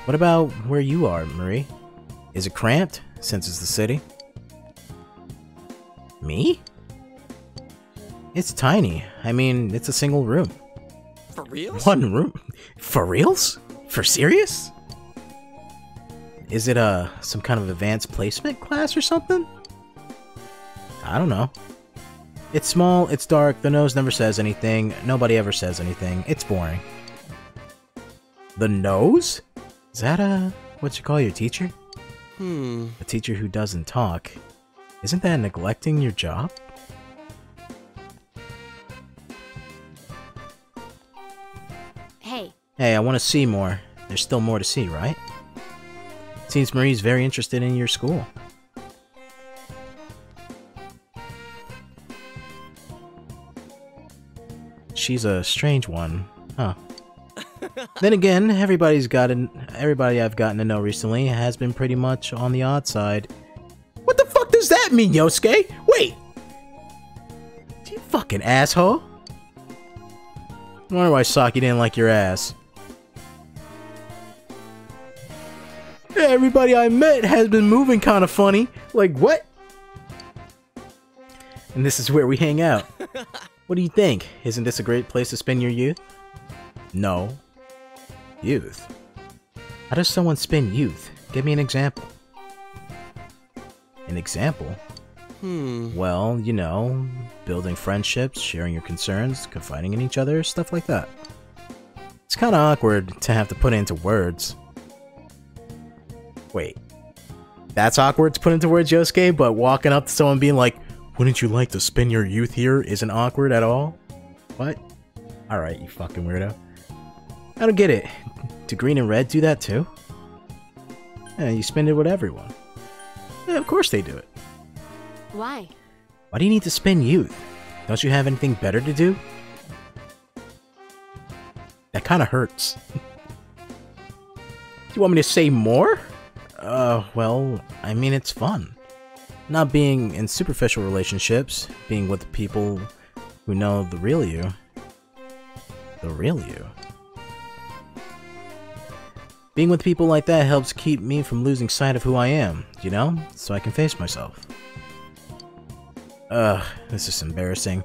What about where you are, Marie? Is it cramped, since it's the city? Me? It's tiny. I mean, it's a single room. For reals? One room? For reals? For serious? Is it, uh, some kind of advanced placement class or something? I don't know. It's small, it's dark, the nose never says anything, nobody ever says anything, it's boring. The nose? Is that a... what you call your teacher? Hmm. A teacher who doesn't talk. Isn't that neglecting your job? Hey. Hey, I want to see more. There's still more to see, right? Seems Marie's very interested in your school. She's a strange one, huh? Then again, everybody's gotten, everybody I've gotten to know recently has been pretty much on the odd side. What the fuck does that mean, Yosuke? Wait! You fucking asshole! I wonder why Saki didn't like your ass. Everybody I met has been moving kind of funny. Like, what? And this is where we hang out. What do you think? Isn't this a great place to spend your youth? No. Youth? How does someone spend youth? Give me an example. An example? Hmm. Well, you know, building friendships, sharing your concerns, confiding in each other, stuff like that. It's kind of awkward to have to put into words. Wait. That's awkward to put into words, Yosuke, but walking up to someone being like, wouldn't you like to spend your youth here isn't awkward at all? What? Alright, you fucking weirdo. I don't get it. Do green and red do that too? Yeah, you spend it with everyone. Yeah, of course they do it. Why? Why do you need to spend youth? Don't you have anything better to do? That kinda hurts. You want me to say more? Uh, well, I mean it's fun. Not being in superficial relationships, being with people who know the real you. The real you. Being with people like that helps keep me from losing sight of who I am, you know? So I can face myself. Ugh, this is embarrassing.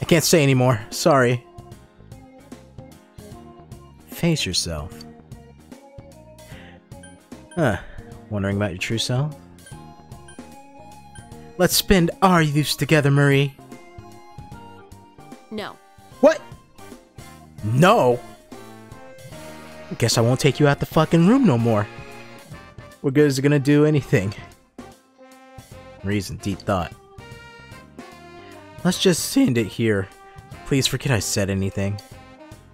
I can't say anymore, sorry. Face yourself. Huh, wondering about your true self? Let's spend our youths together, Marie. No. What? No! I guess I won't take you out the fucking room no more. What good is it gonna do anything? Reason, deep thought. Let's just end it here. Please forget I said anything.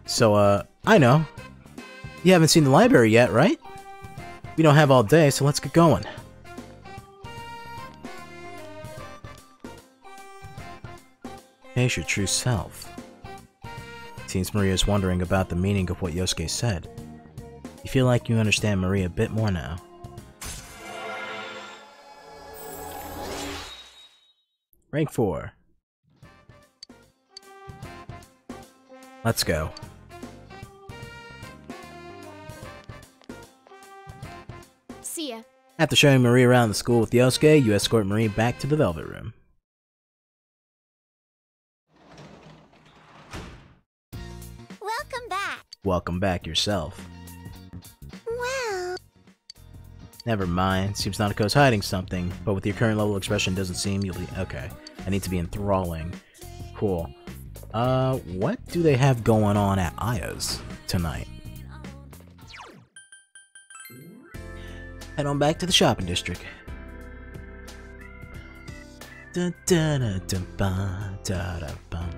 So, uh, I know. You haven't seen the library yet, right? We don't have all day, so let's get going. Face your true self. Seems Maria is wondering about the meaning of what Yosuke said. You feel like you understand Maria a bit more now. Rank four. Let's go. See ya. After showing Marie around the school with Yosuke, you escort Marie back to the Velvet Room. Welcome back yourself. Never mind. Seems Nanako is hiding something, but with your current level expression doesn't seem you'll be... Okay. I need to be enthralling. Cool. Uh, what do they have going on at Aya's tonight? Head on back to the shopping district. Da da da da ba da da ba.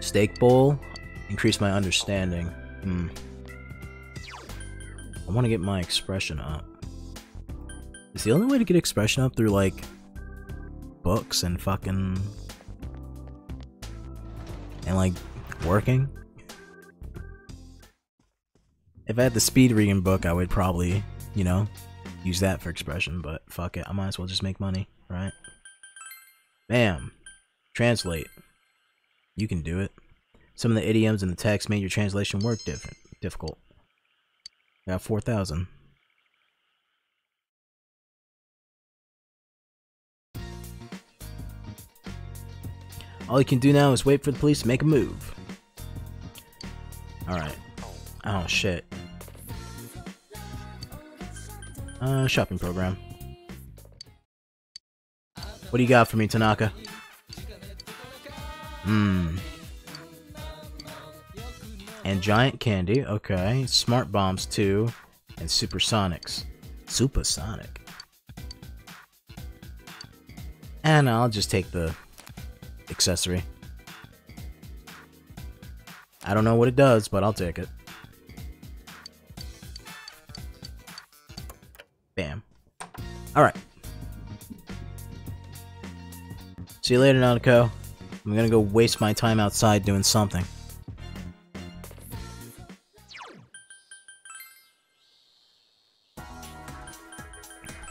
Steak bowl? Increase my understanding. Hmm. I want to get my expression up. Is the only way to get expression up through, like, books and fucking... and, like, working? If I had the speed reading book, I would probably, you know, use that for expression, but fuck it. I might as well just make money, right? Bam. Translate. You can do it. Some of the idioms in the text made your translation work different, difficult. I got four thousand. All you can do now is wait for the police to make a move. Alright. Oh shit. Uh, shopping program. What do you got for me, Tanaka? Hmm. And giant candy, okay. Smart bombs too. And supersonics. Supersonic. And I'll just take the accessory. I don't know what it does, but I'll take it. Bam. Alright. See you later, Nanako. I'm gonna go waste my time outside doing something.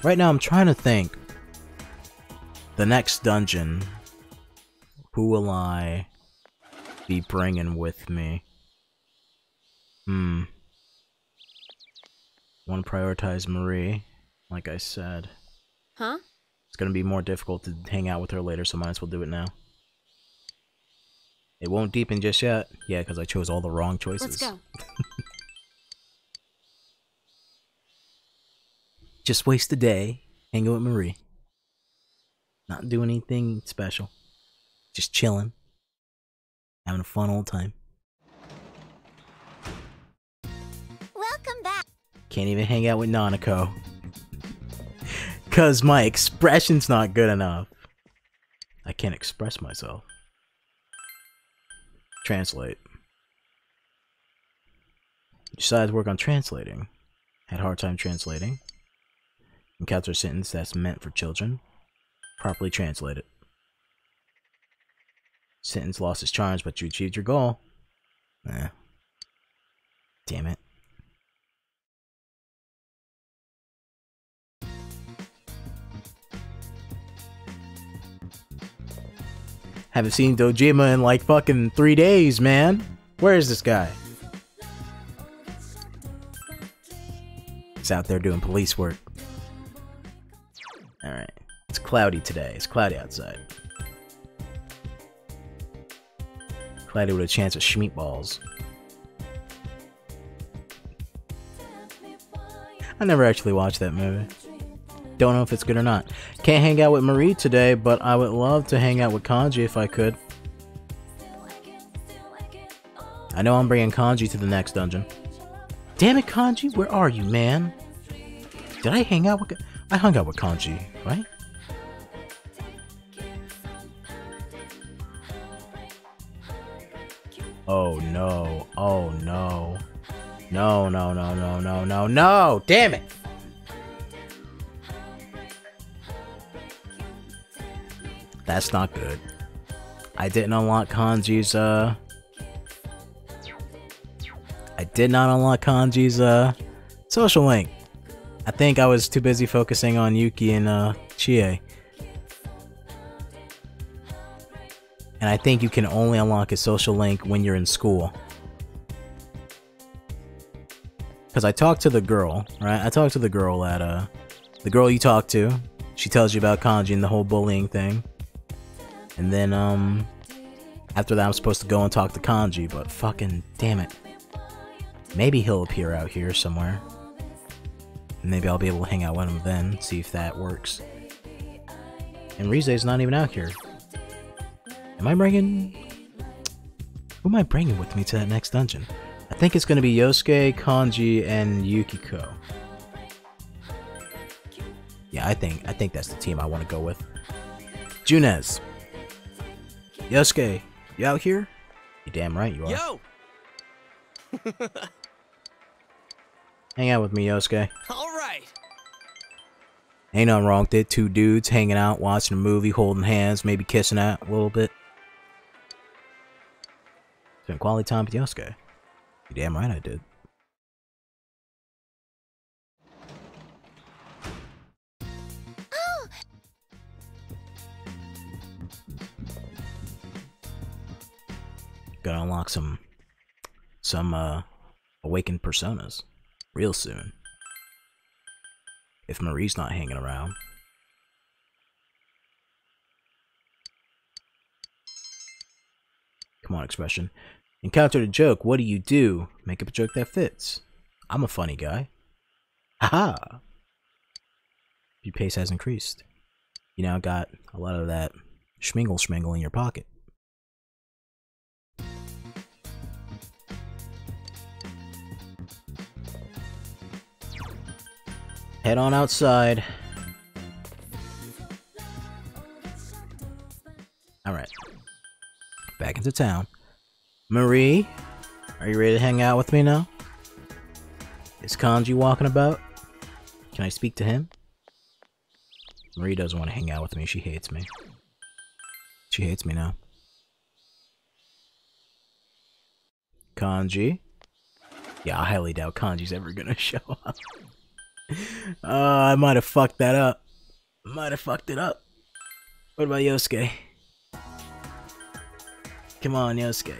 Right now I'm trying to think. The next dungeon. Who will I be bringing with me? Hmm. I want to prioritize Marie, like I said. Huh? It's gonna be more difficult to hang out with her later, so might as well do it now. It won't deepen just yet. Yeah, because I chose all the wrong choices. Let's go. Just waste the day hanging with Marie. Not doing anything special. Just chilling. Having a fun old time. Welcome back. Can't even hang out with Nanako. Cause my expression's not good enough. I can't express myself. Translate. Besides work on translating. Had a hard time translating. Encounter a sentence that's meant for children. Properly translate it. Sentence lost its charms, but you achieved your goal. Eh. Damn it. Haven't seen Dojima in like fucking three days, man. Where is this guy? He's out there doing police work. Alright. It's cloudy today. It's cloudy outside. Cloudy with a chance of schmeat balls. I never actually watched that movie. Don't know if it's good or not. Can't hang out with Marie today, but I would love to hang out with Kanji if I could. I know I'm bringing Kanji to the next dungeon. Damn it, Kanji, where are you, man? Did I hang out with... I hung out with Kanji, right? Oh, no. Oh, no. No, no, no, no, no, no, no! Damn it! That's not good. I didn't unlock Kanji's, uh... I did not unlock Kanji's, uh... social link. I think I was too busy focusing on Yuki and, uh, Chie. And I think you can only unlock his social link when you're in school. Because I talked to the girl, right? I talked to the girl at, uh... the girl you talked to. She tells you about Kanji and the whole bullying thing. And then, um, After that, I'm supposed to go and talk to Kanji, but fucking damn it. Maybe he'll appear out here somewhere. Maybe I'll be able to hang out with him then, see if that works. And Rize's not even out here. Am I bringing... Who am I bringing with me to that next dungeon? I think it's gonna be Yosuke, Kanji, and Yukiko. Yeah, I think I think that's the team I want to go with. Junes! Yosuke, you out here? You damn right you are. Yo! Hang out with me, Yosuke. Alright. Ain't nothing wrong with it. Two dudes hanging out, watching a movie, holding hands, maybe kissing out a little bit. Spent quality time with Yosuke. You damn right I did. Oh. Gotta unlock some some uh awakened personas. Real soon. If Marie's not hanging around. Come on, expression. Encountered a joke. What do you do? Make up a joke that fits. I'm a funny guy. Haha! Your pace has increased. You now got a lot of that schmingle schmingle in your pocket. Head on outside. Alright. Back into town. Marie, are you ready to hang out with me now? Is Kanji walking about? Can I speak to him? Marie doesn't want to hang out with me. She hates me. She hates me now. Kanji? Yeah, I highly doubt Kanji's ever gonna show up. Uh, I might have fucked that up. Might have fucked it up. What about Yosuke? Come on, Yosuke.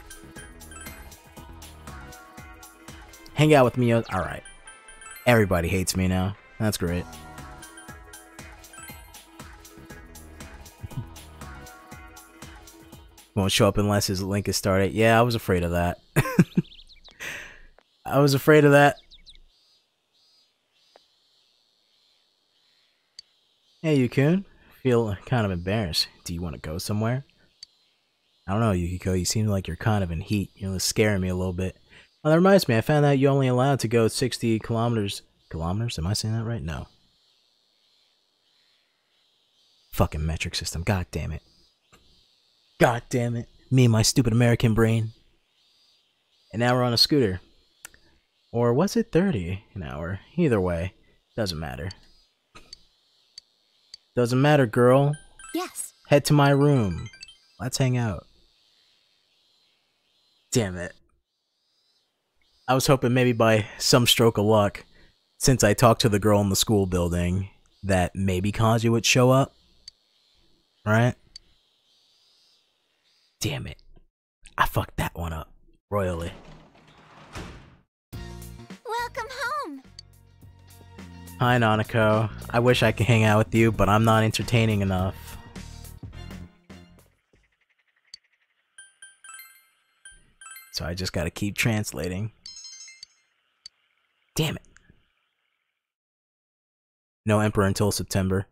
Hang out with me, Yosuke. Alright. Everybody hates me now. That's great. Won't show up unless his link is started. Yeah, I was afraid of that. I was afraid of that. Hey, Yukun. Feel kind of embarrassed. Do you want to go somewhere? I don't know, Yukiko. You seem like you're kind of in heat. You're scaring me a little bit. Well, that reminds me. I found out you're only allowed to go sixty kilometers. Kilometers? Am I saying that right? No. Fucking metric system. God damn it. God damn it. Me and my stupid American brain. And now we're on a scooter. Or was it thirty an hour? Either way, doesn't matter. Doesn't matter, girl. Yes. Head to my room. Let's hang out. Damn it. I was hoping maybe by some stroke of luck, since I talked to the girl in the school building, that maybe Kanji would show up. Right? Damn it. I fucked that one up. Royally. Welcome home. Hi, Nanako. I wish I could hang out with you, but I'm not entertaining enough. So I just gotta keep translating. Damn it. No Emperor until September.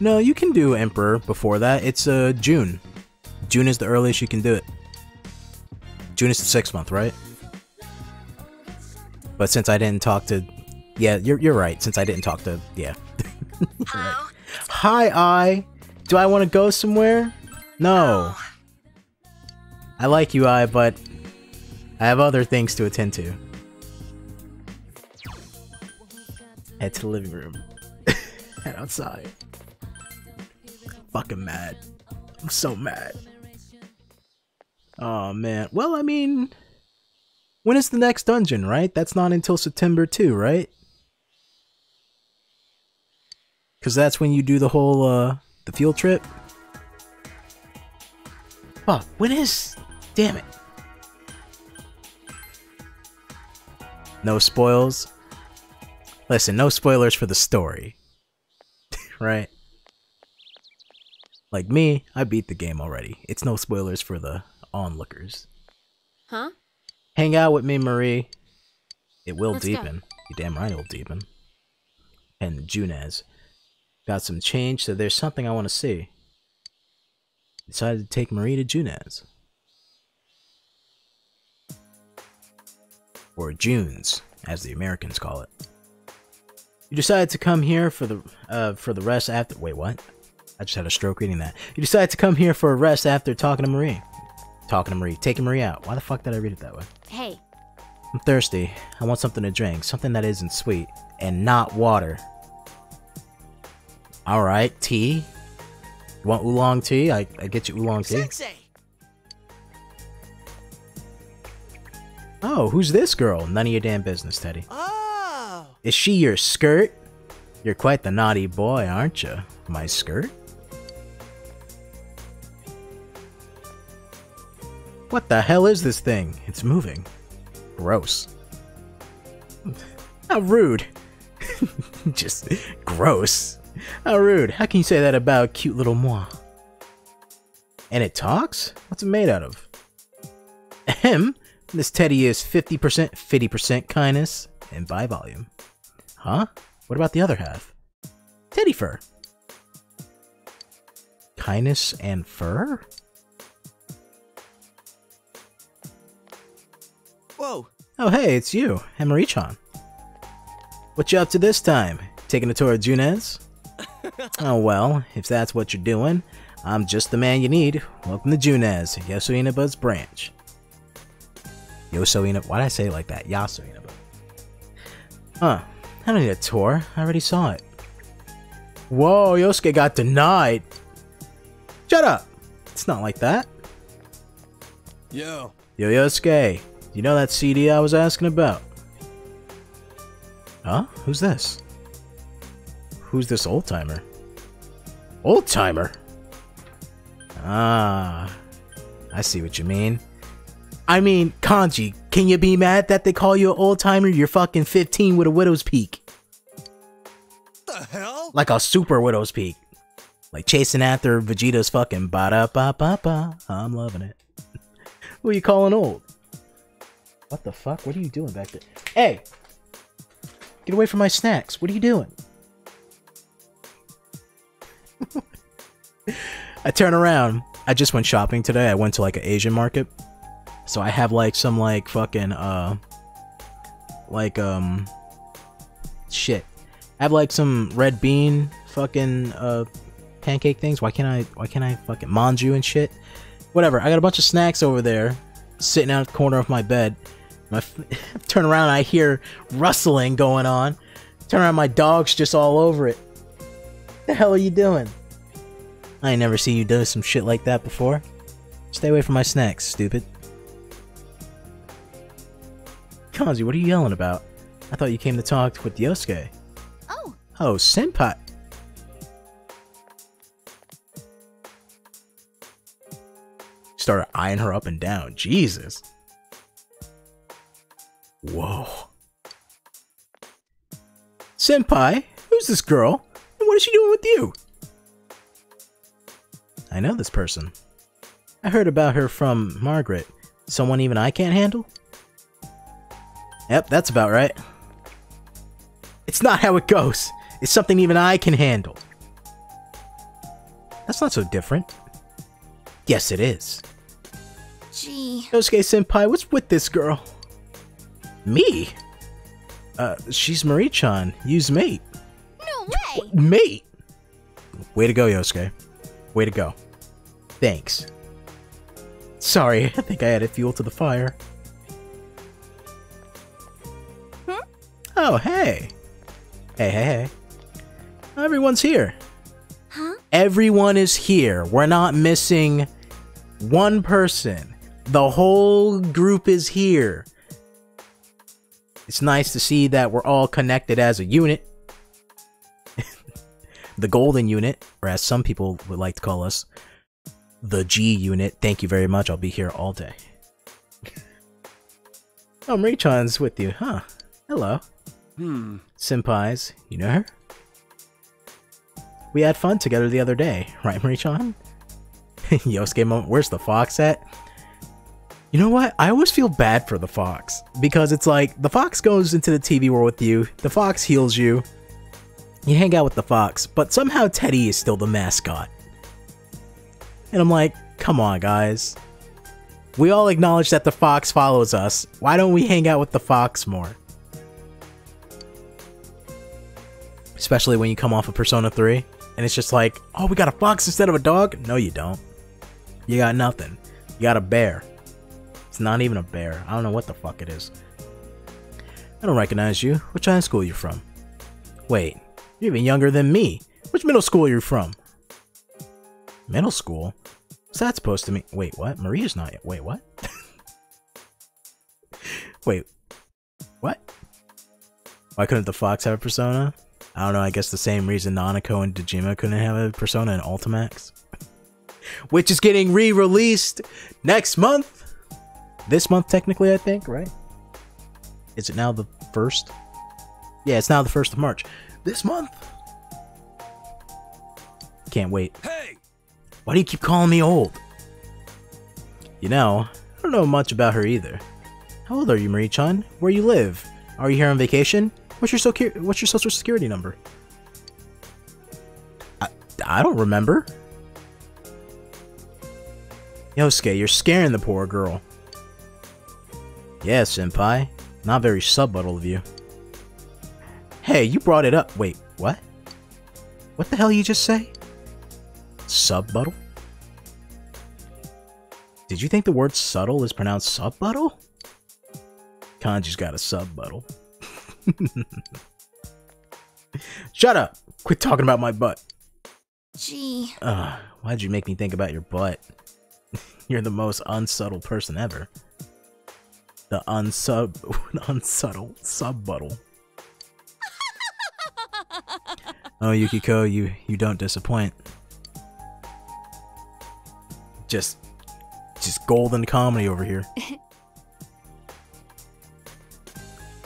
No, you can do Emperor before that. It's uh, June. June is the earliest you can do it. June is the sixth month, right? But since I didn't talk to... Yeah, you're, you're right. Since I didn't talk to... Yeah. Right. Hi, I. Do I want to go somewhere? No. Oh. I like you, I, but... I have other things to attend to. Head to the living room. Head outside. I'm fucking mad. I'm so mad. Oh, man. Well, I mean... When is the next dungeon, right? That's not until September too, right? Because that's when you do the whole, uh, the field trip. Fuck, oh, when is... Damn it. No spoils. Listen, no spoilers for the story. Right? Like me, I beat the game already. It's no spoilers for the onlookers. Huh? Hang out with me, Marie. It will Let's deepen. Go. You damn right it will deepen. And Junes. Got some change, so there's something I want to see. Decided to take Marie to Junes. Or Junes, as the Americans call it. You decided to come here for the uh, for the rest after- wait, what? I just had a stroke reading that. You decided to come here for a rest after talking to Marie. Talking to Marie. Taking Marie out. Why the fuck did I read it that way? Hey. I'm thirsty. I want something to drink. Something that isn't sweet. And not water. Alright, tea? You want oolong tea? I, I get you oolong tea. Sensei. Oh, who's this girl? None of your damn business, Teddy. Oh. Is she your skirt? You're quite the naughty boy, aren't you? My skirt? What the hell is this thing? It's moving. Gross. How rude. Just gross. How rude. How can you say that about cute little moi? And it talks? What's it made out of? Ahem. This Teddy is fifty percent, fifty percent kindness, and by volume. Huh? What about the other half? Teddy fur. Kindness and fur? Whoa. Oh hey, it's you, Marie-chan. What you up to this time? Taking a tour of Junes? Oh well, if that's what you're doing, I'm just the man you need. Welcome to Junes, Yosuinaba's branch. Yosuinaba, why'd I say it like that? Yosuinaba. Huh, I don't need a tour, I already saw it. Whoa, Yosuke got denied! Shut up! It's not like that. Yo. Yo, Yosuke, you know that C D I was asking about? Huh? Who's this? Who's this old timer? Old timer? Ah, I see what you mean. I mean, Kanji, can you be mad that they call you an old timer? You're fucking fifteen with a widow's peak. The hell? Like a super widow's peak. Like chasing after Vegeta's fucking ba-da-ba-ba-ba. I'm loving it. Who are you calling old? What the fuck? What are you doing back there? Hey! Get away from my snacks. What are you doing? I turn around. I just went shopping today. I went to like an Asian market. So I have like some like fucking uh like um shit. I have like some red bean fucking uh pancake things. Why can't I why can't I fucking manju and shit? Whatever. I got a bunch of snacks over there sitting out at the corner of my bed. My f turn around and I hear rustling going on. Turn around, my dog's just all over it. What the hell are you doing? I ain't never seen you do some shit like that before. Stay away from my snacks, stupid. Kanji, what are you yelling about? I thought you came to talk with Yosuke. Oh. Oh, senpai. Started eyeing her up and down. Jesus. Whoa. Senpai, who's this girl? And what is she doing with you? I know this person. I heard about her from Margaret. Someone even I can't handle? Yep, that's about right. It's not how it goes. It's something even I can handle. That's not so different. Yes, it is. Gee. Yosuke-senpai, what's with this girl? Me? Uh, she's Marie-chan. You's mate. No way! Mate! Way to go, Yosuke. Way to go. Thanks. Sorry, I think I added fuel to the fire. Oh, hey. Hey, hey, hey. Everyone's here. Huh? Everyone is here. We're not missing one person. The whole group is here. It's nice to see that we're all connected as a unit. The Golden Unit, or as some people would like to call us, the G Unit. Thank you very much. I'll be here all day. Oh, Marie-chan's with you, huh? Hello. Hmm. Senpais, you know her? We had fun together the other day, right, Marie-chan? Yosuke moment, where's the fox at? You know what? I always feel bad for the fox, because it's like, the fox goes into the T V world with you, the fox heals you, you hang out with the fox, but somehow Teddy is still the mascot. And I'm like, come on, guys. We all acknowledge that the fox follows us. Why don't we hang out with the fox more? Especially when you come off of Persona three, and it's just like, oh, we got a fox instead of a dog? No, you don't. You got nothing. You got a bear. It's not even a bear. I don't know what the fuck it is. I don't recognize you. Which high school are you from? Wait, you're even younger than me. Which middle school are you from? Middle school? What's that supposed to mean? Wait, what? Maria's not yet. Wait, what? Wait, what? Why couldn't the fox have a persona? I don't know, I guess the same reason Nanako and Dojima couldn't have a persona in Ultimax. Which is getting re-released next month! This month, technically, I think, right? Is it now the first? Yeah, it's now the first of March. This month! Can't wait. Hey! Why do you keep calling me old? You know, I don't know much about her either. How old are you, Marie-chan? Where you live? Are you here on vacation? What's your, so what's your social security number? I, I don't remember. Yosuke, you're scaring the poor girl. Yeah, senpai. Not very subtle of you. Hey, you brought it up. Wait, what? What the hell you just say? Subtle? Did you think the word subtle is pronounced subtle? Kanji's got a subtle. Shut up! Quit talking about my butt. Gee. Uh, why'd you make me think about your butt? You're the most unsubtle person ever. The unsub, unsubtle, subbuttle. Oh, Yukiko, you you don't disappoint. Just, just golden comedy over here.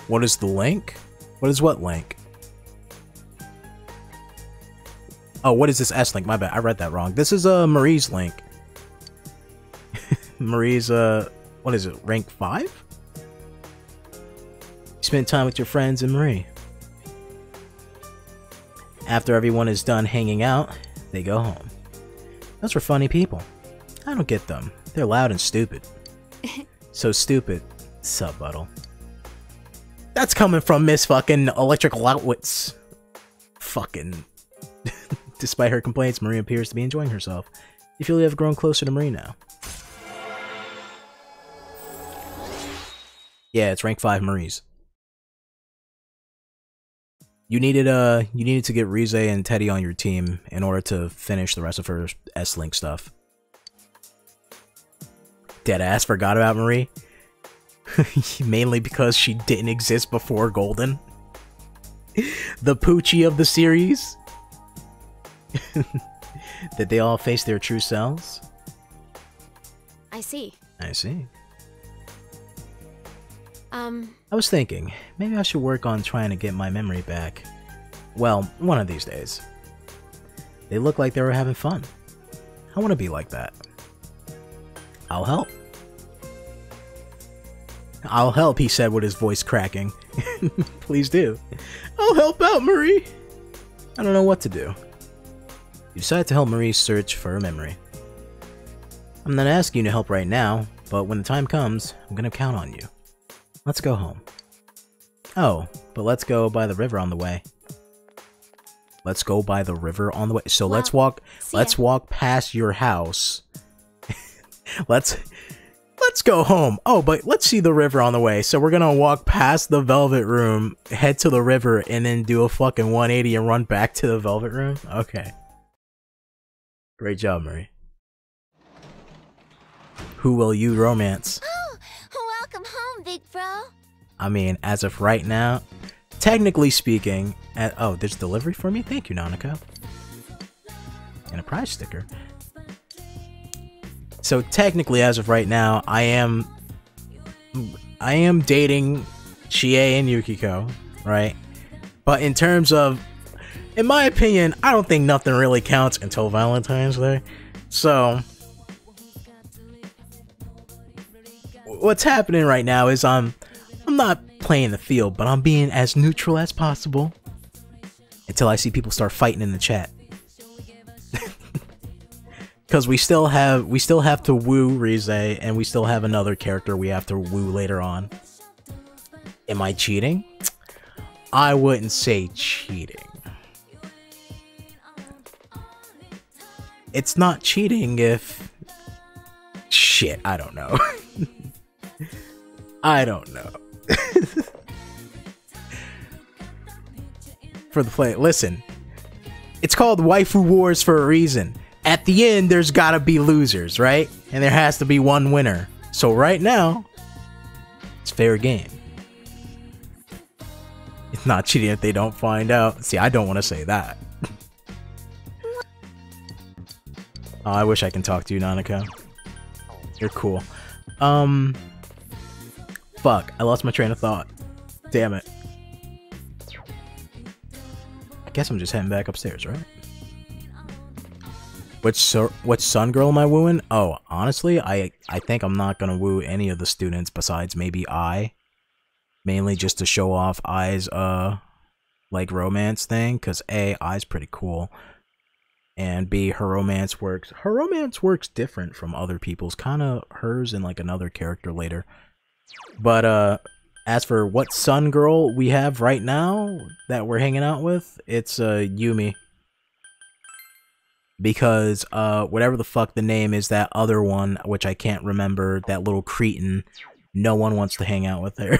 What is the link? What is what link? Oh, what is this S link? My bad, I read that wrong. This is uh, Marie's link. Marie's, uh, what is it, rank five? You spend time with your friends and Marie. After everyone is done hanging out, they go home. Those were funny people. I don't get them. They're loud and stupid. So stupid, subbuttle. That's coming from Miss Fucking Electrical Outwits. Fucking. Despite her complaints, Marie appears to be enjoying herself. You feel you have grown closer to Marie now. Yeah, it's rank five Marie's. You needed uh, you needed to get Rise and Teddy on your team in order to finish the rest of her S-Link stuff. Deadass forgot about Marie. Mainly because she didn't exist before Golden. The Poochie of the series. That they all face their true selves. I see. I see. Um. I was thinking, maybe I should work on trying to get my memory back. Well, one of these days. They look like they were having fun. I want to be like that. I'll help. I'll help, he said with his voice cracking. Please do. I'll help out, Marie! I don't know what to do. You decide to help Marie search for her memory. I'm not asking you to help right now, but when the time comes, I'm gonna count on you. Let's go home. Oh, but let's go by the river on the way. Let's go by the river on the way. So wow. let's walk- See let's ya. walk past your house. let's- Let's go home. Oh, but let's see the river on the way. So we're gonna walk past the Velvet Room, head to the river, and then do a fucking one eighty and run back to the Velvet Room? Okay. Great job, Marie. Who will you romance? Oh, welcome home, big bro. I mean, as of right now, technically speaking, at, oh, there's delivery for me? Thank you, Nanako. And a prize sticker. So technically, as of right now, I am, I am dating Chie and Yukiko, right? But in terms of, in my opinion, I don't think nothing really counts until Valentine's Day. So what's happening right now is I'm I'm not playing the field, but I'm being as neutral as possible until I see people start fighting in the chat. Because we still have we still have to woo Rise, and we still have another character we have to woo later on. Am I cheating? I wouldn't say cheating. It's not cheating if... Shit, I don't know. I don't know. For the play, listen. It's called Waifu Wars for a reason. At the end, there's gotta be losers, right? And there has to be one winner. So right now, it's fair game. It's not cheating if they don't find out. See, I don't want to say that. Oh, I wish I can talk to you, Nanako. You're cool. Um... Fuck, I lost my train of thought. Damn it. I guess I'm just heading back upstairs, right? Which, sir, which Sun Girl am I wooing? Oh, honestly, I, I think I'm not gonna woo any of the students besides maybe I. Mainly just to show off I's, uh, like, romance thing. Because A, I's pretty cool. And B, her romance works. Her romance works different from other people's. Kind of hers and, like, another character later. But, uh, as for what Sun Girl we have right now that we're hanging out with, it's, uh, Yumi. Because, uh, whatever the fuck the name is, that other one, which I can't remember, that little cretin, no one wants to hang out with her.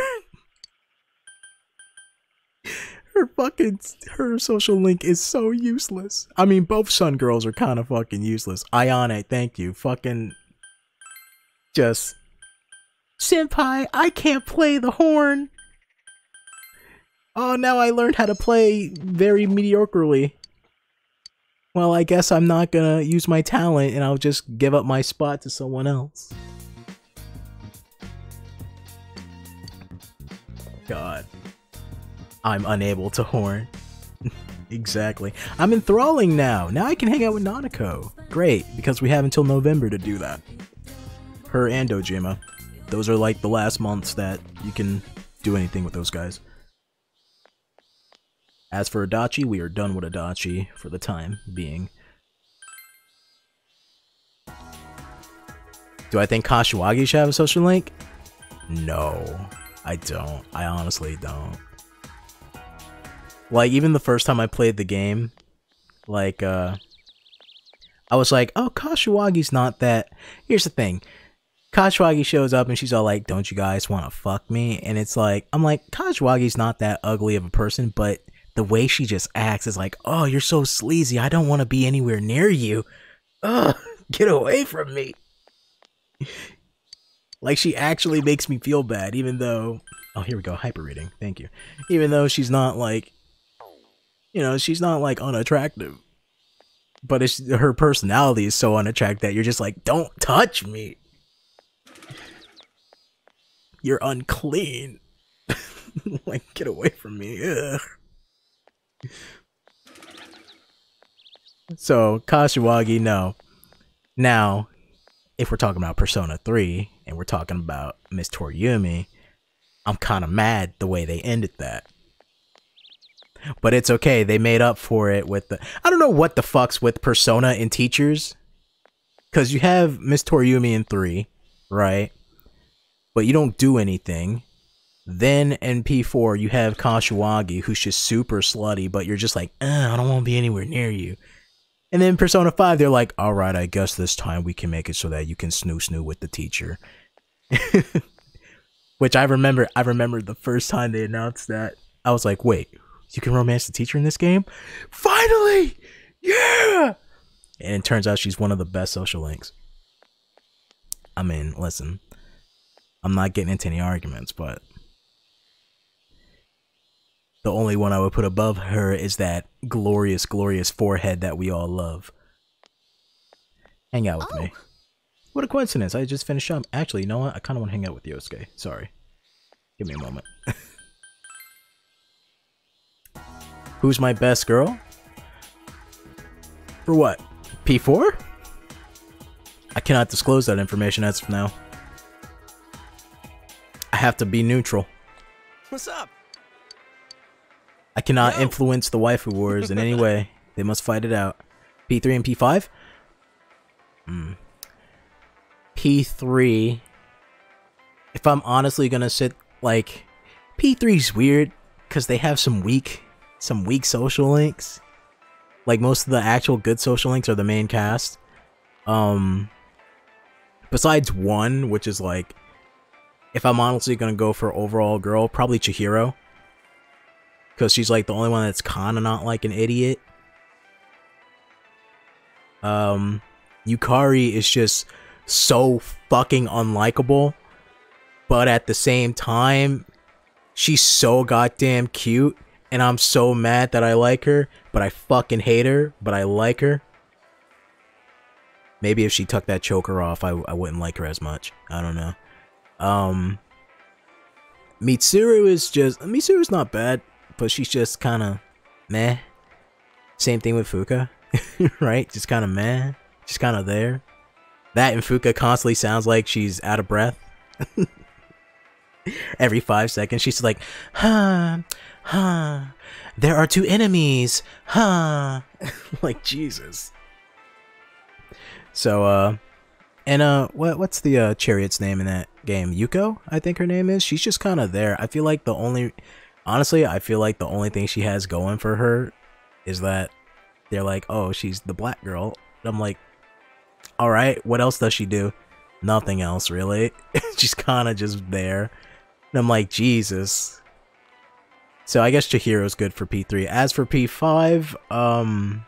Her fucking, her social link is so useless. I mean, both Sun Girls are kind of fucking useless. Ayane, thank you. Fucking, just... Senpai, I can't play the horn! Oh, now I learned how to play very mediocrely. Well, I guess I'm not gonna use my talent and I'll just give up my spot to someone else. God. I'm unable to horn. Exactly. I'm enthralling now! Now I can hang out with Nanako. Great, because we have until November to do that. Her and Dojima. Those are like the last months that you can do anything with those guys. As for Adachi, we are done with Adachi for the time being. Do I think Kashiwagi should have a social link? No, I don't. I honestly don't. Like, even the first time I played the game, like, uh... I was like, oh, Kashiwagi's not that... Here's the thing. Kashiwagi shows up and she's all like, don't you guys want to fuck me? And it's like, I'm like, Kashiwagi's not that ugly of a person, but the way she just acts is like, oh, you're so sleazy. I don't want to be anywhere near you. Ugh, get away from me. Like, she actually makes me feel bad, even though... Oh, here we go. Hyper reading. Thank you. Even though she's not like, you know, she's not like unattractive. But it's, her personality is so unattractive that you're just like, don't touch me. You're unclean. Like, get away from me. Ugh. So, Kashiwagi, no. Now, if we're talking about Persona three, and we're talking about Miss Toriumi, I'm kind of mad the way they ended that. But it's okay, they made up for it with the... I don't know what the fuck's with Persona and teachers. Because you have Miss Toriumi in three, right? But you don't do anything. Then in P four, you have Kashiwagi, who's just super slutty, but you're just like, I don't want to be anywhere near you. And then Persona five, they're like, all right, I guess this time we can make it so that you can snoo-snoo with the teacher. Which I remember, I remember the first time they announced that, I was like, wait, you can romance the teacher in this game? Finally! Yeah! And it turns out she's one of the best social links. I mean, listen. I'm not getting into any arguments, but the only one I would put above her is that glorious, glorious forehead that we all love. Hang out with oh. me. What a coincidence. I just finished up. Actually, you know what? I kind of want to hang out with Yosuke. Sorry. Give me a moment. Who's my best girl? For what? P four? I cannot disclose that information as of now. I have to be neutral. What's up? I cannot Yo. influence the waifu wars in any way. They must fight it out. P three and P five? Hmm. P three... If I'm honestly gonna sit, like... P three's weird, because they have some weak... Some weak social links. Like, most of the actual good social links are the main cast. Um... Besides one, which is like... If I'm honestly gonna go for overall girl, probably Chihiro. Because she's like the only one that's kinda not like an idiot. Um... Yukari is just so fucking unlikable. But at the same time, she's so goddamn cute. And I'm so mad that I like her, but I fucking hate her, but I like her. Maybe if she took that choker off, I, I wouldn't like her as much. I don't know. Um, Mitsuru is just... Mitsuru's not bad, but she's just kind of meh. Same thing with Fuka, right? Just kind of meh. She's kind of there. That and Fuka constantly sounds like she's out of breath. Every five seconds, she's like, huh, huh, there are two enemies, huh. Like, Jesus. So, uh, and, uh, what, what's the, uh, chariot's name in that game? Yuko, I think her name is? She's just kind of there. I feel like the only, honestly, I feel like the only thing she has going for her is that they're like, oh, she's the black girl. And I'm like, all right, what else does she do? Nothing else, really. She's kind of just there. And I'm like, Jesus. So I guess Chihiro's good for P three. As for P five, um...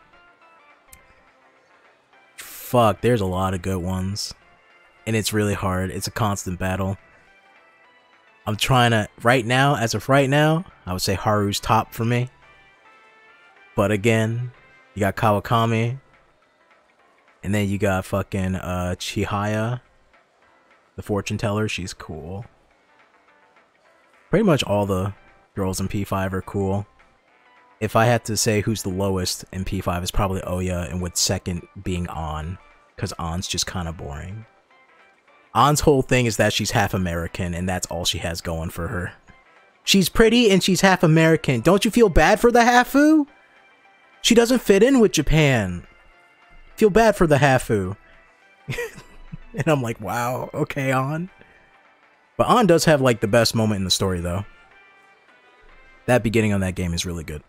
fuck, there's a lot of good ones. And it's really hard. It's a constant battle. I'm trying to... Right now, as of right now, I would say Haru's top for me. But again, you got Kawakami. And then you got fucking, uh, Chihaya. The fortune teller, she's cool. Pretty much all the girls in P five are cool. If I had to say who's the lowest in P five, it's probably Oya, and with second being An, because An's just kind of boring. An's whole thing is that she's half American, and that's all she has going for her. She's pretty and she's half American. Don't you feel bad for the Hafu? She doesn't fit in with Japan. Feel bad for the Hafu. And I'm like, wow, okay, An. But An does have, like, the best moment in the story, though. That beginning on that game is really good.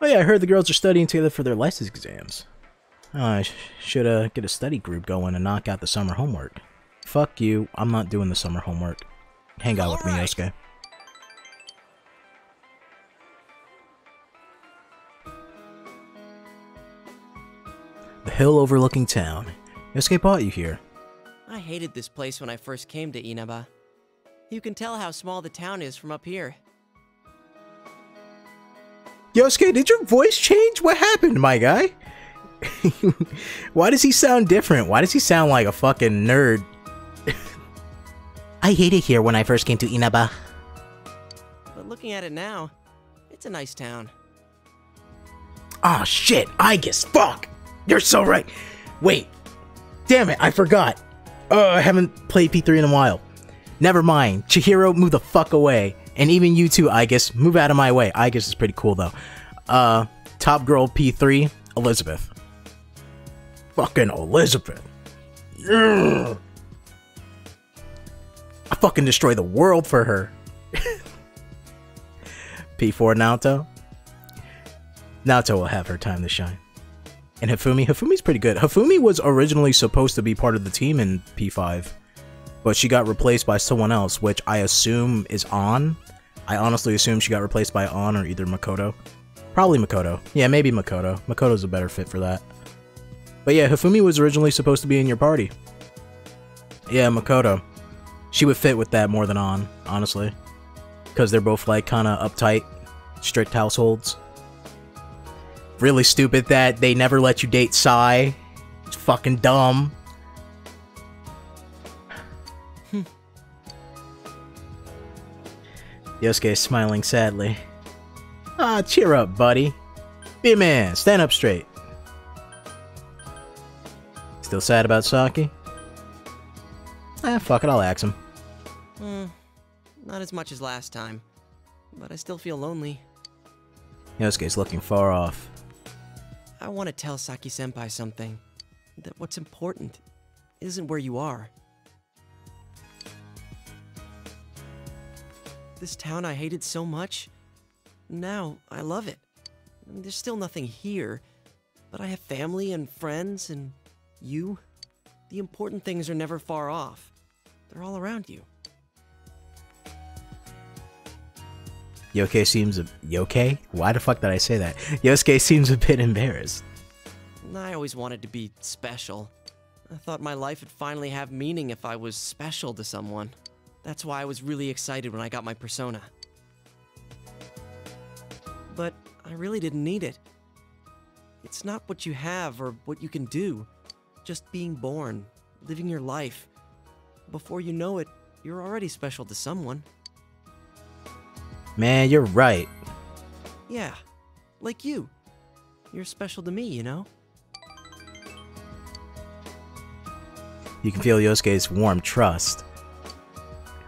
Oh, yeah, I heard the girls are studying together for their license exams. Oh, I sh should uh, get a study group going and knock out the summer homework. Fuck you, I'm not doing the summer homework. Hang out All with right. me, Yosuke. The hill overlooking town. Yosuke brought you here. I hated this place when I first came to Inaba. You can tell how small the town is from up here. Yosuke, did your voice change? What happened, my guy? Why does he sound different? Why does he sound like a fucking nerd? I hated here when I first came to Inaba. But looking at it now, it's a nice town. Ah, shit, I guess. Fuck! You're so right. Wait. Damn it, I forgot. Uh, I haven't played P three in a while. Never mind. Chihiro, move the fuck away. And even you too, I guess. Move out of my way. I guess is pretty cool, though. Uh, top girl P three, Elizabeth. Fucking Elizabeth. Ugh. I fucking destroy the world for her. P four, Naoto. Naoto will have her time to shine. And Hifumi. Hifumi's pretty good. Hifumi was originally supposed to be part of the team in P five, but she got replaced by someone else, which I assume is An. I honestly assume she got replaced by An or either Makoto. Probably Makoto. Yeah, maybe Makoto. Makoto's a better fit for that. But yeah, Hifumi was originally supposed to be in your party. Yeah, Makoto. She would fit with that more than An, honestly. Because they're both, like, kind of uptight, strict households. Really stupid that they never let you date Sai. It's fucking dumb. Yosuke is smiling sadly. Ah, cheer up, buddy. Be a man, stand up straight. Still sad about Saki? Ah, fuck it, I'll ask him. Hmm. Not as much as last time, but I still feel lonely. Yosuke's looking far off. I want to tell Saki-senpai something. That what's important isn't where you are. This town I hated so much, now I love it. I mean, there's still nothing here, but I have family and friends and you. The important things are never far off. They're all around you. Yosuke seems a- Yosuke? Why the fuck did I say that? Yosuke seems a bit embarrassed. I always wanted to be special. I thought my life would finally have meaning if I was special to someone. That's why I was really excited when I got my persona. But I really didn't need it. It's not what you have or what you can do. Just being born, living your life. Before you know it, you're already special to someone. Man, you're right. Yeah, like you. You're special to me, you know? You can feel Yosuke's warm trust.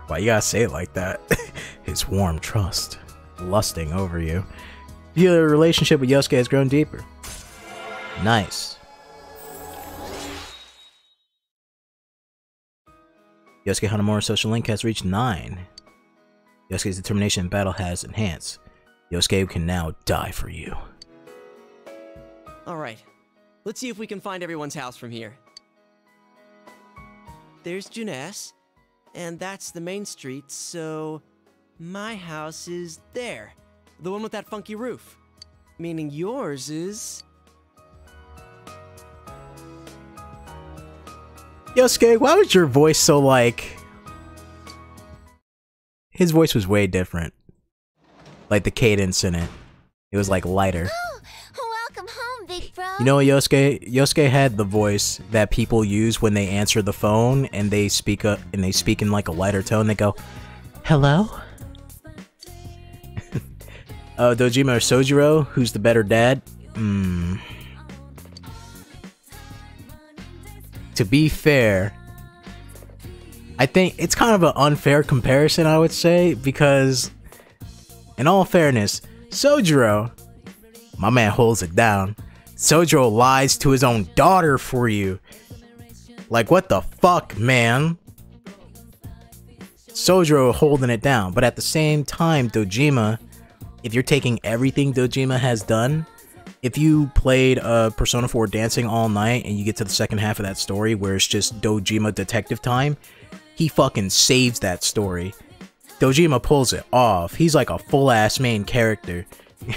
Why you gotta say it like that? His warm trust, lusting over you. Your relationship with Yosuke has grown deeper. Nice. Yosuke Hanamura's social link has reached nine. Yosuke's determination in battle has enhanced. Yosuke can now die for you. Alright, let's see if we can find everyone's house from here. There's Junes, and that's the main street, so my house is there. The one with that funky roof. Meaning yours is... Yosuke, why was your voice so like... His voice was way different. Like the cadence in it. It was like lighter. Oh, welcome home, big bro. You know, Yosuke Yosuke had the voice that people use when they answer the phone and they speak up and they speak in like a lighter tone. They go, "Hello?" uh, Dojima or Sojiro, who's the better dad? Hmm. To be fair, I think it's kind of an unfair comparison, I would say, because in all fairness, Sojiro, my man holds it down. Sojiro lies to his own daughter for you. Like, what the fuck, man? Sojiro holding it down. But at the same time, Dojima, if you're taking everything Dojima has done, if you played uh, Persona four Dancing All Night and you get to the second half of that story where it's just Dojima detective time, he fucking saves that story. Dojima pulls it off. He's like a full-ass main character. And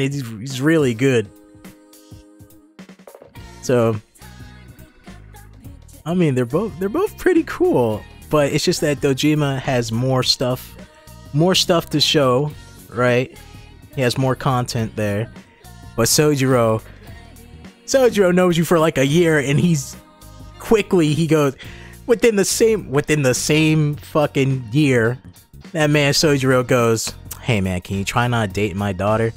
he's really good. So, I mean, they're both they're both pretty cool, but it's just that Dojima has more stuff, more stuff to show, right? He has more content there. But Sojiro, Sojiro knows you for like a year, and he's quickly he goes. Within the same, within the same fucking year, that man Sojiro goes, "Hey man, can you try not dating my daughter?"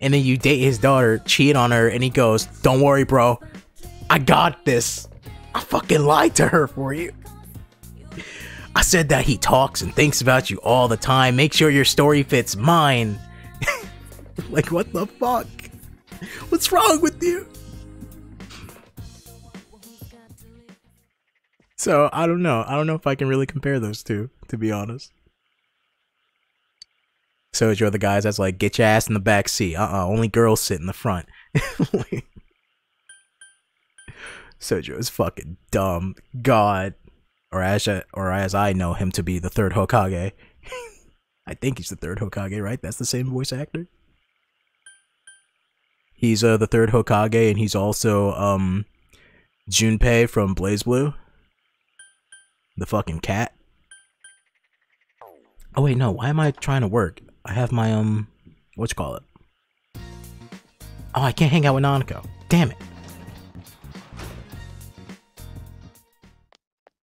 And then you date his daughter, cheat on her, and he goes, "Don't worry, bro, I got this. I fucking lied to her for you. I said that he talks and thinks about you all the time. Make sure your story fits mine." Like, what the fuck? What's wrong with you? So, I don't know. I don't know if I can really compare those two, to be honest. So, you're the guys that's like, get your ass in the back seat. Uh-uh, only girls sit in the front. Sojo is fucking dumb. God. Or as, I, or as I know him to be, the third Hokage. I think he's the third Hokage, right? That's the same voice actor? He's uh, the third Hokage, and he's also um, Junpei from BlazBlue. The fucking cat. Oh wait, no, why am I trying to work? I have my, um, what you call it? Oh, I can't hang out with Nanako. Damn it.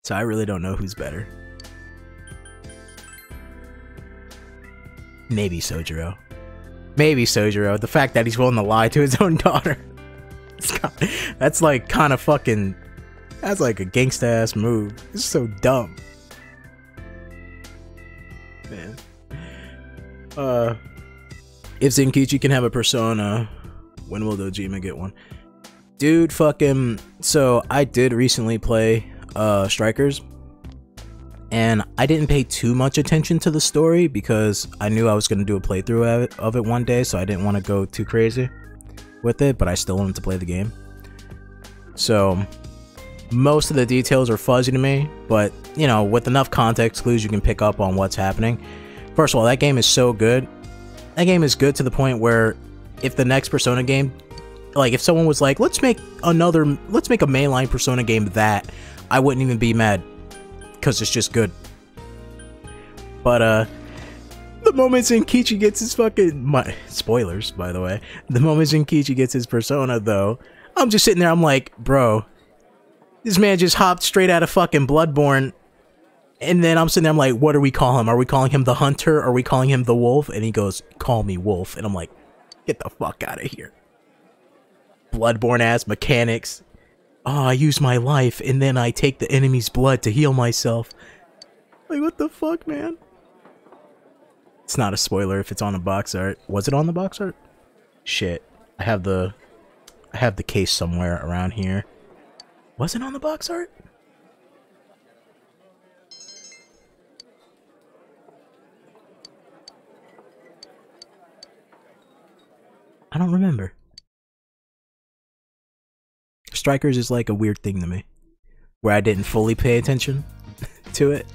So I really don't know who's better. Maybe Sojiro. Maybe Sojiro. The fact that he's willing to lie to his own daughter. That's like kind of fucking, that's like a gangsta ass move. It's so dumb. Man. Uh, if Zenkichi can have a persona, when will Dojima get one? Dude, fucking, so I did recently play uh, Strikers, and I didn't pay too much attention to the story because I knew I was going to do a playthrough of it, of it one day, so I didn't want to go too crazy with it, but I still wanted to play the game. So most of the details are fuzzy to me, but you know, with enough context clues you can pick up on what's happening. First of all, that game is so good. That game is good to the point where if the next Persona game, like if someone was like, let's make another, let's make a mainline Persona game that, I wouldn't even be mad. Because it's just good. But, uh, the moment Zenkichi gets his fucking... My, spoilers, by the way. The moment Zenkichi gets his persona, though, I'm just sitting there, I'm like, bro, this man just hopped straight out of fucking Bloodborne. And then I'm sitting there, I'm like, what do we call him? Are we calling him the Hunter? Are we calling him the Wolf? And he goes, call me Wolf. And I'm like, get the fuck out of here. Bloodborne-ass mechanics. Oh, I use my life, and then I take the enemy's blood to heal myself. Like, what the fuck, man? It's not a spoiler if it's on the box art. Was it on the box art? Shit. I have the... I have the case somewhere around here. Was it on the box art? I don't remember. Strikers is like a weird thing to me, where I didn't fully pay attention to it.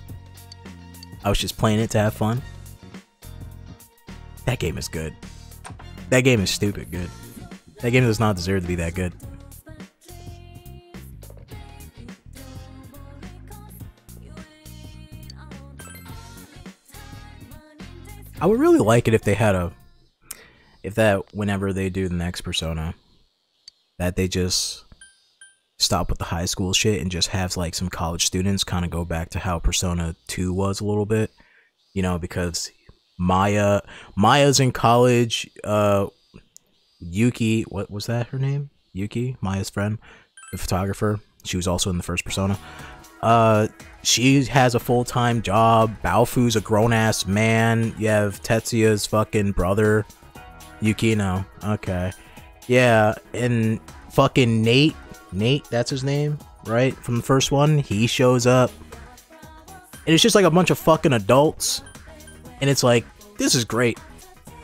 I was just playing it to have fun. That game is good. That game is stupid good. That game does not deserve to be that good. I would really like it if they had a, if that whenever they do the next Persona, that they just stop with the high school shit and just have like some college students kind of go back to how Persona two was a little bit, you know, because Maya, Maya's in college, uh, Yuki, what was that her name? Yuki, Maya's friend, the photographer, she was also in the first Persona, uh, she has a full-time job, Baofu's a grown-ass man, you have Tetsuya's fucking brother, Yukino, okay, yeah, and fucking Nate, Nate, that's his name, right? From the first one, he shows up. And it's just like a bunch of fucking adults. And it's like, this is great.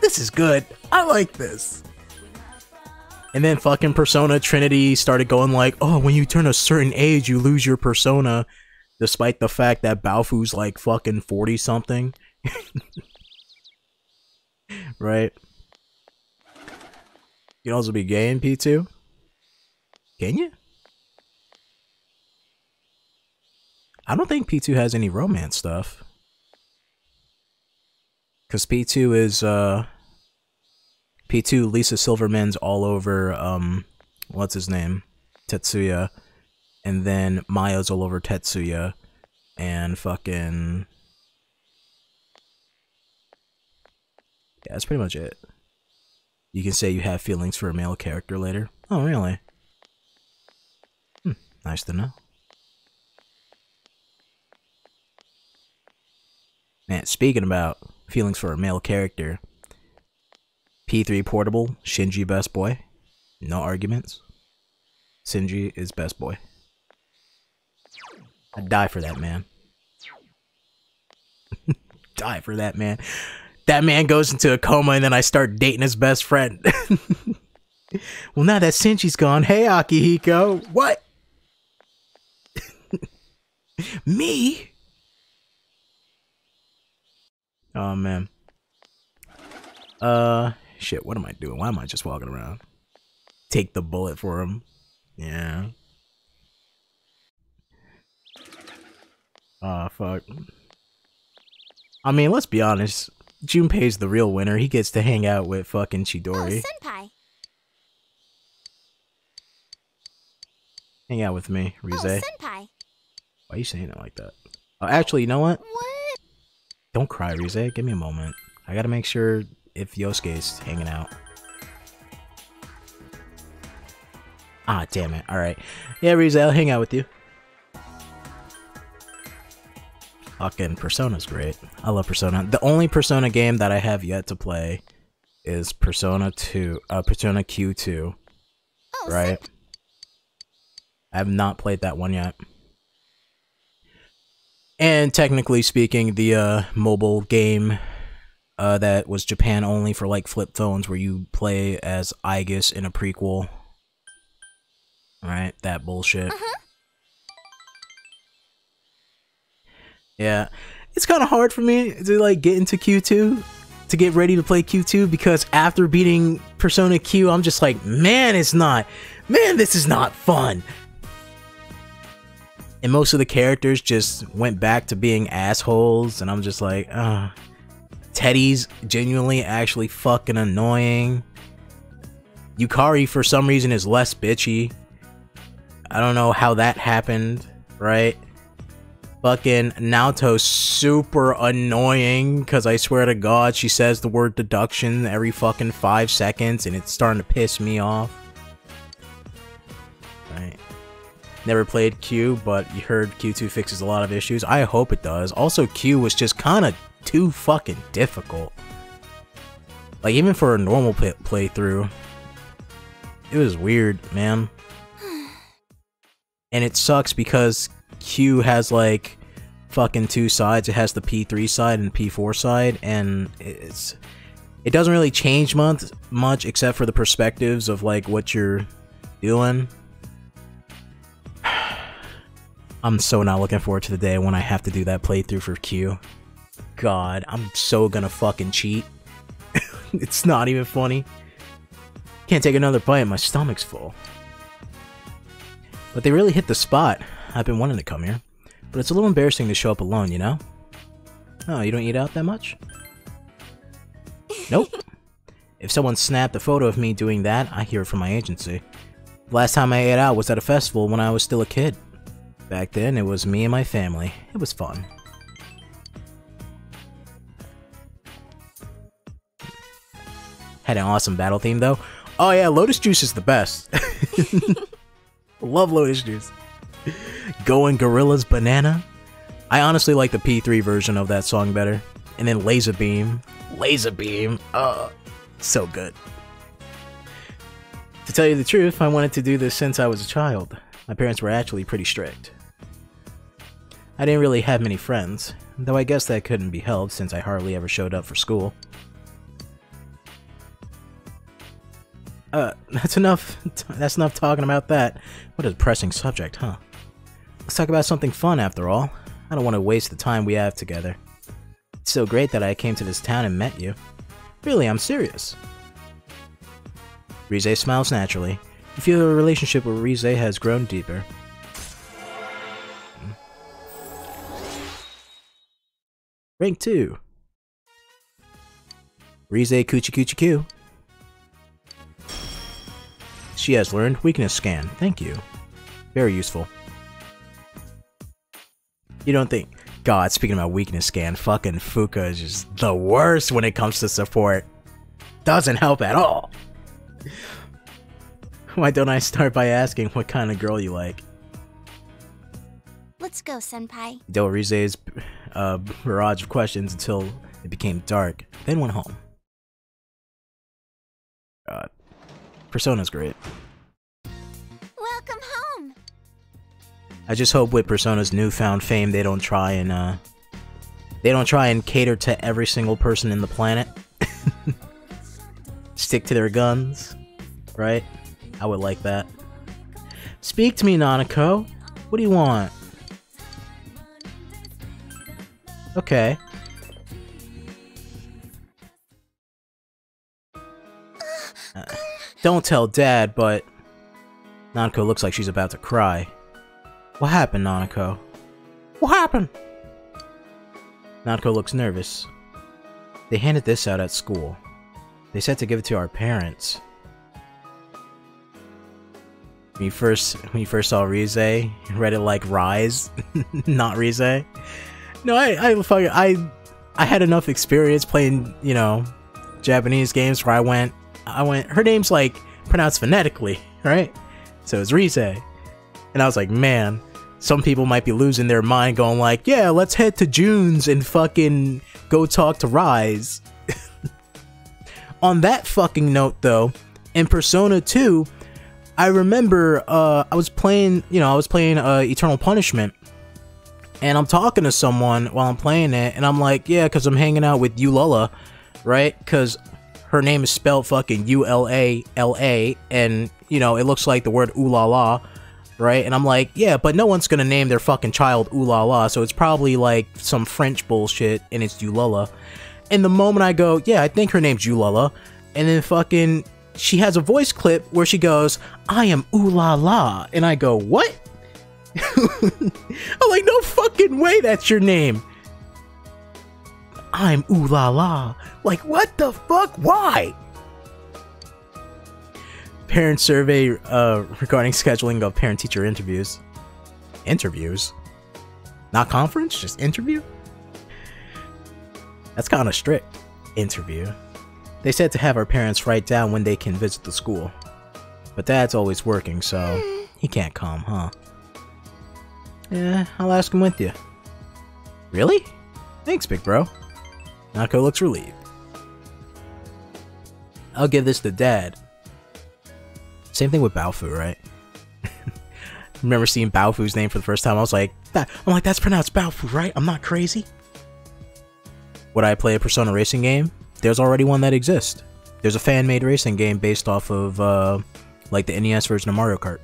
This is good. I like this. And then fucking Persona Trinity started going like, oh, when you turn a certain age, you lose your persona. Despite the fact that Baofu's like fucking forty something. Right? You can also be gay in P two. Can you? I don't think P two has any romance stuff. Because P two is, uh... P two, Lisa Silverman's all over, um... what's his name? Tetsuya. And then Maya's all over Tetsuya. And fucking... yeah, that's pretty much it. You can say you have feelings for a male character later. Oh, really? Nice to know. Man, speaking about feelings for a male character, P three Portable, Shinji best boy. No arguments. Shinji is best boy. I'd die for that man. Die for that man. That man goes into a coma and then I start dating his best friend. Well, now that Shinji's gone, hey Akihiko, what? Me? Oh man. Uh, shit, what am I doing? Why am I just walking around? Take the bullet for him. Yeah. Oh, fuck. I mean, let's be honest. Junpei's the real winner. He gets to hang out with fucking Chidori. Oh, senpai. Hang out with me, Rise. Oh, senpai. Why are you saying it like that? Oh, actually, you know what? What? Don't cry, Rise. Give me a moment. I gotta make sure if Yosuke's hanging out. Ah, damn it. Alright. Yeah, Riza, I'll hang out with you. Fucking Persona's great. I love Persona. The only Persona game that I have yet to play is Persona two, uh, Persona Q two. Oh, right? Sick. I have not played that one yet. And technically speaking, the uh, mobile game uh, that was Japan only for like flip phones where you play as Aegis in a prequel. Right? That bullshit. Uh-huh. Yeah. It's kind of hard for me to like get into Q two, to get ready to play Q two, because after beating Persona Q, I'm just like, man, it's not. Man, this is not fun. And most of the characters just went back to being assholes, and I'm just like, ugh. Teddy's genuinely actually fucking annoying. Yukari, for some reason, is less bitchy. I don't know how that happened, right? Fucking Naoto's super annoying, because I swear to God, she says the word deduction every fucking five seconds, and it's starting to piss me off. Right. Never played Q, but you heard Q two fixes a lot of issues. I hope it does. Also, Q was just kind of too fucking difficult. Like, even for a normal play playthrough, it was weird, man. And it sucks because Q has, like, fucking two sides. It has the P three side and the P four side, and it's... It doesn't really change much, except for the perspectives of, like, what you're doing. I'm so not looking forward to the day when I have to do that playthrough for Q. God, I'm so gonna fucking cheat. It's not even funny. Can't take another bite, my stomach's full. But they really hit the spot. I've been wanting to come here. But it's a little embarrassing to show up alone, you know? Oh, you don't eat out that much? Nope. If someone snapped a photo of me doing that, I hear it from my agency. The last time I ate out was at a festival when I was still a kid. Back then, it was me and my family. It was fun. Had an awesome battle theme, though. Oh yeah, Lotus Juice is the best. Love Lotus Juice. Going Gorilla's Banana. I honestly like the P three version of that song better. And then Laser Beam. Laser Beam. Oh, so good. To tell you the truth, I wanted to do this since I was a child. My parents were actually pretty strict. I didn't really have many friends, though I guess that couldn't be helped since I hardly ever showed up for school. Uh, that's enough. That's enough talking about that. What a depressing subject, huh? Let's talk about something fun, after all. I don't want to waste the time we have together. It's so great that I came to this town and met you. Really, I'm serious. Rise smiles naturally. You feel your relationship with Rise has grown deeper. Rank two. Rise Coochie Coochie Coo. She has learned weakness scan. Thank you. Very useful. You don't think... God, speaking about weakness scan, fucking Fuka is just the worst when it comes to support. Doesn't help at all. Why don't I start by asking what kind of girl you like? Let's go, senpai. Del Rize's uh, barrage of questions until it became dark, then went home. God. Persona's great. Welcome home. I just hope with Persona's newfound fame they don't try and uh they don't try and cater to every single person in the planet. Stick to their guns, right? I would like that. Speak to me, Nanako. What do you want? Okay. Uh, Don't tell Dad, but... Nanako looks like she's about to cry. What happened, Nanako? What happened? Nanako looks nervous. They handed this out at school. They said to give it to our parents. When you first, when you first saw Rise, you read it like Rise, not Rise. No, I, I, fucking, I, I had enough experience playing, you know, Japanese games where I went I went, her name's like pronounced phonetically, right? so it's Rise. And I was like, man, some people might be losing their mind going like, yeah, let's head to Junes and fucking go talk to Rise. On that fucking note though, in Persona two, I remember uh, I was playing, you know, I was playing uh, Eternal Punishment, and I'm talking to someone while I'm playing it, and I'm like, yeah, because I'm hanging out with Ulala, right? Because her name is spelled fucking U L A L A, and, you know, it looks like the word Ulala, right? And I'm like, yeah, but no one's gonna name their fucking child Ulala, so it's probably, like, some French bullshit, and it's Ulala. And the moment I go, yeah, I think her name's Ulala, and then fucking... she has a voice clip where she goes, I am ooh la la, and I go, what? I'm like, no fucking way that's your name. I'm ooh la la. Like, what the fuck? Why? Parent survey uh, regarding scheduling of parent-teacher interviews. Interviews? Not conference, just interview? That's kind of strict. Interview. They said to have our parents write down when they can visit the school. But Dad's always working, so he can't come, huh? Yeah, I'll ask him with you. Really? Thanks, big bro. Nanako looks relieved. I'll give this to Dad. Same thing with Baofu, right? Remember seeing Baofu's name for the first time, I was like, that I'm like, that's pronounced Baofu, right? I'm not crazy. Would I play a Persona racing game? There's already one that exists. There's a fan-made racing game based off of, uh, like, the N E S version of Mario Kart.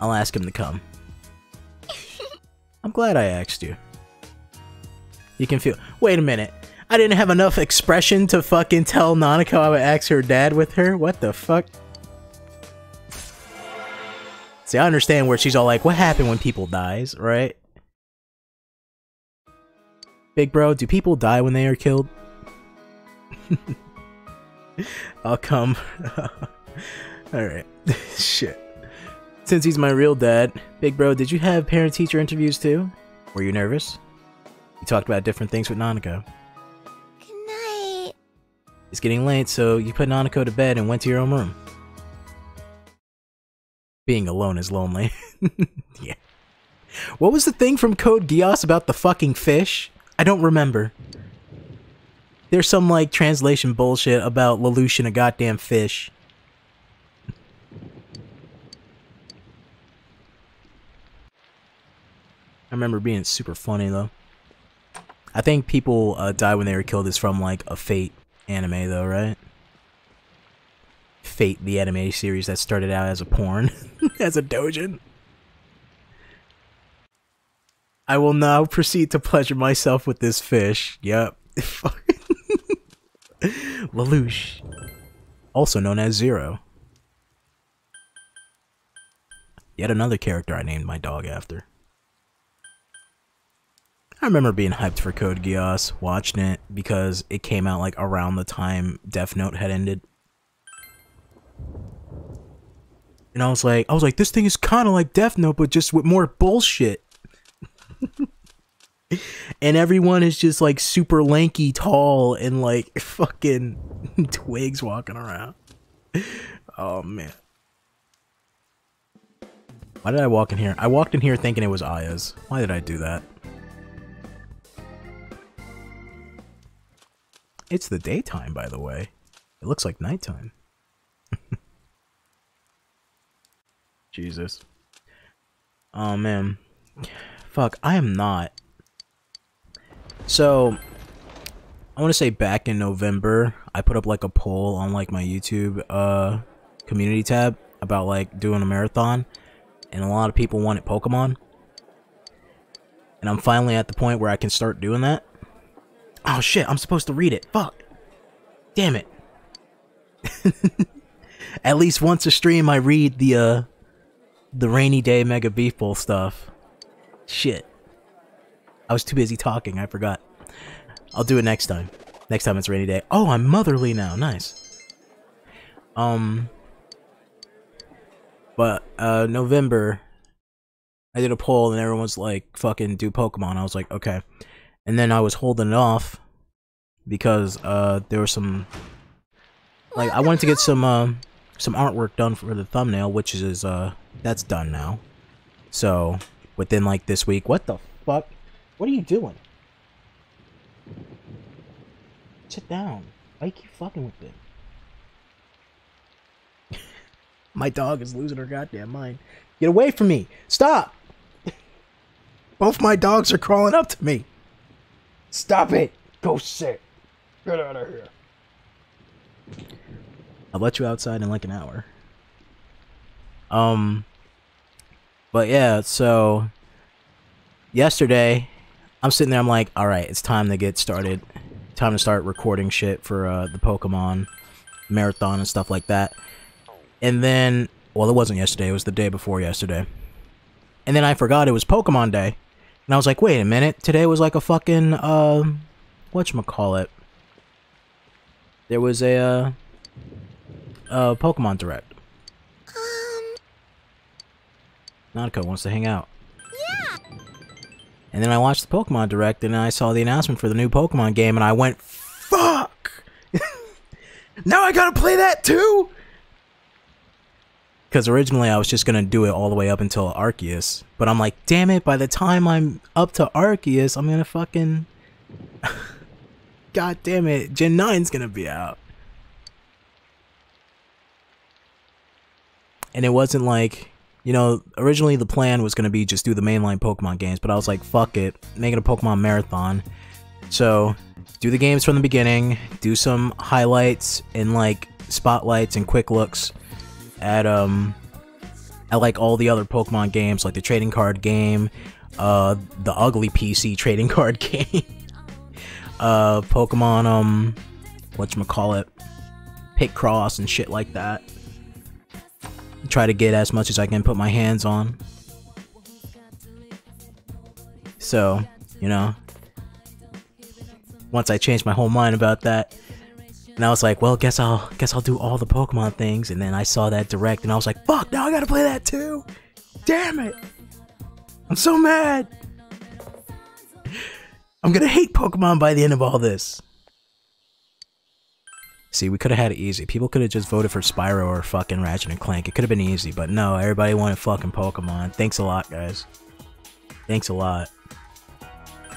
I'll ask him to come. I'm glad I asked you. You can feel- Wait a minute. I didn't have enough expression to fucking tell Nanako I would ask her dad with her? What the fuck? See, I understand where she's all like, what happened when people dies, right? Big bro, do people die when they are killed? I'll come. Alright. Shit. Since he's my real dad, big bro, did you have parent-teacher interviews too? Were you nervous? You talked about different things with Nanako. Good night. It's getting late, so you put Nanako to bed and went to your own room. Being alone is lonely. Yeah. What was the thing from Code Geass about the fucking fish? I don't remember. There's some, like, translation bullshit about Lelouch and a goddamn fish. I remember being super funny, though. I think people uh, die when they were killed is from, like, a Fate anime, though, right? Fate, the anime series that started out as a porn. As a doujin. I will now proceed to pleasure myself with this fish. Yep. Lelouch. Also known as Zero. Yet another character I named my dog after. I remember being hyped for Code Geass, watching it, because it came out like around the time Death Note had ended. And I was like, I was like, this thing is kind of like Death Note, but just with more bullshit. And everyone is just like super lanky, tall, and like fucking twigs walking around. Oh man. Why did I walk in here? I walked in here thinking it was Aya's. Why did I do that? It's the daytime, by the way. It looks like nighttime. Jesus. Oh man. Fuck, I am not. So, I want to say back in November, I put up like a poll on like my YouTube uh, community tab about like doing a marathon, and a lot of people wanted Pokemon. And I'm finally at the point where I can start doing that. Oh shit, I'm supposed to read it. Fuck. Damn it. At least once a stream I read the, uh, the rainy day Mega Beef Bowl stuff. Shit. I was too busy talking, I forgot. I'll do it next time. Next time it's rainy day. Oh, I'm motherly now, nice. Um, but, uh, November, I did a poll and everyone's like, fucking do Pokemon. I was like, okay. And then I was holding it off because, uh, there were some, like, I wanted to get some, um, uh, some artwork done for the thumbnail, which is, uh, that's done now. So, within, like, this week, what the fuck? What are you doing? Sit down. Why you keep fucking with it? My dog is losing her goddamn mind. Get away from me! Stop! Both my dogs are crawling up to me! Stop it! Go sit! Get out of here! I'll let you outside in like an hour. Um... But yeah, so... Yesterday, I'm sitting there, I'm like, alright, it's time to get started. Time to start recording shit for uh, the Pokemon marathon and stuff like that. And then... Well, it wasn't yesterday, it was the day before yesterday. And then I forgot it was Pokemon Day. And I was like, wait a minute, today was like a fucking, uh... whatchamacallit? There was a, uh... Uh, Pokemon Direct. Um... Nanako wants to hang out. Yeah. And then I watched the Pokemon Direct, and I saw the announcement for the new Pokemon game, and I went, fuck! Now I gotta play that too?! Because originally I was just gonna do it all the way up until Arceus, but I'm like, damn it, by the time I'm up to Arceus, I'm gonna fucking... God damn it, Gen nine's gonna be out. And it wasn't like, you know, originally the plan was going to be just do the mainline Pokemon games, but I was like, fuck it, make it a Pokemon marathon. So, do the games from the beginning, do some highlights and like spotlights and quick looks at, um, at like all the other Pokemon games, like the trading card game, uh, the ugly P C trading card game, uh, Pokemon, um, whatchamacallit, Picross and shit like that. Try to get as much as I can put my hands on. So, you know, once I changed my whole mind about that, and I was like, well, guess I'll guess I'll do all the Pokemon things, and then I saw that direct and I was like, fuck, now I gotta play that too. Damn it. I'm so mad. I'm gonna hate Pokemon by the end of all this. See, we could have had it easy. People could have just voted for Spyro or fucking Ratchet and Clank. It could have been easy, but no, everybody wanted fucking Pokemon. Thanks a lot, guys. Thanks a lot.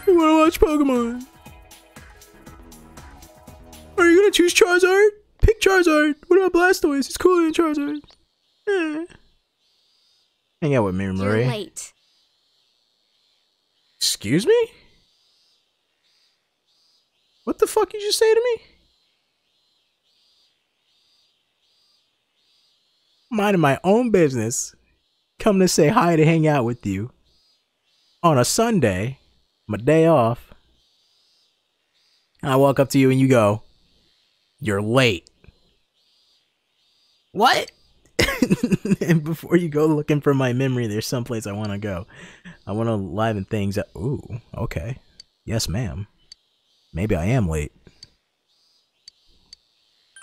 You wanna watch Pokemon? Are you gonna choose Charizard? Pick Charizard! What about Blastoise? It's cooler than Charizard. Eh. Hang out with me, Marie. You're late. Excuse me? What the fuck did you say to me? Minding my own business, coming to say hi to hang out with you on a Sunday, my day off, and I walk up to you and you go, you're late. What? And before you go looking for my memory, there's someplace I want to go. I want to liven things up. Ooh, okay. Yes, ma'am. Maybe I am late.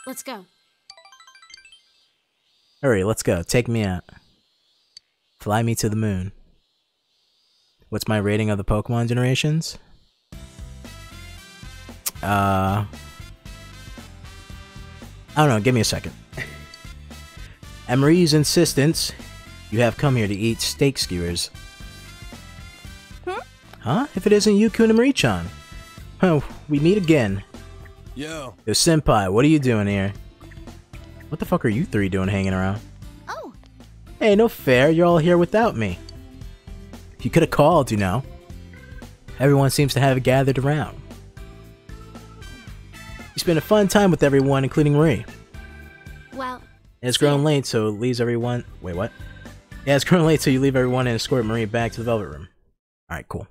Let's go. Hurry, let's go. Take me out. Fly me to the moon. What's my rating of the Pokemon generations? Uh... I don't know, give me a second. At Marie's insistence, you have come here to eat steak skewers. Huh? Huh? If it isn't Yuku and Marie-chan. Oh, we meet again. Yo. Yo, senpai, what are you doing here? What the fuck are you three doing hanging around? Oh. Hey, no fair. You're all here without me. You could have called, you know. Everyone seems to have gathered around. You spent a fun time with everyone, including Marie. Well. And it's grown late, so it leaves everyone... Wait, what? Yeah, it's grown late, so you leave everyone and escort Marie back to the Velvet Room. Alright, cool.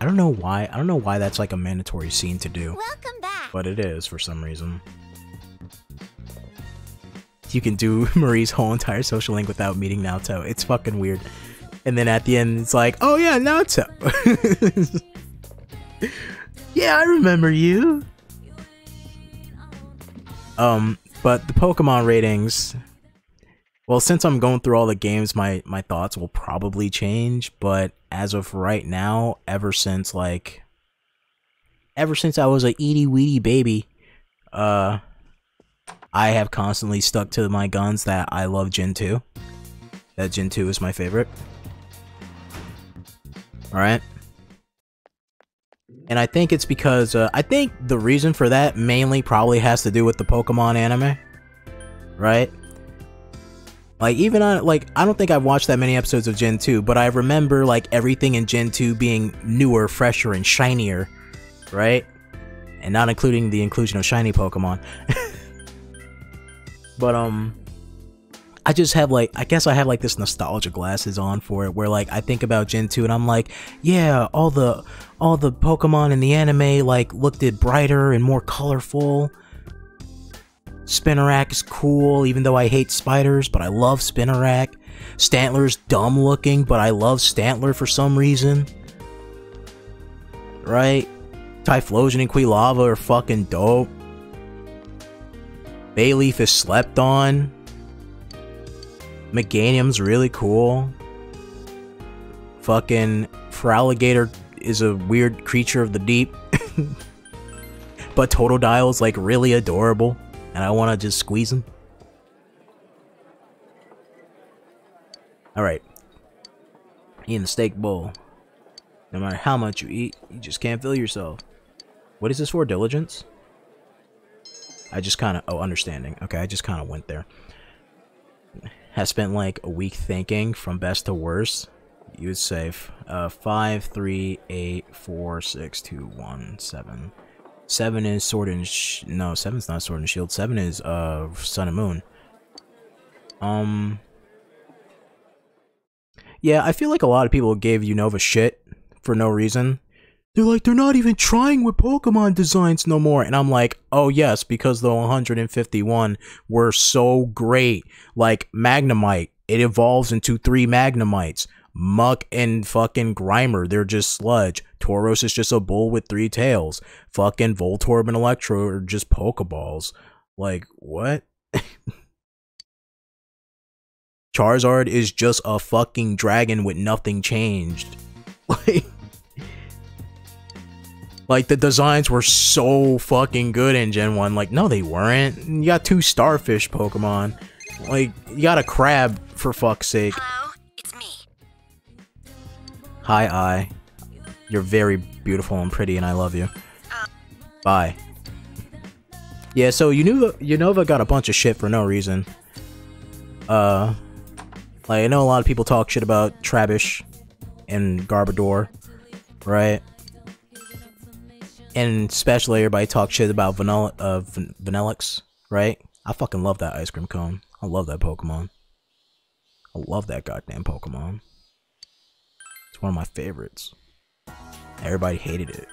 I don't know why. I don't know why that's like a mandatory scene to do. Welcome back. But it is, for some reason. You can do Marie's whole entire social link without meeting Naoto. It's fucking weird. And then at the end, it's like, oh yeah, Naoto! Yeah, I remember you! Um, but the Pokemon ratings... Well, since I'm going through all the games, my, my thoughts will probably change, but as of right now, ever since, like... Ever since I was a itty-weedy baby, uh... I have constantly stuck to my guns that I love Gen two. That Gen two is my favorite. Alright. And I think it's because, uh, I think the reason for that mainly probably has to do with the Pokemon anime. Right? Like, even on, like, I don't think I've watched that many episodes of Gen two, but I remember, like, everything in Gen two being newer, fresher, and shinier. Right? And not including the inclusion of shiny Pokemon. But, um... I just have, like, I guess I have, like, this nostalgia glasses on for it, where, like, I think about Gen two and I'm like, yeah, all the all the Pokemon in the anime, like, looked it brighter and more colorful. Spinarak is cool, even though I hate spiders, but I love Spinarak. Stantler's dumb looking, but I love Stantler for some reason. Right? Typhlosion and Quilava are fucking dope. Bayleaf is slept on. Meganium's really cool. Fucking Feraligatr is a weird creature of the deep. But Totodile's like really adorable, and I want to just squeeze him. Alright. Eating the steak bowl. No matter how much you eat, you just can't fill yourself. What is this for? Diligence? I just kind of... Oh, understanding. Okay, I just kind of went there. Has spent like a week thinking from best to worst. You would say uh, five, three, eight, four, six, two, one, seven. seven is Sword and Sh- No, seven's not Sword and Shield. seven is uh, Sun and Moon. Um. Yeah, I feel like a lot of people gave Unova shit for no reason. They're like, they're not even trying with Pokemon designs no more. And I'm like, oh yes, because the one hundred fifty-one were so great. Like, Magnemite, it evolves into three Magnemites. Muk and fucking Grimer, they're just sludge. Tauros is just a bull with three tails. Fucking Voltorb and Electro are just Pokeballs. Like, what? Charizard is just a fucking dragon with nothing changed. Like... Like, the designs were so fucking good in Gen one. Like, no, they weren't. You got two starfish Pokemon. Like, you got a crab, for fuck's sake. Hello, it's me. Hi, I. You're very beautiful and pretty, and I love you. Uh. Bye. Yeah, so Unova, Unova got a bunch of shit for no reason. Uh, like, I know a lot of people talk shit about Trubbish and Garbodor, right? And especially everybody talk shit about Vanilla, uh, Van Vanellix, right? I fucking love that ice cream cone. I love that Pokemon. I love that goddamn Pokemon. It's one of my favorites. Everybody hated it.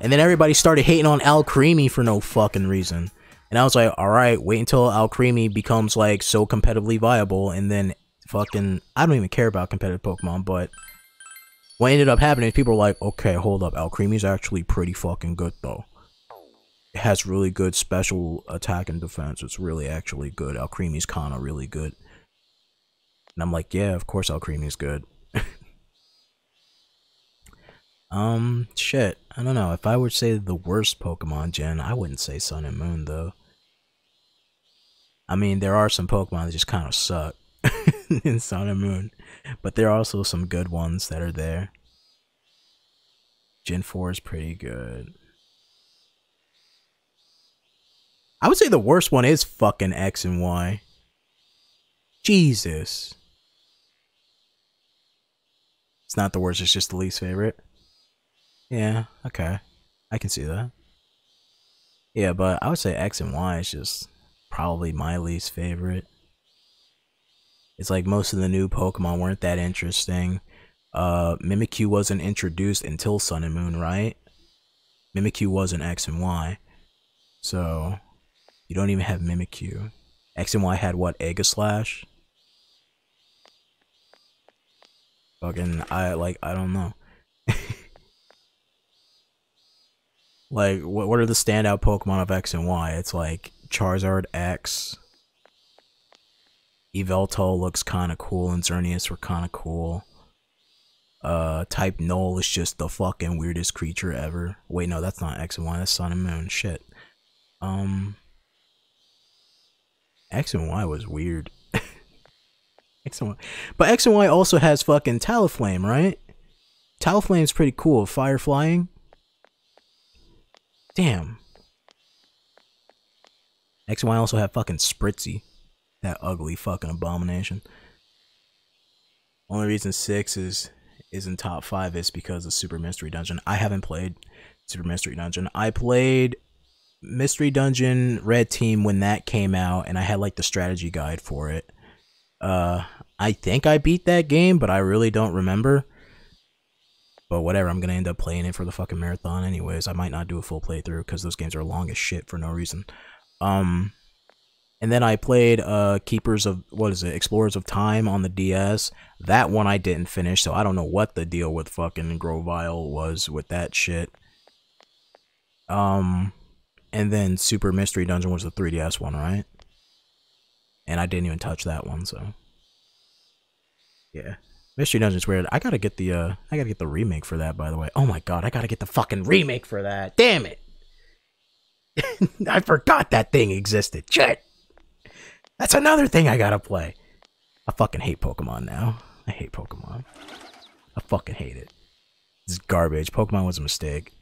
And then everybody started hating on Alcremie for no fucking reason. And I was like, alright, wait until Alcremie becomes like so competitively viable, and then fucking... I don't even care about competitive Pokemon, but... What ended up happening is people were like, okay, hold up, Alcremie's actually pretty fucking good though. It has really good special attack and defense. It's really actually good. Alcremie's kinda really good. And I'm like, yeah, of course Alcremie's good. um, shit. I don't know. If I would say the worst Pokemon gen, I wouldn't say Sun and Moon though. I mean, there are some Pokemon that just kinda suck. In Sun and Moon, but there are also some good ones that are there. Gen four is pretty good. I would say the worst one is fucking X and Y. Jesus. It's not the worst, it's just the least favorite. Yeah, okay. I can see that. Yeah, but I would say X and Y is just probably my least favorite. It's like most of the new Pokemon weren't that interesting. Uh, Mimikyu wasn't introduced until Sun and Moon, right? Mimikyu wasn't X and Y. So, you don't even have Mimikyu. X and Y had what? Aegislash? Fucking, I, like, I don't know. Like, what, what are the standout Pokemon of X and Y? It's like Charizard X... Yveltal looks kinda cool, and Xerneas were kinda cool. Uh, Type Null is just the fucking weirdest creature ever. Wait, no, that's not X and Y, that's Sun and Moon, shit. Um, X and Y was weird. X and Y. But X and Y also has fucking Talonflame, right? Talonflame's pretty cool. Fire flying. Damn. X and Y also have fucking Spritzy. That ugly fucking abomination. Only reason six is is in top five is because of Super Mystery Dungeon. I haven't played Super Mystery Dungeon. I played Mystery Dungeon Red Team when that came out, and I had like the strategy guide for it. Uh, I think I beat that game, but I really don't remember. But whatever, I'm gonna end up playing it for the fucking marathon anyways. I might not do a full playthrough because those games are long as shit for no reason. Um, and then I played uh, Keepers of, what is it, Explorers of Time on the D S. That one I didn't finish, so I don't know what the deal with fucking Grovile was with that shit. Um, and then Super Mystery Dungeon was the three D S one, right? And I didn't even touch that one, so yeah. Mystery Dungeon's weird. I gotta get the uh, I gotta get the remake for that, by the way. Oh my god, I gotta get the fucking remake for that. Damn it! I forgot that thing existed. Shit. That's another thing I gotta play. I fucking hate Pokemon now. I hate Pokemon. I fucking hate it. This is garbage. Pokemon was a mistake.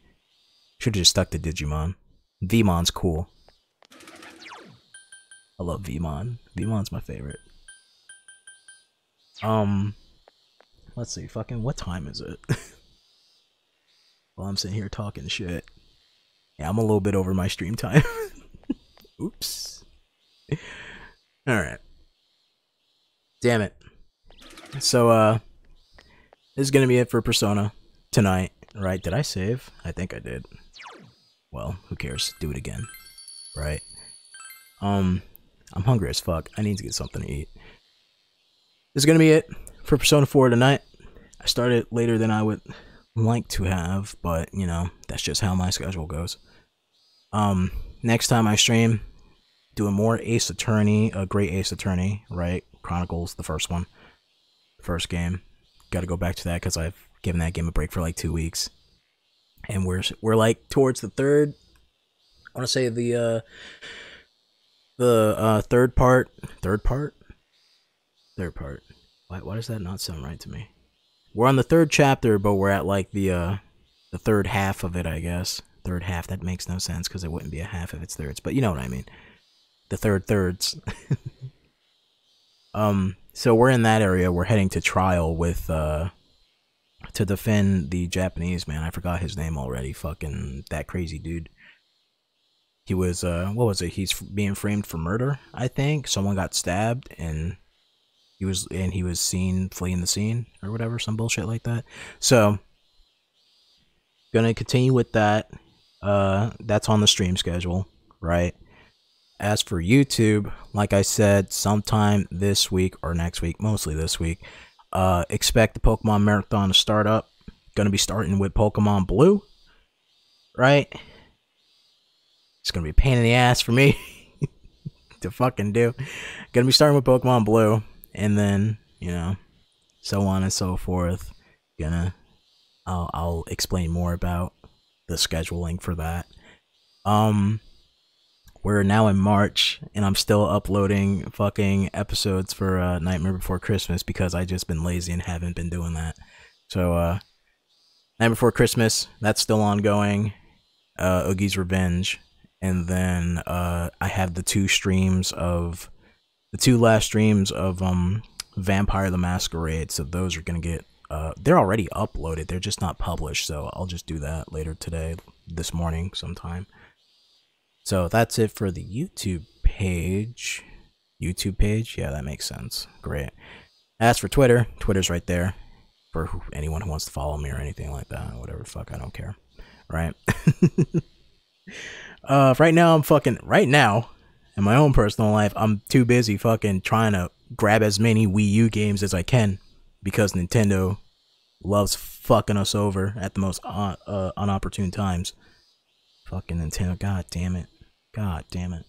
Should've just stuck to Digimon. Vmon's cool. I love Vmon. Vmon's my favorite. Um, let's see. Fucking, what time is it? Well, I'm sitting here talking shit. Yeah, I'm a little bit over my stream time. Oops. All right. Damn it. So, uh, this is gonna be it for Persona tonight, right? Did I save? I think I did. Well, who cares? Do it again, right? Um. I'm hungry as fuck. I need to get something to eat. This is gonna be it for Persona four tonight. I started later than I would like to have, but, you know, that's just how my schedule goes. Um, next time I stream, doing more Ace Attorney, a great Ace Attorney, right? Chronicles, the first one. First game. Gotta go back to that because I've given that game a break for like two weeks. And we're, we're like, towards the third, I want to say the, uh... The uh, third part, third part, third part. Why, why does that not sound right to me? We're on the third chapter, but we're at like the uh, the third half of it, I guess. Third half. That makes no sense because it wouldn't be a half if it's thirds, but you know what I mean. The third thirds. um. So we're in that area. We're heading to trial with uh, to defend the Japanese man. I forgot his name already. Fucking that crazy dude. He was, uh, what was it? He's being framed for murder, I think. Someone got stabbed, and he was, and he was seen fleeing the scene or whatever, some bullshit like that. So, gonna continue with that. Uh, that's on the stream schedule, right? As for YouTube, like I said, sometime this week or next week, mostly this week, uh, expect the Pokemon Marathon to start up. Gonna be starting with Pokemon Blue, right? It's gonna be a pain in the ass for me to fucking do. Gonna be starting with Pokemon Blue, and then, you know, so on and so forth. Gonna, I'll, I'll explain more about the scheduling for that. Um, we're now in March, and I'm still uploading fucking episodes for uh, Nightmare Before Christmas because I just been lazy and haven't been doing that. So, uh, Nightmare Before Christmas, that's still ongoing. Uh, Oogie's Revenge. And then uh, I have the two streams of, the two last streams of um, Vampire the Masquerade. So those are going to get, uh, they're already uploaded. They're just not published. So I'll just do that later today, this morning sometime. So that's it for the YouTube page. YouTube page? Yeah, that makes sense. Great. As for Twitter, Twitter's right there. For who, anyone who wants to follow me or anything like that. Whatever, fuck, I don't care. Right? Uh, right now I'm fucking, right now, in my own personal life, I'm too busy fucking trying to grab as many Wii U games as I can, because Nintendo loves fucking us over at the most un uh, unopportune times. Fucking Nintendo, god damn it. God damn it.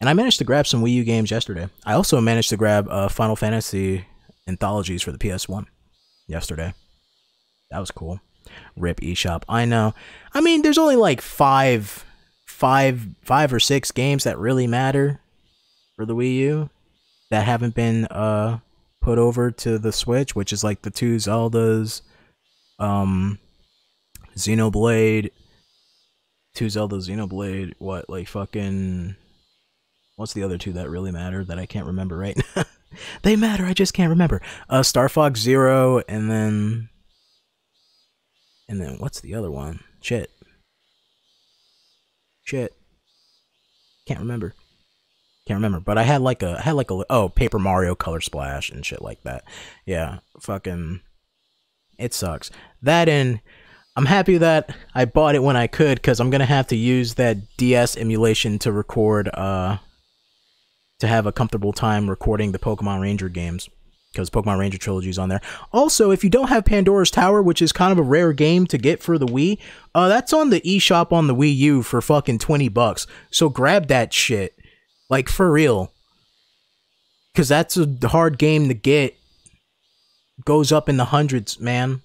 And I managed to grab some Wii U games yesterday. I also managed to grab uh, Final Fantasy Anthologies for the P S one yesterday. That was cool. Rip eShop. I know. I mean, there's only like five five five or six games that really matter for the Wii U that haven't been uh put over to the Switch, which is like the two Zeldas, um Xenoblade, two Zeldas, Xenoblade, what, like fucking, what's the other two that really matter that I can't remember right now? They matter, I just can't remember. Uh, Star Fox Zero, and then, and then what's the other one? Shit. Shit. Can't remember. Can't remember, but I had like a, I had like a, oh, Paper Mario Color Splash and shit like that. Yeah, fucking, it sucks. That and, I'm happy that I bought it when I could, because I'm gonna have to use that D S emulation to record, uh, to have a comfortable time recording the Pokemon Ranger games, because Pokemon Ranger Trilogy is on there. Also, if you don't have Pandora's Tower, which is kind of a rare game to get for the Wii, uh, that's on the eShop on the Wii U for fucking twenty bucks, so grab that shit. Like, for real. Because that's a hard game to get. Goes up in the hundreds, man.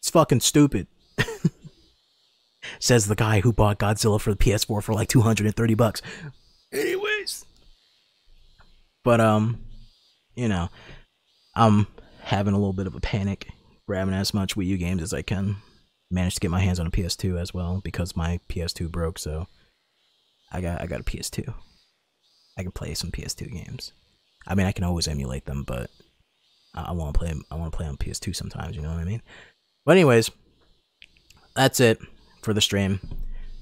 It's fucking stupid. Says the guy who bought Godzilla for the P S four for like two hundred thirty bucks. Anyways. But, um, you know, I'm having a little bit of a panic, grabbing as much Wii U games as I can. Managed to get my hands on a P S two as well, because my P S two broke, so I got, I got a P S two. I can play some P S two games. I mean, I can always emulate them, but I, I want to play, I want to play on P S two sometimes, you know what I mean? But anyways, that's it for the stream.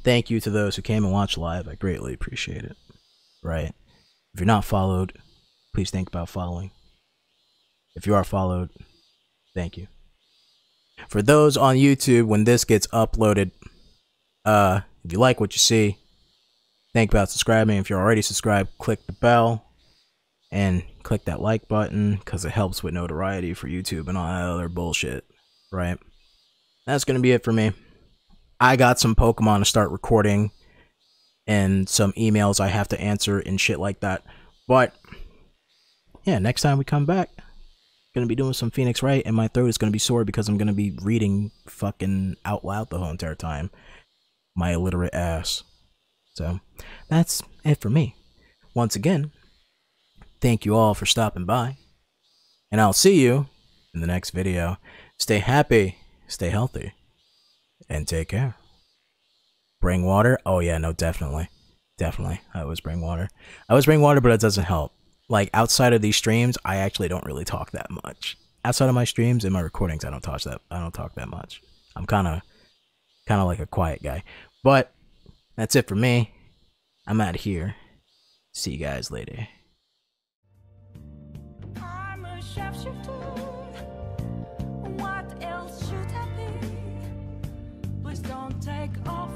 Thank you to those who came and watched live. I greatly appreciate it. Right? If you're not followed, please think about following. If you are followed, thank you. For those on YouTube, when this gets uploaded, uh, if you like what you see, think about subscribing. If you're already subscribed, click the bell and click that like button, because it helps with notoriety for YouTube and all that other bullshit. Right? That's gonna be it for me. I got some Pokemon to start recording and some emails I have to answer and shit like that. But yeah, next time we come back, gonna be doing some Phoenix Wright, and my throat is gonna be sore because I'm gonna be reading fucking out loud the whole entire time. My illiterate ass. So that's it for me. Once again, thank you all for stopping by, and I'll see you in the next video. Stay happy, stay healthy, and take care. Bring water? Oh yeah, no, definitely. Definitely. I always bring water. I always bring water, but it doesn't help. Like, outside of these streams, I actually don't really talk that much. Outside of my streams and my recordings, I don't talk that, I don't talk that much. I'm kind of, kind of like a quiet guy. But that's it for me. I'm out of here. See you guys later. I'm a chef-shifter. Take off.